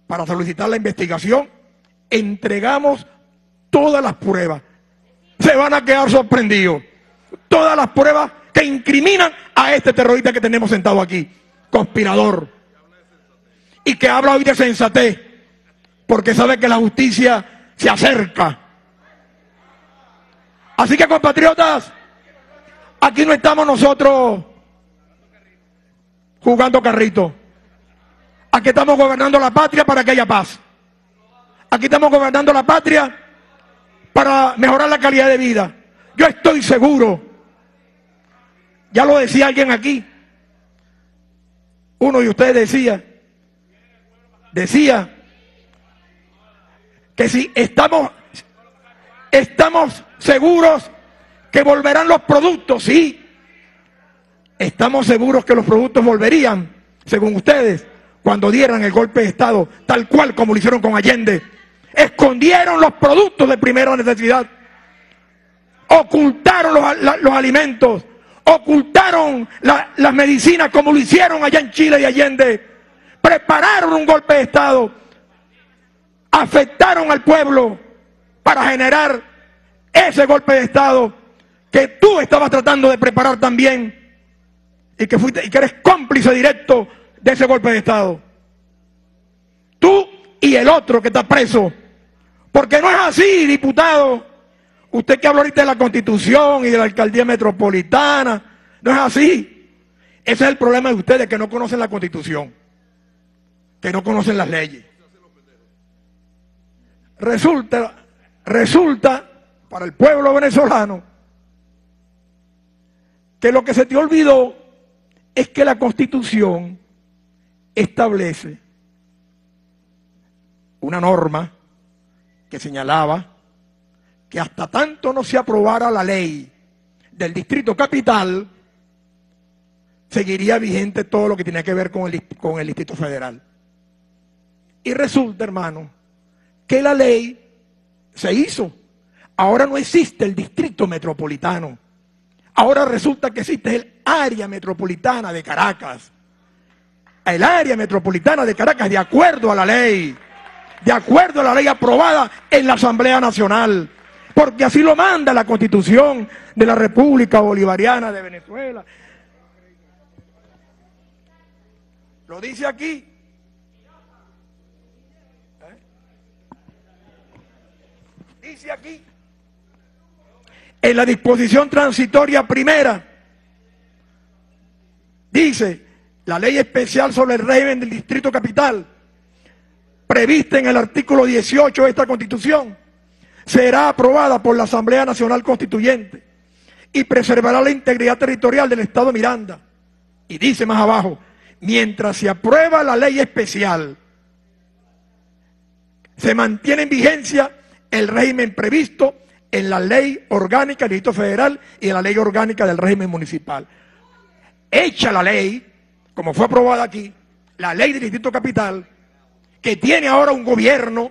para solicitar la investigación. Entregamos todas las pruebas. Se van a quedar sorprendidos. Todas las pruebas que incriminan a este terrorista que tenemos sentado aquí, conspirador, y que habla hoy de sensatez, porque sabe que la justicia se acerca. Así que, compatriotas, aquí no estamos nosotros jugando carrito. Aquí estamos gobernando la patria para que haya paz. Aquí estamos gobernando la patria para mejorar la calidad de vida. Yo estoy seguro, ya lo decía alguien aquí, uno de ustedes decía, decía que si estamos, estamos seguros que volverán los productos, sí, estamos seguros que los productos volverían, según ustedes, cuando dieran el golpe de Estado, tal cual como lo hicieron con Allende. Escondieron los productos de primera necesidad, ocultaron los, la, los alimentos, ocultaron la, las medicinas como lo hicieron allá en Chile y Allende, prepararon un golpe de Estado, afectaron al pueblo para generar ese golpe de Estado que tú estabas tratando de preparar también y que, fuiste, y que eres cómplice directo de ese golpe de Estado. Tú y el otro que está preso, porque no es así, diputado. Usted que habló ahorita de la Constitución y de la Alcaldía Metropolitana, no es así. Ese es el problema de ustedes, que no conocen la Constitución, que no conocen las leyes. Resulta, resulta para el pueblo venezolano que lo que se te olvidó es que la Constitución establece una norma que señalaba que hasta tanto no se aprobara la ley del Distrito Capital, seguiría vigente todo lo que tenía que ver con el, con el Distrito Federal. Y resulta, hermano, que la ley se hizo. Ahora no existe el Distrito Metropolitano. Ahora resulta que existe el área metropolitana de Caracas. El área metropolitana de Caracas, de acuerdo a la ley, de acuerdo a la ley aprobada en la Asamblea Nacional, porque así lo manda la Constitución de la República Bolivariana de Venezuela. Lo dice aquí. ¿Eh? Dice aquí. En la disposición transitoria primera, dice, la ley especial sobre el régimen del Distrito Capital, prevista en el artículo dieciocho de esta Constitución, será aprobada por la Asamblea Nacional Constituyente y preservará la integridad territorial del Estado Miranda. Y dice más abajo, mientras se aprueba la ley especial, se mantiene en vigencia el régimen previsto en la ley orgánica del Distrito Federal y en la ley orgánica del régimen municipal. Hecha la ley, como fue aprobada aquí, la ley del Distrito Capital, que tiene ahora un gobierno,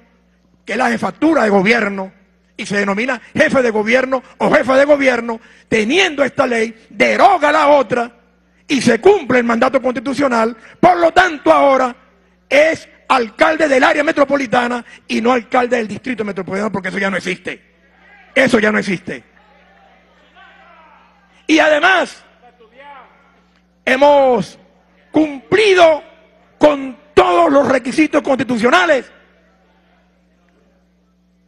que es la jefatura de gobierno, y se denomina jefe de gobierno o jefa de gobierno, teniendo esta ley, deroga la otra y se cumple el mandato constitucional. Por lo tanto, ahora es alcalde del área metropolitana y no alcalde del Distrito Metropolitano, porque eso ya no existe. Eso ya no existe. Y además, hemos cumplido con todos los requisitos constitucionales.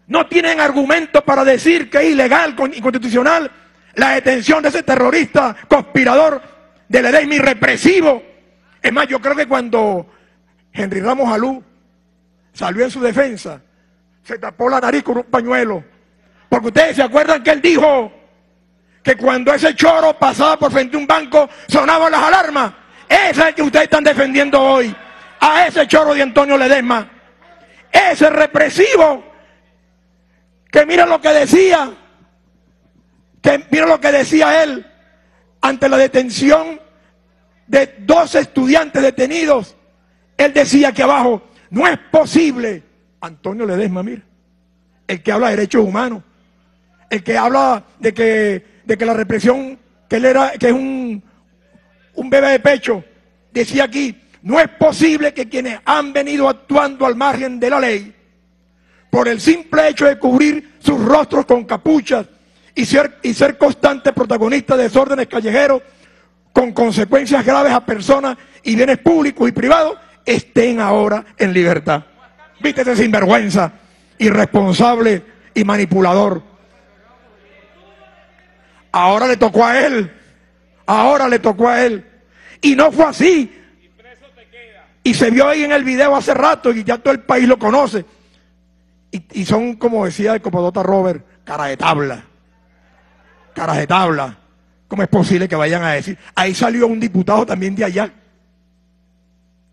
No tienen argumento para decir que es ilegal y inconstitucional la detención de ese terrorista conspirador de Ledezma y represivo. Es más, yo creo que cuando Henry Ramos Alú salió en su defensa, se tapó la nariz con un pañuelo. Porque ustedes se acuerdan que él dijo que cuando ese choro pasaba por frente a un banco sonaban las alarmas. Ese es el que ustedes están defendiendo hoy, a ese choro de Antonio Ledezma, ese represivo. Que mira lo que decía, que mira lo que decía él ante la detención de dos estudiantes detenidos. Él decía aquí abajo, no es posible, Antonio Ledezma, mira, el que habla de derechos humanos, el que habla de que, de que la represión, que él era, que es un, un bebé de pecho, decía aquí, no es posible que quienes han venido actuando al margen de la ley, por el simple hecho de cubrir sus rostros con capuchas y ser, y ser constantes protagonistas de desórdenes callejeros con consecuencias graves a personas y bienes públicos y privados, estén ahora en libertad. Viste ese sinvergüenza, irresponsable y manipulador. Ahora le tocó a él, ahora le tocó a él. Y no fue así. Y se vio ahí en el video hace rato y ya todo el país lo conoce. Y, y son, como decía el copadota Robert, cara de tabla, cara de tabla. ¿Cómo es posible que vayan a decir? Ahí salió un diputado también de allá,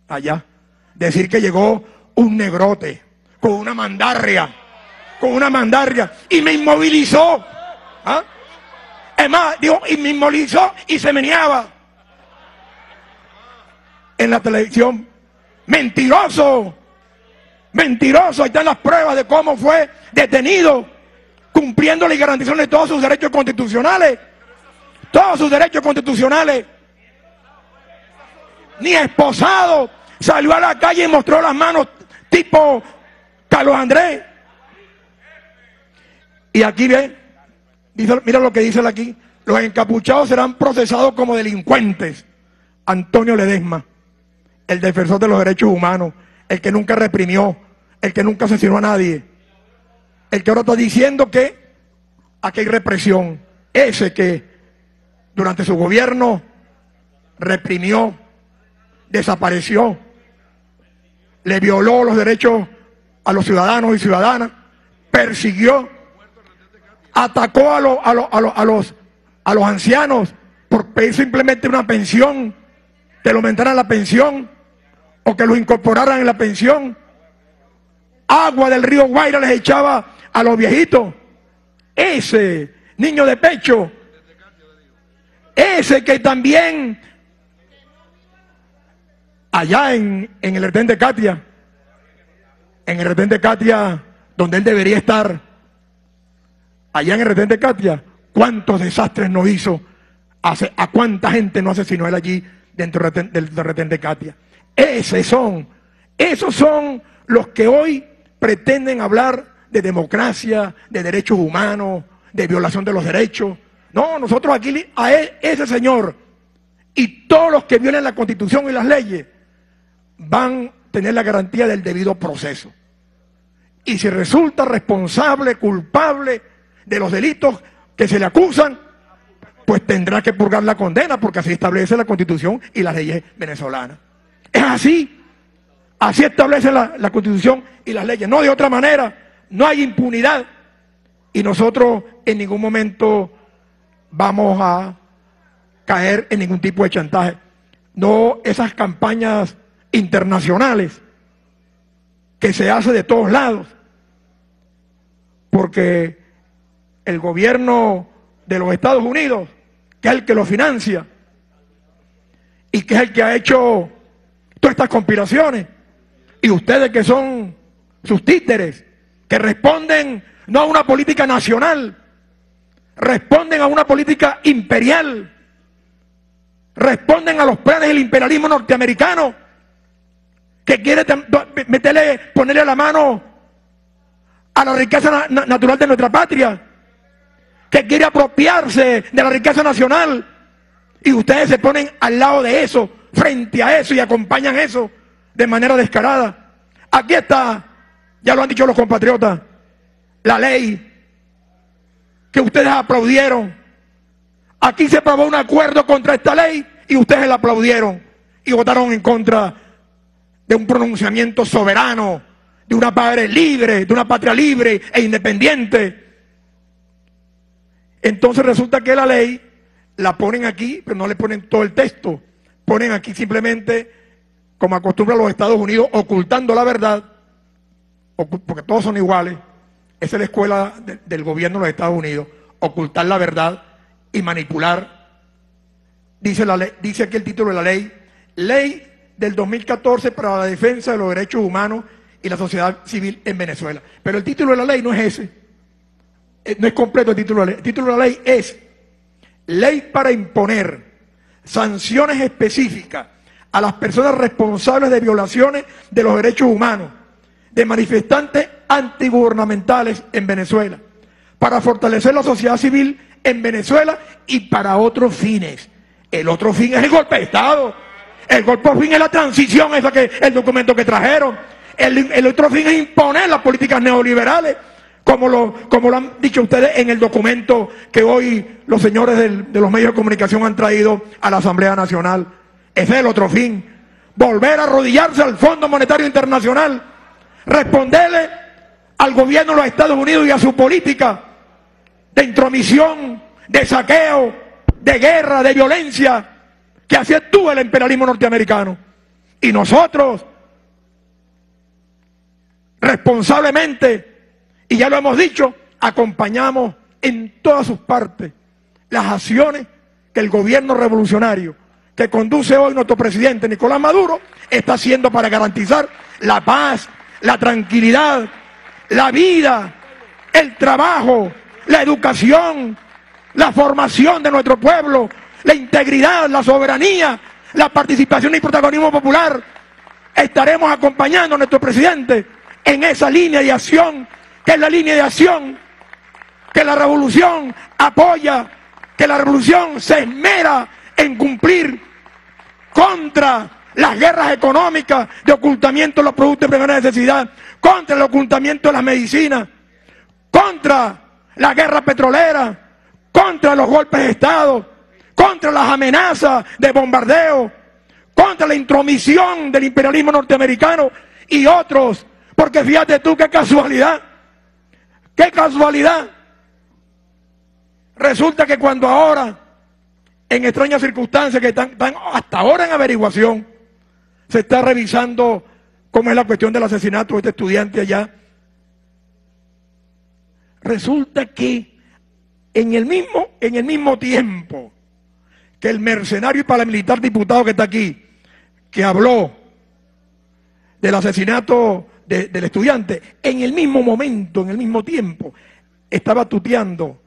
allá, decir que llegó un negrote con una mandarria, con una mandarria, y me inmovilizó. ¿Ah? Es más, dijo, y me inmovilizó y se meneaba. en la televisión. ¡Mentiroso! ¡Mentiroso! Ahí están las pruebas de cómo fue detenido, cumpliendo y garantizándole todos sus derechos constitucionales. Todos sus derechos constitucionales. Ni esposado. Salió a la calle y mostró las manos tipo Carlos Andrés. Y aquí ve, mira lo que dice aquí. Los encapuchados serán procesados como delincuentes. Antonio Ledezma, el defensor de los derechos humanos, el que nunca reprimió, el que nunca asesinó a nadie, el que ahora está diciendo que aquí hay represión, ese que durante su gobierno reprimió, desapareció, le violó los derechos a los ciudadanos y ciudadanas, persiguió, atacó a los, a los, a los, a los, a los ancianos por pedir simplemente una pensión, que le aumentaran la pensión o que los incorporaran en la pensión. Agua del río Guaira les echaba a los viejitos. Ese niño de pecho, ese que también allá en, en el retén de Katia, en el retén de Katia, donde él debería estar, allá en el retén de Katia, cuántos desastres no hizo, a cuánta gente no asesinó él allí dentro del retén de Katia. Esos son, esos son los que hoy pretenden hablar de democracia, de derechos humanos, de violación de los derechos. No, nosotros aquí a él, ese señor y todos los que violen la Constitución y las leyes van a tener la garantía del debido proceso. Y si resulta responsable, culpable de los delitos que se le acusan, pues tendrá que purgar la condena, porque así establece la Constitución y las leyes venezolanas. Es así, así establece la, la Constitución y las leyes, no de otra manera. No hay impunidad y nosotros en ningún momento vamos a caer en ningún tipo de chantaje. No esas campañas internacionales que se hacen de todos lados, porque el gobierno de los Estados Unidos, que es el que lo financia y que es el que ha hecho todas estas conspiraciones, y ustedes que son sus títeres, que responden no a una política nacional, responden a una política imperial, responden a los planes del imperialismo norteamericano, que quiere meterle, ponerle la mano a la riqueza na- natural de nuestra patria, que quiere apropiarse de la riqueza nacional, y ustedes se ponen al lado de eso, frente a eso, y acompañan eso de manera descarada. Aquí está, ya lo han dicho los compatriotas, la ley que ustedes aplaudieron. Aquí se aprobó un acuerdo contra esta ley y ustedes la aplaudieron y votaron en contra de un pronunciamiento soberano, de una patria libre, de una patria libre e independiente. Entonces resulta que la ley la ponen aquí, pero no le ponen todo el texto. Ponen aquí simplemente, como acostumbran los Estados Unidos, ocultando la verdad, porque todos son iguales. Esa es la escuela de, del gobierno de los Estados Unidos, ocultar la verdad y manipular. Dice, la ley, dice aquí el título de la ley, Ley del dos mil catorce para la defensa de los derechos humanos y la sociedad civil en Venezuela. Pero el título de la ley no es ese. No es completo el título de la ley. El título de la ley es Ley para imponer sanciones específicas a las personas responsables de violaciones de los derechos humanos de manifestantes antigubernamentales en Venezuela, para fortalecer la sociedad civil en Venezuela y para otros fines. El otro fin es el golpe de Estado. El golpe de fin es la transición, esa que el documento que trajeron. El, el otro fin es imponer las políticas neoliberales, Como lo, como lo han dicho ustedes en el documento que hoy los señores del, de los medios de comunicación han traído a la Asamblea Nacional. Ese es el otro fin. Volver a arrodillarse al Fondo Monetario Internacional, responderle al gobierno de los Estados Unidos y a su política de intromisión, de saqueo, de guerra, de violencia, que así actúa el imperialismo norteamericano. Y nosotros, responsablemente, y ya lo hemos dicho, acompañamos en todas sus partes las acciones que el gobierno revolucionario, que conduce hoy nuestro presidente Nicolás Maduro está haciendo para garantizar la paz, la tranquilidad, la vida, el trabajo, la educación, la formación de nuestro pueblo, la integridad, la soberanía, la participación y protagonismo popular. Estaremos acompañando a nuestro presidente en esa línea de acción, que es la línea de acción que la revolución apoya, que la revolución se esmera en cumplir contra las guerras económicas de ocultamiento de los productos de primera necesidad, contra el ocultamiento de las medicinas, contra la guerra petrolera, contra los golpes de Estado, contra las amenazas de bombardeo, contra la intromisión del imperialismo norteamericano y otros. Porque fíjate tú qué casualidad, qué casualidad. Resulta que cuando ahora, en extrañas circunstancias que están, están hasta ahora en averiguación, se está revisando cómo es la cuestión del asesinato de este estudiante allá, resulta que en el mismo, en el mismo tiempo que el mercenario y paramilitar diputado que está aquí, que habló del asesinato de, del estudiante, en el mismo momento, en el mismo tiempo, estaba tuteando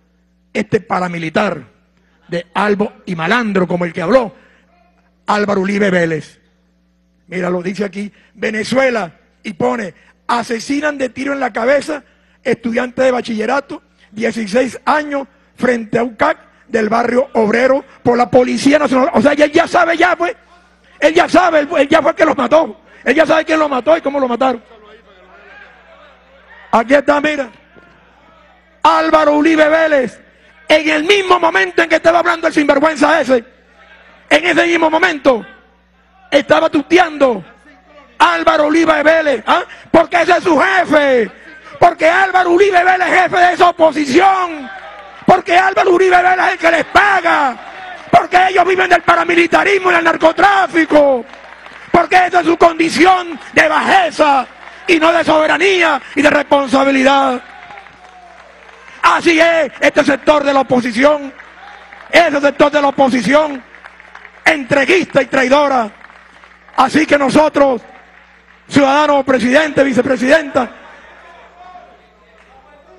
este paramilitar de albo y malandro como el que habló, Álvaro Uribe Vélez. Mira, lo dice aquí, Venezuela, y pone, asesinan de tiro en la cabeza estudiante de bachillerato, dieciséis años, frente a un C A C del barrio obrero por la Policía Nacional. O sea, él ya sabe, ya pues, él ya sabe, él ya fue el que los mató, él ya sabe quién los mató y cómo lo mataron. Aquí está, mira, Álvaro Uribe Vélez, en el mismo momento en que estaba hablando el sinvergüenza ese, en ese mismo momento, estaba tuteando Álvaro Uribe Vélez, ¿ah? Porque ese es su jefe, porque Álvaro Uribe Vélez es jefe de esa oposición, porque Álvaro Uribe Vélez es el que les paga, porque ellos viven del paramilitarismo y del narcotráfico, porque esa es su condición de bajeza y no de soberanía y de responsabilidad. Así es, este sector de la oposición, ese sector de la oposición, entreguista y traidora. Así que nosotros, ciudadanos, presidente, vicepresidenta,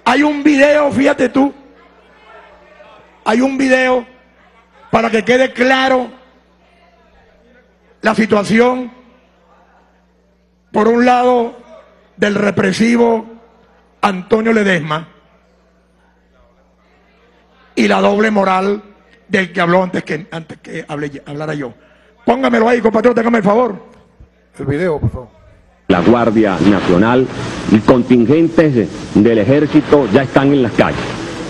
hay un video, fíjate tú, hay un video para que quede claro la situación, por un lado, del represivo Antonio Ledezma, y la doble moral del que habló antes que, antes que hable, hablara yo. Póngamelo ahí, compatriota, hágame el favor. El video, por favor. La Guardia Nacional y contingentes del Ejército ya están en las calles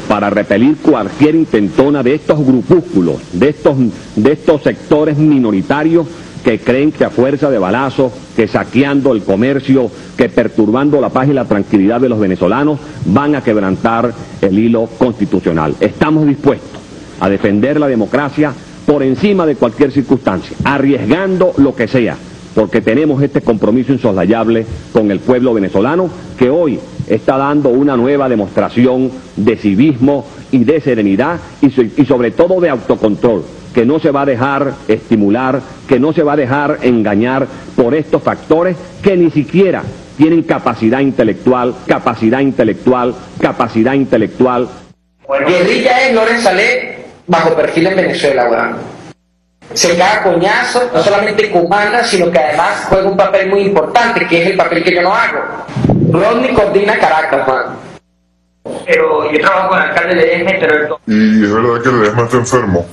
para repelir cualquier intentona de estos grupúsculos, de estos, de estos sectores minoritarios que creen que a fuerza de balazos, que saqueando el comercio, que perturbando la paz y la tranquilidad de los venezolanos, van a quebrantar el hilo constitucional. Estamos dispuestos a defender la democracia por encima de cualquier circunstancia, arriesgando lo que sea, porque tenemos este compromiso insoslayable con el pueblo venezolano, que hoy está dando una nueva demostración de civismo y de serenidad y sobre todo de autocontrol, que no se va a dejar estimular, que no se va a dejar engañar por estos factores que ni siquiera tienen capacidad intelectual, capacidad intelectual, capacidad intelectual. Bueno, guerrilla es Lorent Saleh bajo perfil en Venezuela, weón. Se caga coñazo, no solamente comanda, sino que además juega un papel muy importante, que es el papel que yo no hago. Rodney coordina Caracas, weón. Pero yo trabajo con el alcalde Ledezma, pero... Y es verdad que Ledezma está enfermo.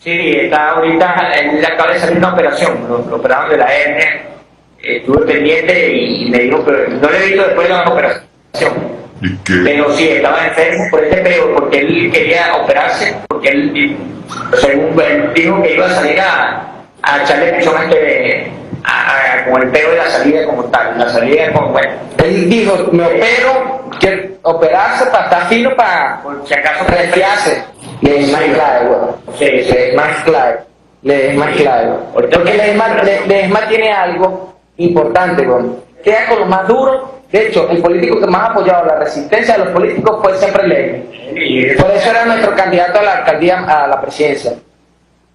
Sí, está ahorita, él acaba de salir una operación, lo, lo operaron de la hernia, eh, estuve pendiente y me dijo, pero no le he visto después de la operación. ¿Y qué? Pero sí, estaba enfermo por este peo, porque él quería operarse, porque él, según él, dijo que iba a salir a, a echarle personas que, a, a, con el peo de la salida como tal, la salida como, bueno. Él dijo, me opero, que operarse para estar fino, para, por si acaso, resfriarse. Le es más clave, bueno. Sí, sí, le es más clave. Le es más clave. Porque Ledezma tiene algo importante, bueno. Queda con lo más duro. De hecho, el político que más ha apoyado la resistencia de los políticos fue siempre Ledezma. Por eso era nuestro candidato a la alcaldía, a la presidencia.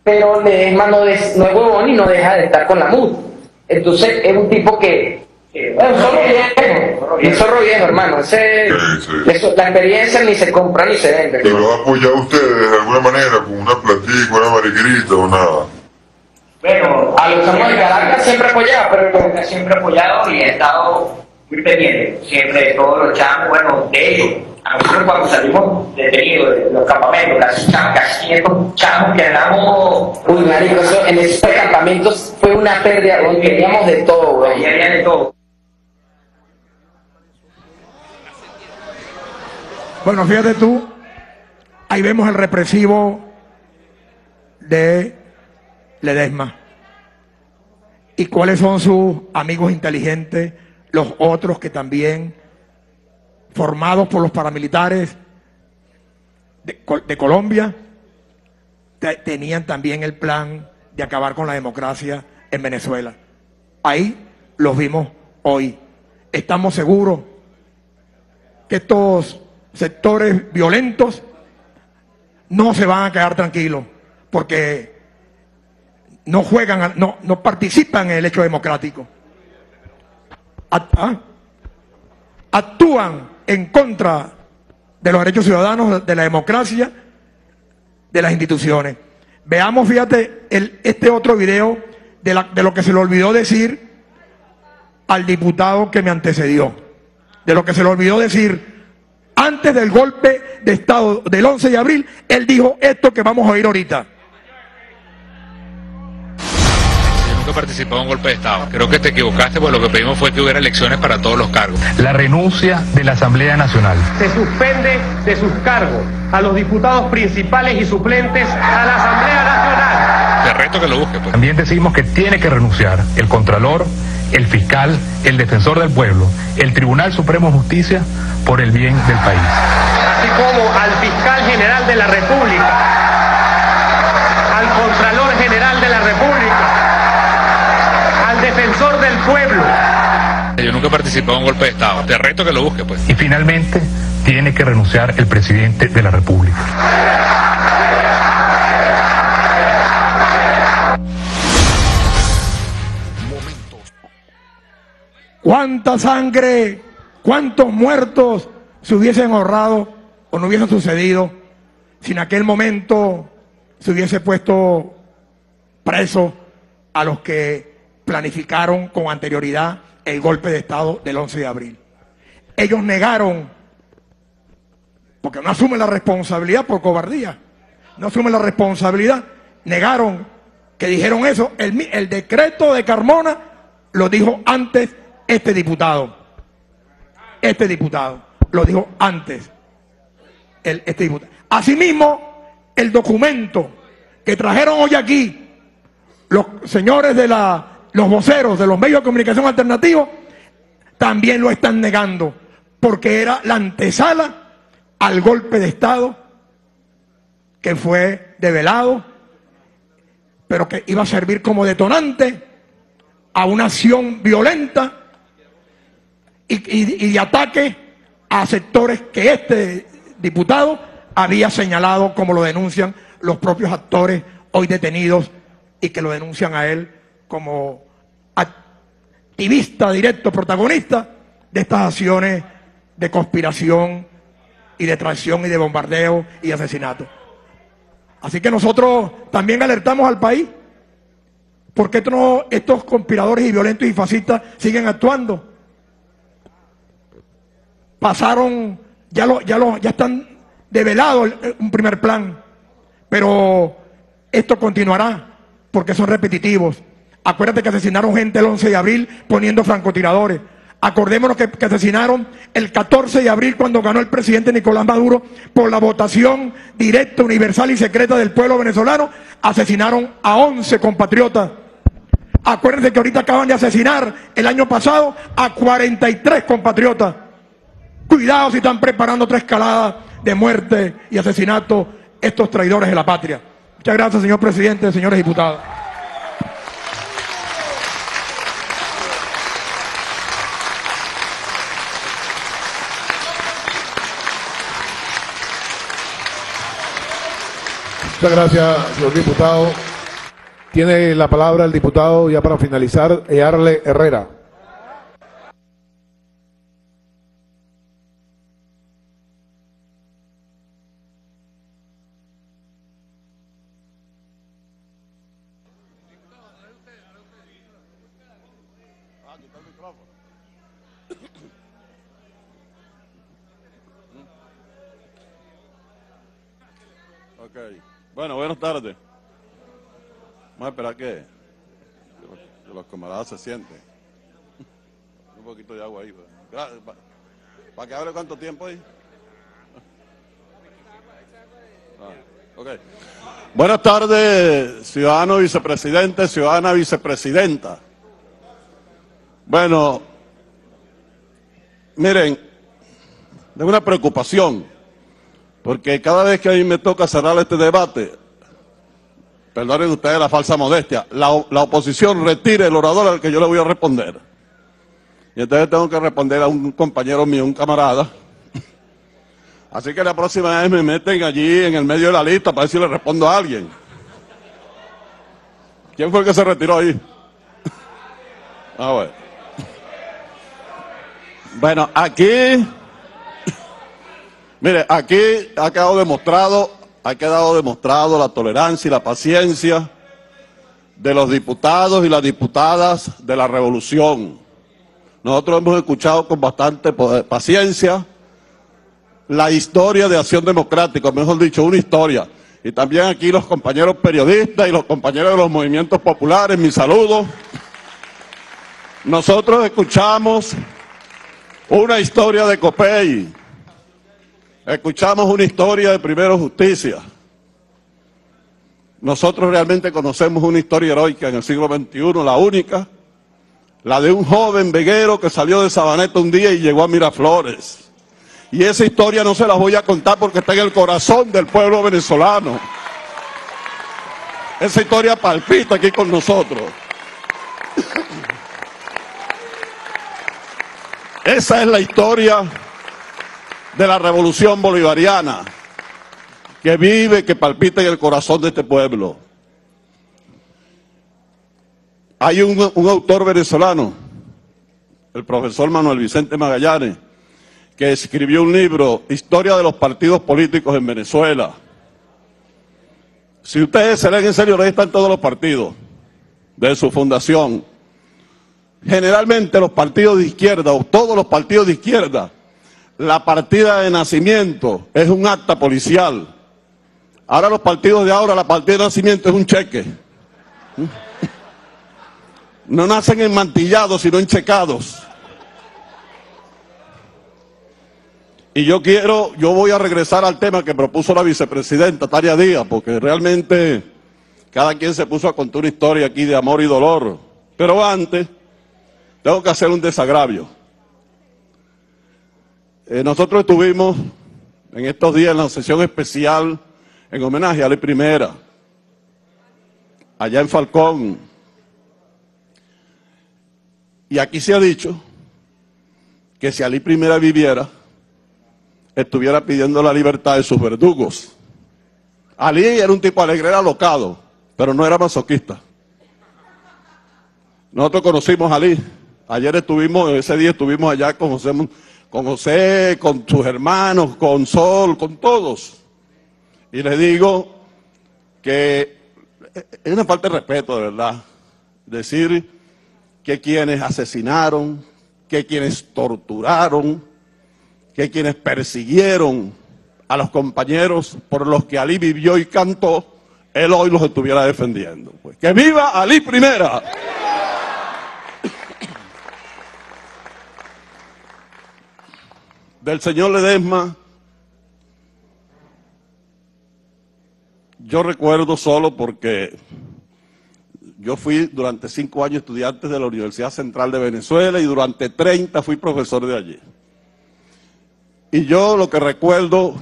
pero Ledezma no, des, no es huevón y no deja de estar con la M U D. Entonces es un tipo que, eh, bueno, zorro viejo, un zorro viejo, hermano. Ese, sí, sí. Eso, la experiencia ni se compra ni se vende. Pero va a apoyar ustedes de alguna manera con una platica, una mariquerita o nada. Bueno, a los amos de Caracas siempre apoyaba, pero siempre apoyado y he estado muy pendiente, siempre de todos los chamos, bueno, de ellos. A nosotros cuando salimos detenidos de los campamentos, casi quinientos chamos que éramos... Uy, marico, eso, en esos campamentos fue una pérdida, donde teníamos de todo, güey. Había de todo. Bueno, fíjate tú, ahí vemos el represivo de Ledezma. ¿Y cuáles son sus amigos inteligentes? Los otros que también, formados por los paramilitares de, de Colombia, te, tenían también el plan de acabar con la democracia en Venezuela. Ahí los vimos hoy. Estamos seguros que estos sectores violentos no se van a quedar tranquilos, porque no juegan, no, no participan en el hecho democrático. Actúan en contra de los derechos ciudadanos, de la democracia, de las instituciones. Veamos, fíjate, el, este otro video de, la, de lo que se le olvidó decir al diputado que me antecedió, de lo que se le olvidó decir antes del golpe de Estado del once de abril, él dijo esto que vamos a oír ahorita. Participado en un golpe de Estado. Creo que te equivocaste, porque lo que pedimos fue que hubiera elecciones para todos los cargos. La renuncia de la Asamblea Nacional. Se suspende de sus cargos a los diputados principales y suplentes a la Asamblea Nacional. Te reto que lo busques. Pues. También decimos que tiene que renunciar el Contralor, el Fiscal, el Defensor del Pueblo, el Tribunal Supremo de Justicia, por el bien del país. Así como al Fiscal General de la República, al Contralor General de la República, Defensor del Pueblo. Yo nunca he participado en un golpe de Estado. Te reto que lo busques, pues. Y finalmente, tiene que renunciar el presidente de la República. ¿Cuánta sangre, cuántos muertos se hubiesen ahorrado o no hubiesen sucedido si en aquel momento se hubiese puesto preso a los que planificaron con anterioridad el golpe de Estado del once de abril? Ellos negaron, porque no asumen la responsabilidad por cobardía, no asumen la responsabilidad, negaron que dijeron eso. El, el decreto de Carmona lo dijo antes este diputado, este diputado, lo dijo antes el, este diputado. Asimismo, el documento que trajeron hoy aquí los señores de la... los voceros de los medios de comunicación alternativos también lo están negando, porque era la antesala al golpe de Estado que fue develado, pero que iba a servir como detonante a una acción violenta y, y, y de ataque a sectores que este diputado había señalado, como lo denuncian los propios actores hoy detenidos y que lo denuncian a él como activista directo, protagonista de estas acciones de conspiración y de traición y de bombardeo y de asesinato. Así que nosotros también alertamos al país, porque esto no, estos conspiradores y violentos y fascistas siguen actuando. Pasaron, ya, lo, ya, lo, ya están develados un primer plan, pero esto continuará porque son repetitivos. Acuérdate que asesinaron gente el once de abril poniendo francotiradores. Acordémonos que, que asesinaron el catorce de abril cuando ganó el presidente Nicolás Maduro por la votación directa, universal y secreta del pueblo venezolano. Asesinaron a once compatriotas. Acuérdense que ahorita acaban de asesinar el año pasado a cuarenta y tres compatriotas. Cuidado si están preparando otra escalada de muerte y asesinato estos traidores de la patria. Muchas gracias, señor presidente, señores diputados. Muchas gracias, señor diputado. Tiene la palabra el diputado, ya para finalizar, Earle Herrera. Okay. Bueno, buenas tardes. Vamos a esperar que, que los camaradas se sienten. Un poquito de agua ahí. ¿Para pa, pa que hable cuánto tiempo ahí? Ah, okay. Buenas tardes, ciudadano vicepresidente, ciudadana vicepresidenta. Bueno, miren, tengo una preocupación, porque cada vez que a mí me toca cerrar este debate, perdonen ustedes la falsa modestia, la, la oposición retira el orador al que yo le voy a responder. Y entonces tengo que responder a un compañero mío, un camarada. Así que la próxima vez me meten allí en el medio de la lista para ver si le respondo a alguien. ¿Quién fue el que se retiró ahí? Ah, bueno. Bueno, aquí... Mire, aquí ha quedado demostrado, ha quedado demostrado la tolerancia y la paciencia de los diputados y las diputadas de la revolución. Nosotros hemos escuchado con bastante paciencia la historia de Acción Democrática, mejor dicho, una historia. Y también aquí los compañeros periodistas y los compañeros de los movimientos populares, mi saludo. Nosotros escuchamos una historia de COPEI. Escuchamos una historia de Primero Justicia. Nosotros realmente conocemos una historia heroica en el siglo veintiuno, la única, la de un joven veguero que salió de Sabaneta un día y llegó a Miraflores. Y esa historia no se las voy a contar porque está en el corazón del pueblo venezolano. Esa historia palpita aquí con nosotros. Esa es la historia de la revolución bolivariana, que vive, que palpita en el corazón de este pueblo. Hay un, un autor venezolano, el profesor Manuel Vicente Magallanes, que escribió un libro, Historia de los partidos políticos en Venezuela. Si ustedes se leen en serio, ahí están todos los partidos, de su fundación. Generalmente los partidos de izquierda, o todos los partidos de izquierda, la partida de nacimiento es un acta policial. Ahora los partidos de ahora, la partida de nacimiento es un cheque. No nacen enmantillados, sino enchecados. Y yo quiero, yo voy a regresar al tema que propuso la vicepresidenta Tania Díaz, porque realmente cada quien se puso a contar una historia aquí de amor y dolor. Pero antes, tengo que hacer un desagravio. Eh, nosotros estuvimos en estos días en la sesión especial en homenaje a Alí Primera, allá en Falcón. Y aquí se ha dicho que si Alí Primera viviera, estuviera pidiendo la libertad de sus verdugos. Alí era un tipo alegre, era alocado, pero no era masoquista. Nosotros conocimos a Alí. Ayer estuvimos, ese día estuvimos allá con José Mon con José, con sus hermanos, con Sol, con todos. Y les digo que es una falta de respeto, de verdad, decir que quienes asesinaron, que quienes torturaron, que quienes persiguieron a los compañeros por los que Alí vivió y cantó, él hoy los estuviera defendiendo. Pues, ¡que viva Alí Primera! Del señor Ledezma, yo recuerdo solo porque yo fui durante cinco años estudiante de la Universidad Central de Venezuela y durante treinta fui profesor de allí. Y yo lo que recuerdo,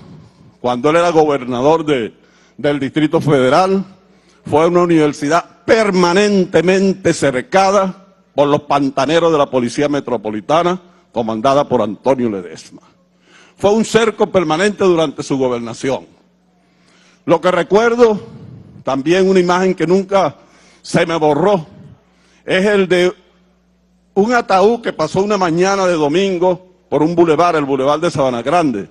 cuando él era gobernador de, del Distrito Federal, fue una universidad permanentemente cercada por los pantaneros de la Policía Metropolitana, comandada por Antonio Ledezma. Fue un cerco permanente durante su gobernación. Lo que recuerdo, también una imagen que nunca se me borró. Es el de un ataúd que pasó una mañana de domingo por un bulevar, el bulevar de Sabana Grande.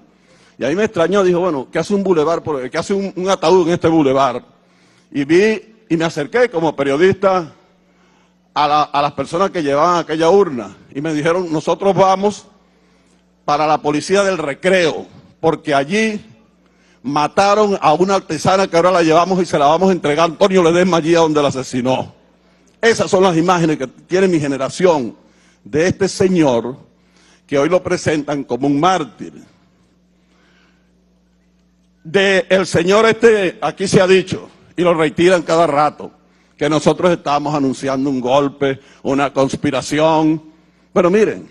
Y ahí me extrañó, dijo, bueno, ¿qué hace un bulevar? Por, ¿qué hace un, un ataúd en este bulevar? Y vi, y me acerqué como periodista a, la, a las personas que llevaban aquella urna. Y me dijeron, nosotros vamos para la policía del recreo, porque allí mataron a una artesana que ahora la llevamos y se la vamos a entregar a Antonio Ledezma, allí a donde la asesinó. Esas son las imágenes que tiene mi generación de este señor que hoy lo presentan como un mártir. De el señor este, aquí se ha dicho, y lo retiran cada rato, que nosotros estábamos anunciando un golpe, una conspiración. Bueno, miren,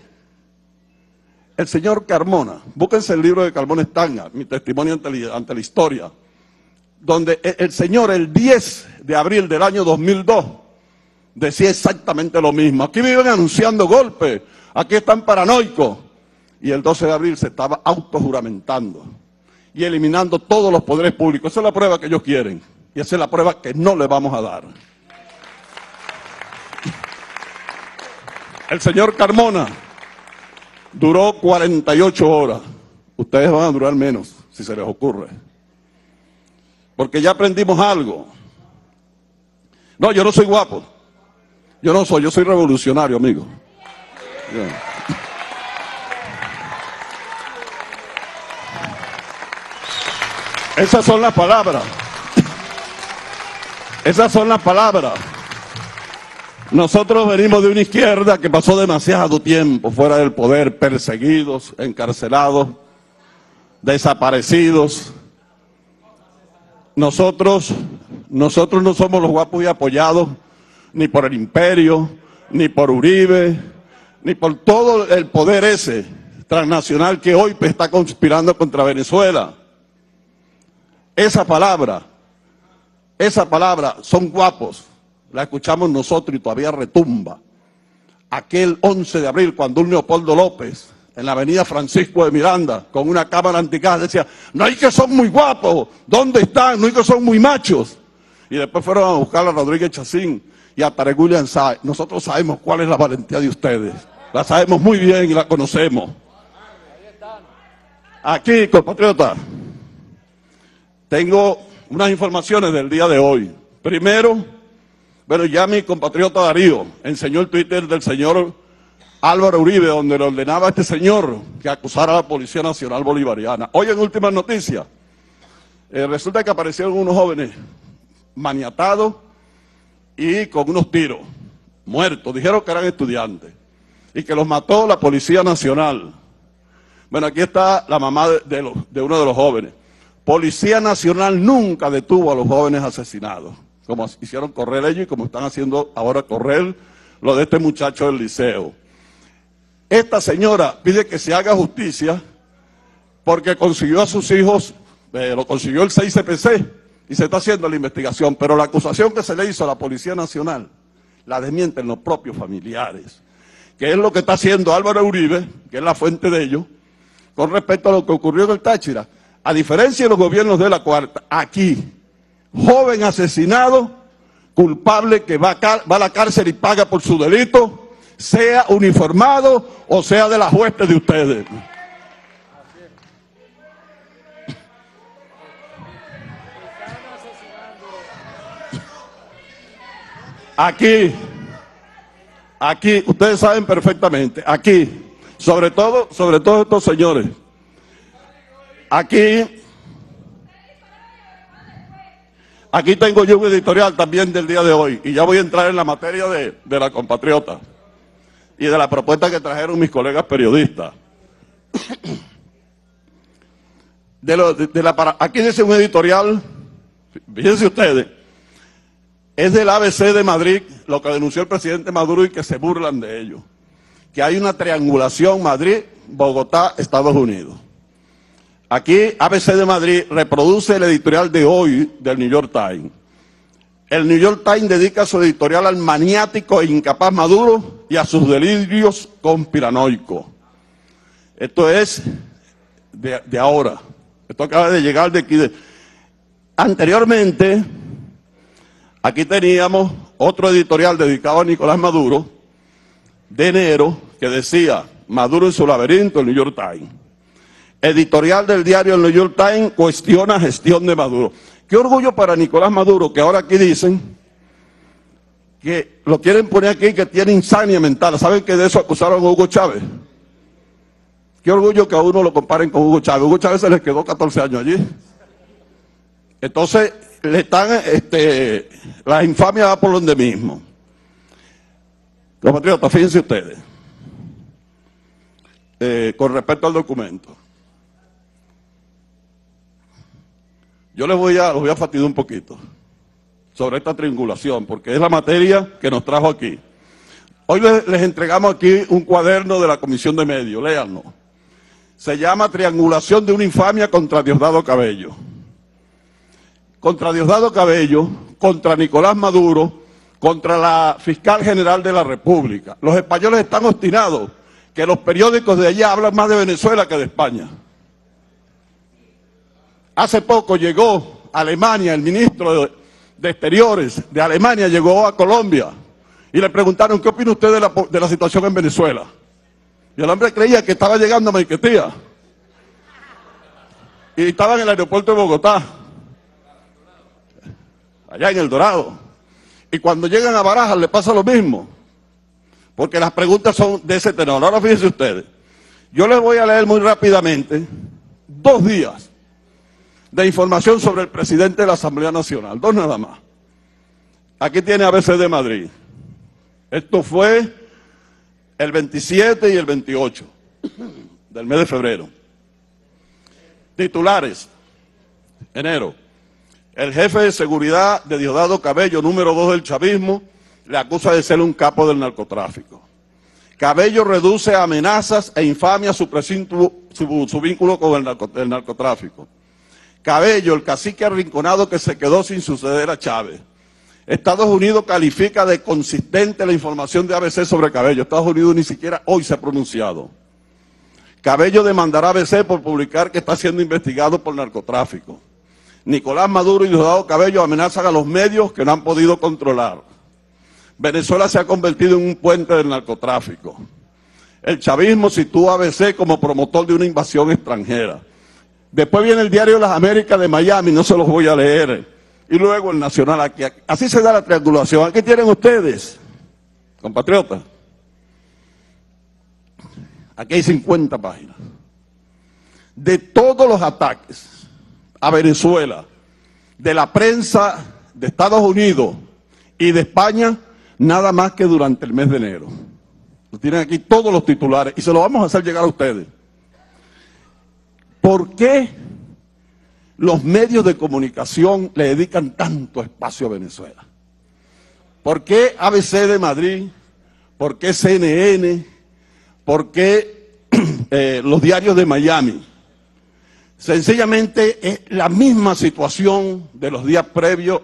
el señor Carmona, búsquense el libro de Carmona Estanga, mi testimonio ante la, ante la historia, donde el señor el diez de abril del año dos mil dos decía exactamente lo mismo. Aquí viven anunciando golpes. Aquí están paranoicos. Y el doce de abril se estaba autojuramentando y eliminando todos los poderes públicos. Esa es la prueba que ellos quieren. Y esa es la prueba que no le vamos a dar. El señor Carmona duró cuarenta y ocho horas. Ustedes van a durar menos, si se les ocurre. Porque ya aprendimos algo. No, yo no soy guapo. Yo no soy, yo soy revolucionario, amigo. Yeah. Esas son las palabras. Esas son las palabras. Nosotros venimos de una izquierda que pasó demasiado tiempo fuera del poder, perseguidos, encarcelados, desaparecidos. Nosotros, nosotros no somos los guapos y apoyados ni por el imperio, ni por Uribe, ni por todo el poder ese transnacional que hoy está conspirando contra Venezuela. Esa palabra, esa palabra, son guapos, la escuchamos nosotros y todavía retumba. Aquel once de abril, cuando un Leopoldo López, en la avenida Francisco de Miranda, con una cámara anticaja, decía, no hay que son muy guapos, ¿dónde están? No hay que son muy machos. Y después fueron a buscar a Rodríguez Chacín y a Tarek William Saab. Nosotros sabemos cuál es la valentía de ustedes. La sabemos muy bien y la conocemos. Aquí, compatriota, tengo unas informaciones del día de hoy. Primero, bueno, ya mi compatriota Darío enseñó el Twitter del señor Álvaro Uribe, donde le ordenaba a este señor que acusara a la Policía Nacional Bolivariana. Hoy en Últimas Noticias, eh, resulta que aparecieron unos jóvenes maniatados y con unos tiros, muertos. Dijeron que eran estudiantes y que los mató la Policía Nacional. Bueno, aquí está la mamá de, de, los, de uno de los jóvenes. Policía Nacional nunca detuvo a los jóvenes asesinados, como hicieron correr ellos y como están haciendo ahora correr lo de este muchacho del liceo. Esta señora pide que se haga justicia porque consiguió a sus hijos, eh, lo consiguió el C I C P C, y se está haciendo la investigación, pero la acusación que se le hizo a la Policía Nacional la desmienten los propios familiares, que es lo que está haciendo Álvaro Uribe, que es la fuente de ello, con respecto a lo que ocurrió en el Táchira. A diferencia de los gobiernos de la Cuarta, aquí, joven asesinado, culpable que va a, va a la cárcel y paga por su delito, sea uniformado o sea de la hueste de ustedes. Aquí, aquí, ustedes saben perfectamente, aquí, sobre todo, sobre todo estos señores, aquí, aquí tengo yo un editorial también del día de hoy, y ya voy a entrar en la materia de, de la compatriota, y de la propuesta que trajeron mis colegas periodistas. De lo, de, de la, aquí dice un editorial, fíjense ustedes, es del A B C de Madrid lo que denunció el presidente Maduro y que se burlan de ello. Que hay una triangulación Madrid-Bogotá-Estados Unidos. Aquí A B C de Madrid reproduce el editorial de hoy del New York Times. El New York Times dedica su editorial al maniático e incapaz Maduro y a sus delirios conspiranoicos. Esto es de, de ahora. Esto acaba de llegar de aquí. De... Anteriormente... Aquí teníamos otro editorial dedicado a Nicolás Maduro, de enero, que decía: Maduro en su laberinto, el New York Times. Editorial del diario El New York Times cuestiona gestión de Maduro. Qué orgullo para Nicolás Maduro, que ahora aquí dicen que lo quieren poner aquí, que tiene insania mental. ¿Saben que de eso acusaron a Hugo Chávez? Qué orgullo que a uno lo comparen con Hugo Chávez. Hugo Chávez se les quedó catorce años allí. Entonces, le están, este, la infamia va por donde mismo. Compatriotas, fíjense ustedes, eh, con respecto al documento. Yo les voy a, los voy a fatigar un poquito sobre esta triangulación, porque es la materia que nos trajo aquí. Hoy les, les entregamos aquí un cuaderno de la Comisión de Medios, léanlo. Se llama Triangulación de una infamia contra Diosdado Cabello. Contra Diosdado Cabello, contra Nicolás Maduro, contra la Fiscal General de la República. Los españoles están obstinados, que los periódicos de allá hablan más de Venezuela que de España. Hace poco llegó a Alemania el ministro de, de Exteriores de Alemania, llegó a Colombia, y le preguntaron: ¿qué opina usted de la, de la situación en Venezuela? Y el hombre creía que estaba llegando a Maiquetía, y estaba en el aeropuerto de Bogotá, allá en El Dorado. Y cuando llegan a Barajas le pasa lo mismo, porque las preguntas son de ese tenor. Ahora fíjense ustedes, yo les voy a leer muy rápidamente dos días de información sobre el presidente de la Asamblea Nacional, dos nada más. Aquí tiene A B C de Madrid. Esto fue el veintisiete y el veintiocho del mes de febrero. Titulares, enero. El jefe de seguridad de Diosdado Cabello, número dos del chavismo, le acusa de ser un capo del narcotráfico. Cabello reduce a amenazas e infamia su, presunto, su, su vínculo con el, narco, el narcotráfico. Cabello, el cacique arrinconado que se quedó sin suceder a Chávez. Estados Unidos califica de consistente la información de A B C sobre Cabello. Estados Unidos ni siquiera hoy se ha pronunciado. Cabello demandará a A B C por publicar que está siendo investigado por narcotráfico. Nicolás Maduro y Diosdado Cabello amenazan a los medios que no han podido controlar. Venezuela se ha convertido en un puente del narcotráfico. El chavismo sitúa a A B C como promotor de una invasión extranjera. Después viene el diario Las Américas de Miami, no se los voy a leer. Y luego el Nacional aquí. Así se da la triangulación. Aquí tienen ustedes, compatriotas. Aquí hay cincuenta páginas. De todos los ataques a Venezuela, de la prensa de Estados Unidos y de España, nada más que durante el mes de enero. Lo tienen aquí todos los titulares y se lo vamos a hacer llegar a ustedes. ¿Por qué los medios de comunicación le dedican tanto espacio a Venezuela? ¿Por qué A B C de Madrid? ¿Por qué C N N? ¿Por qué eh, los diarios de Miami? Sencillamente es la misma situación de los días previos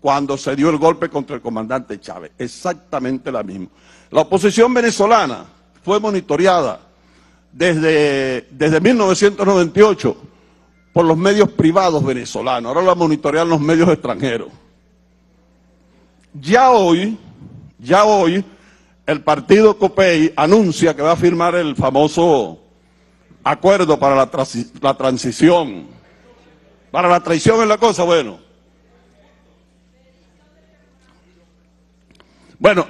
cuando se dio el golpe contra el comandante Chávez, exactamente la misma. La oposición venezolana fue monitoreada desde, desde mil novecientos noventa y ocho por los medios privados venezolanos, ahora la monitorean los medios extranjeros. Ya hoy, ya hoy, el partido COPEI anuncia que va a firmar el famoso acuerdo para la, la transición. Para la traición es la cosa, bueno. Bueno,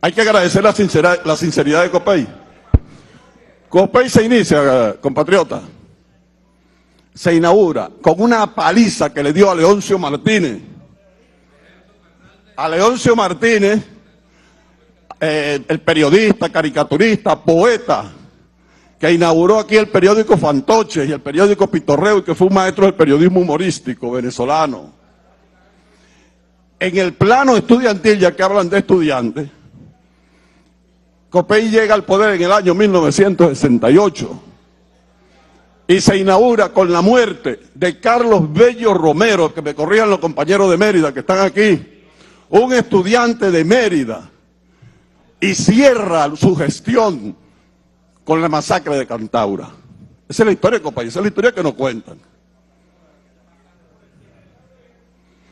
hay que agradecer la sinceridad, la sinceridad de COPEI. COPEI se inicia, compatriota. Se inaugura con una paliza que le dio a Leoncio Martínez. A Leoncio Martínez, eh, el periodista, caricaturista, poeta, que inauguró aquí el periódico Fantoches y el periódico Pitorreo, y que fue un maestro del periodismo humorístico venezolano. En el plano estudiantil, ya que hablan de estudiantes, COPEI llega al poder en el año mil novecientos sesenta y ocho y se inaugura con la muerte de Carlos Bello Romero, que me corrían los compañeros de Mérida que están aquí, un estudiante de Mérida, y cierra su gestión con la masacre de Cantaura. Esa es la historia, compañeros, esa es la historia que nos cuentan.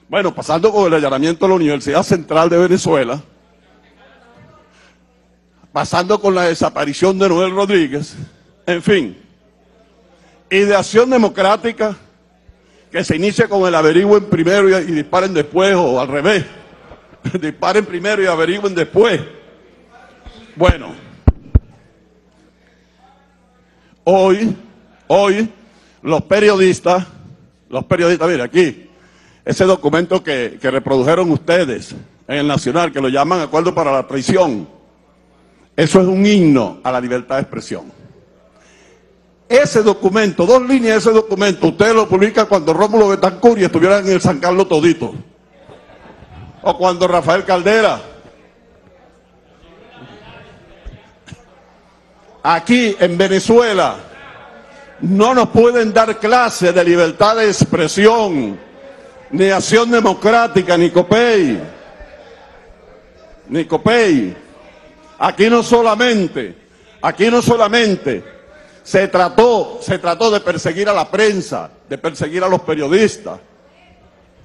Bueno, pasando con el allanamiento a la Universidad Central de Venezuela, pasando con la desaparición de Noel Rodríguez, en fin, y de Acción Democrática, que se inicie con el averigüen primero y, y disparen después, o al revés, disparen primero y averigüen después. Bueno, hoy, hoy, los periodistas, los periodistas, mire aquí, ese documento que, que reprodujeron ustedes en el Nacional, que lo llaman Acuerdo para la Traición, eso es un himno a la libertad de expresión. Ese documento, dos líneas de ese documento, ustedes lo publican cuando Rómulo Betancur y estuvieran en el San Carlos todito. O cuando Rafael Caldera. Aquí en Venezuela no nos pueden dar clases de libertad de expresión, ni Acción Democrática, ni COPEI. Ni COPEI. Aquí no solamente, aquí no solamente... Se trató, se trató de perseguir a la prensa, de perseguir a los periodistas.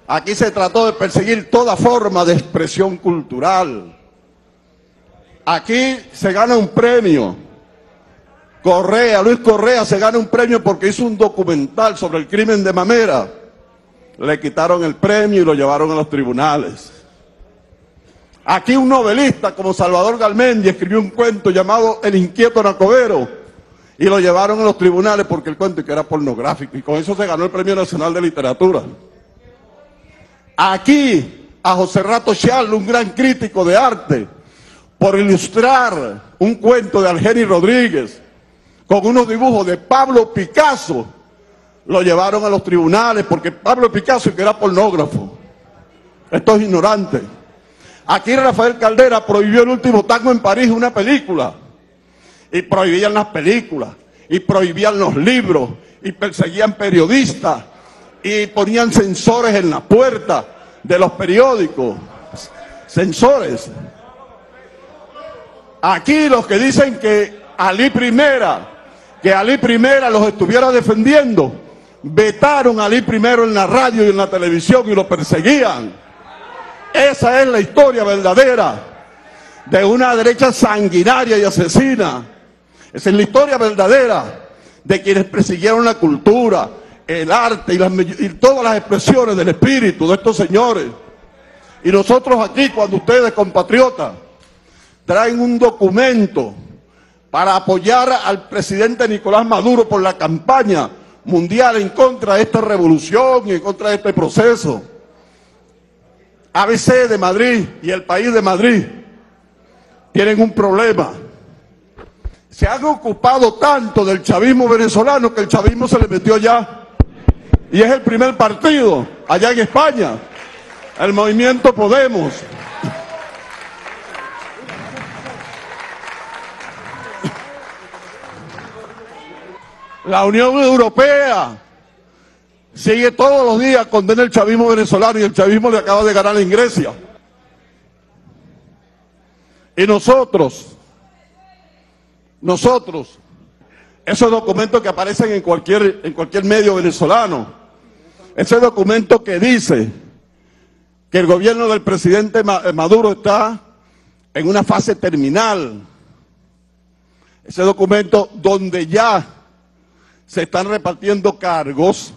Aquí se trató de perseguir toda forma de expresión cultural. Aquí se gana un premio. Correa, Luis Correa se gana un premio porque hizo un documental sobre el crimen de Mamera. Le quitaron el premio y lo llevaron a los tribunales. Aquí un novelista como Salvador Galmendi escribió un cuento llamado El Inquieto Nacobero. Y lo llevaron a los tribunales porque el cuento que era pornográfico. Y con eso se ganó el Premio Nacional de Literatura. Aquí, a José Rato Charlo, un gran crítico de arte, por ilustrar un cuento de Algeni Rodríguez, con unos dibujos de Pablo Picasso, lo llevaron a los tribunales porque Pablo Picasso que era pornógrafo. Esto es ignorante. Aquí Rafael Caldera prohibió El Último Tango en París, una película. Y prohibían las películas, y prohibían los libros, y perseguían periodistas, y ponían censores en la puerta de los periódicos. Censores. Aquí los que dicen que Alí Primera, que Alí Primera los estuviera defendiendo, vetaron a Alí Primero en la radio y en la televisión y lo perseguían. Esa es la historia verdadera de una derecha sanguinaria y asesina. Esa es la historia verdadera de quienes persiguieron la cultura, el arte y, las, y todas las expresiones del espíritu de estos señores. Y nosotros aquí, cuando ustedes, compatriotas, traen un documento para apoyar al presidente Nicolás Maduro por la campaña mundial en contra de esta revolución y en contra de este proceso. A B C de Madrid y El País de Madrid tienen un problema. Se han ocupado tanto del chavismo venezolano que el chavismo se le metió allá. Y es el primer partido allá en España, el movimiento Podemos. La Unión Europea sigue todos los días, condena el chavismo venezolano y el chavismo le acaba de ganar en Grecia. Y nosotros... Nosotros, esos documentos que aparecen en cualquier, en cualquier medio venezolano, ese documento que dice que el gobierno del presidente Maduro está en una fase terminal, ese documento donde ya se están repartiendo cargos,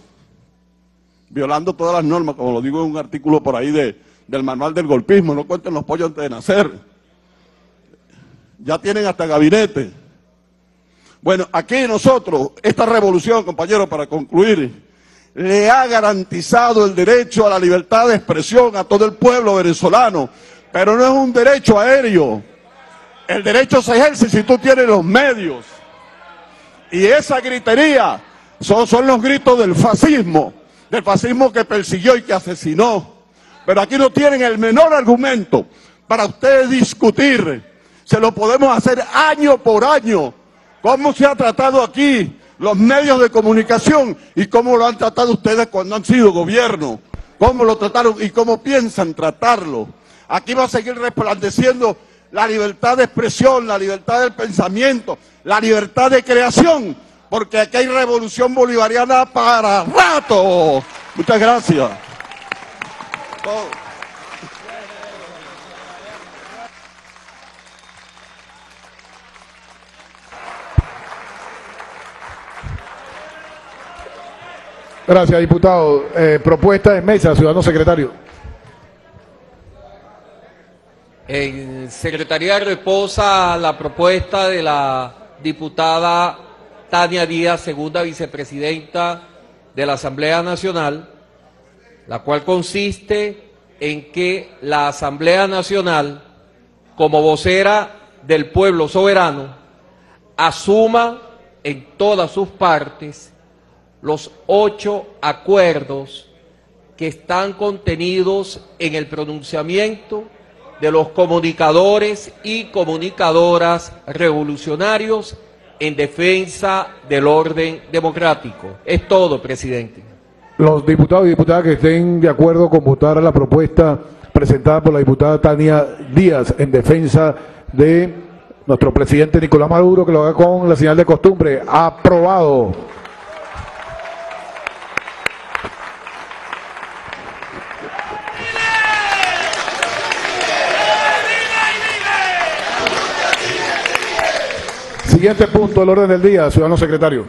violando todas las normas, como lo digo en un artículo por ahí de, del manual del golpismo, no cuenten los pollos antes de nacer, ya tienen hasta gabinete. Bueno, aquí nosotros, esta revolución, compañeros, para concluir, le ha garantizado el derecho a la libertad de expresión a todo el pueblo venezolano, pero no es un derecho aéreo. El derecho se ejerce si tú tienes los medios. Y esa gritería son, son los gritos del fascismo, del fascismo que persiguió y que asesinó. Pero aquí no tienen el menor argumento para ustedes discutir. Se lo podemos hacer año por año. ¿Cómo se ha tratado aquí los medios de comunicación y cómo lo han tratado ustedes cuando han sido gobierno? ¿Cómo lo trataron y cómo piensan tratarlo? Aquí va a seguir resplandeciendo la libertad de expresión, la libertad del pensamiento, la libertad de creación, porque aquí hay revolución bolivariana para rato. Muchas gracias. Todo. Gracias, diputado. Eh, propuesta de mesa, ciudadano secretario. En secretaría reposa la propuesta de la diputada Tania Díaz, segunda vicepresidenta de la Asamblea Nacional, la cual consiste en que la Asamblea Nacional, como vocera del pueblo soberano, asuma en todas sus partes los ocho acuerdos que están contenidos en el pronunciamiento de los comunicadores y comunicadoras revolucionarios en defensa del orden democrático. Es todo, presidente. Los diputados y diputadas que estén de acuerdo con votar la propuesta presentada por la diputada Tania Díaz en defensa de nuestro presidente Nicolás Maduro, que lo haga con la señal de costumbre. Aprobado. Siguiente punto del orden del día, ciudadano secretario.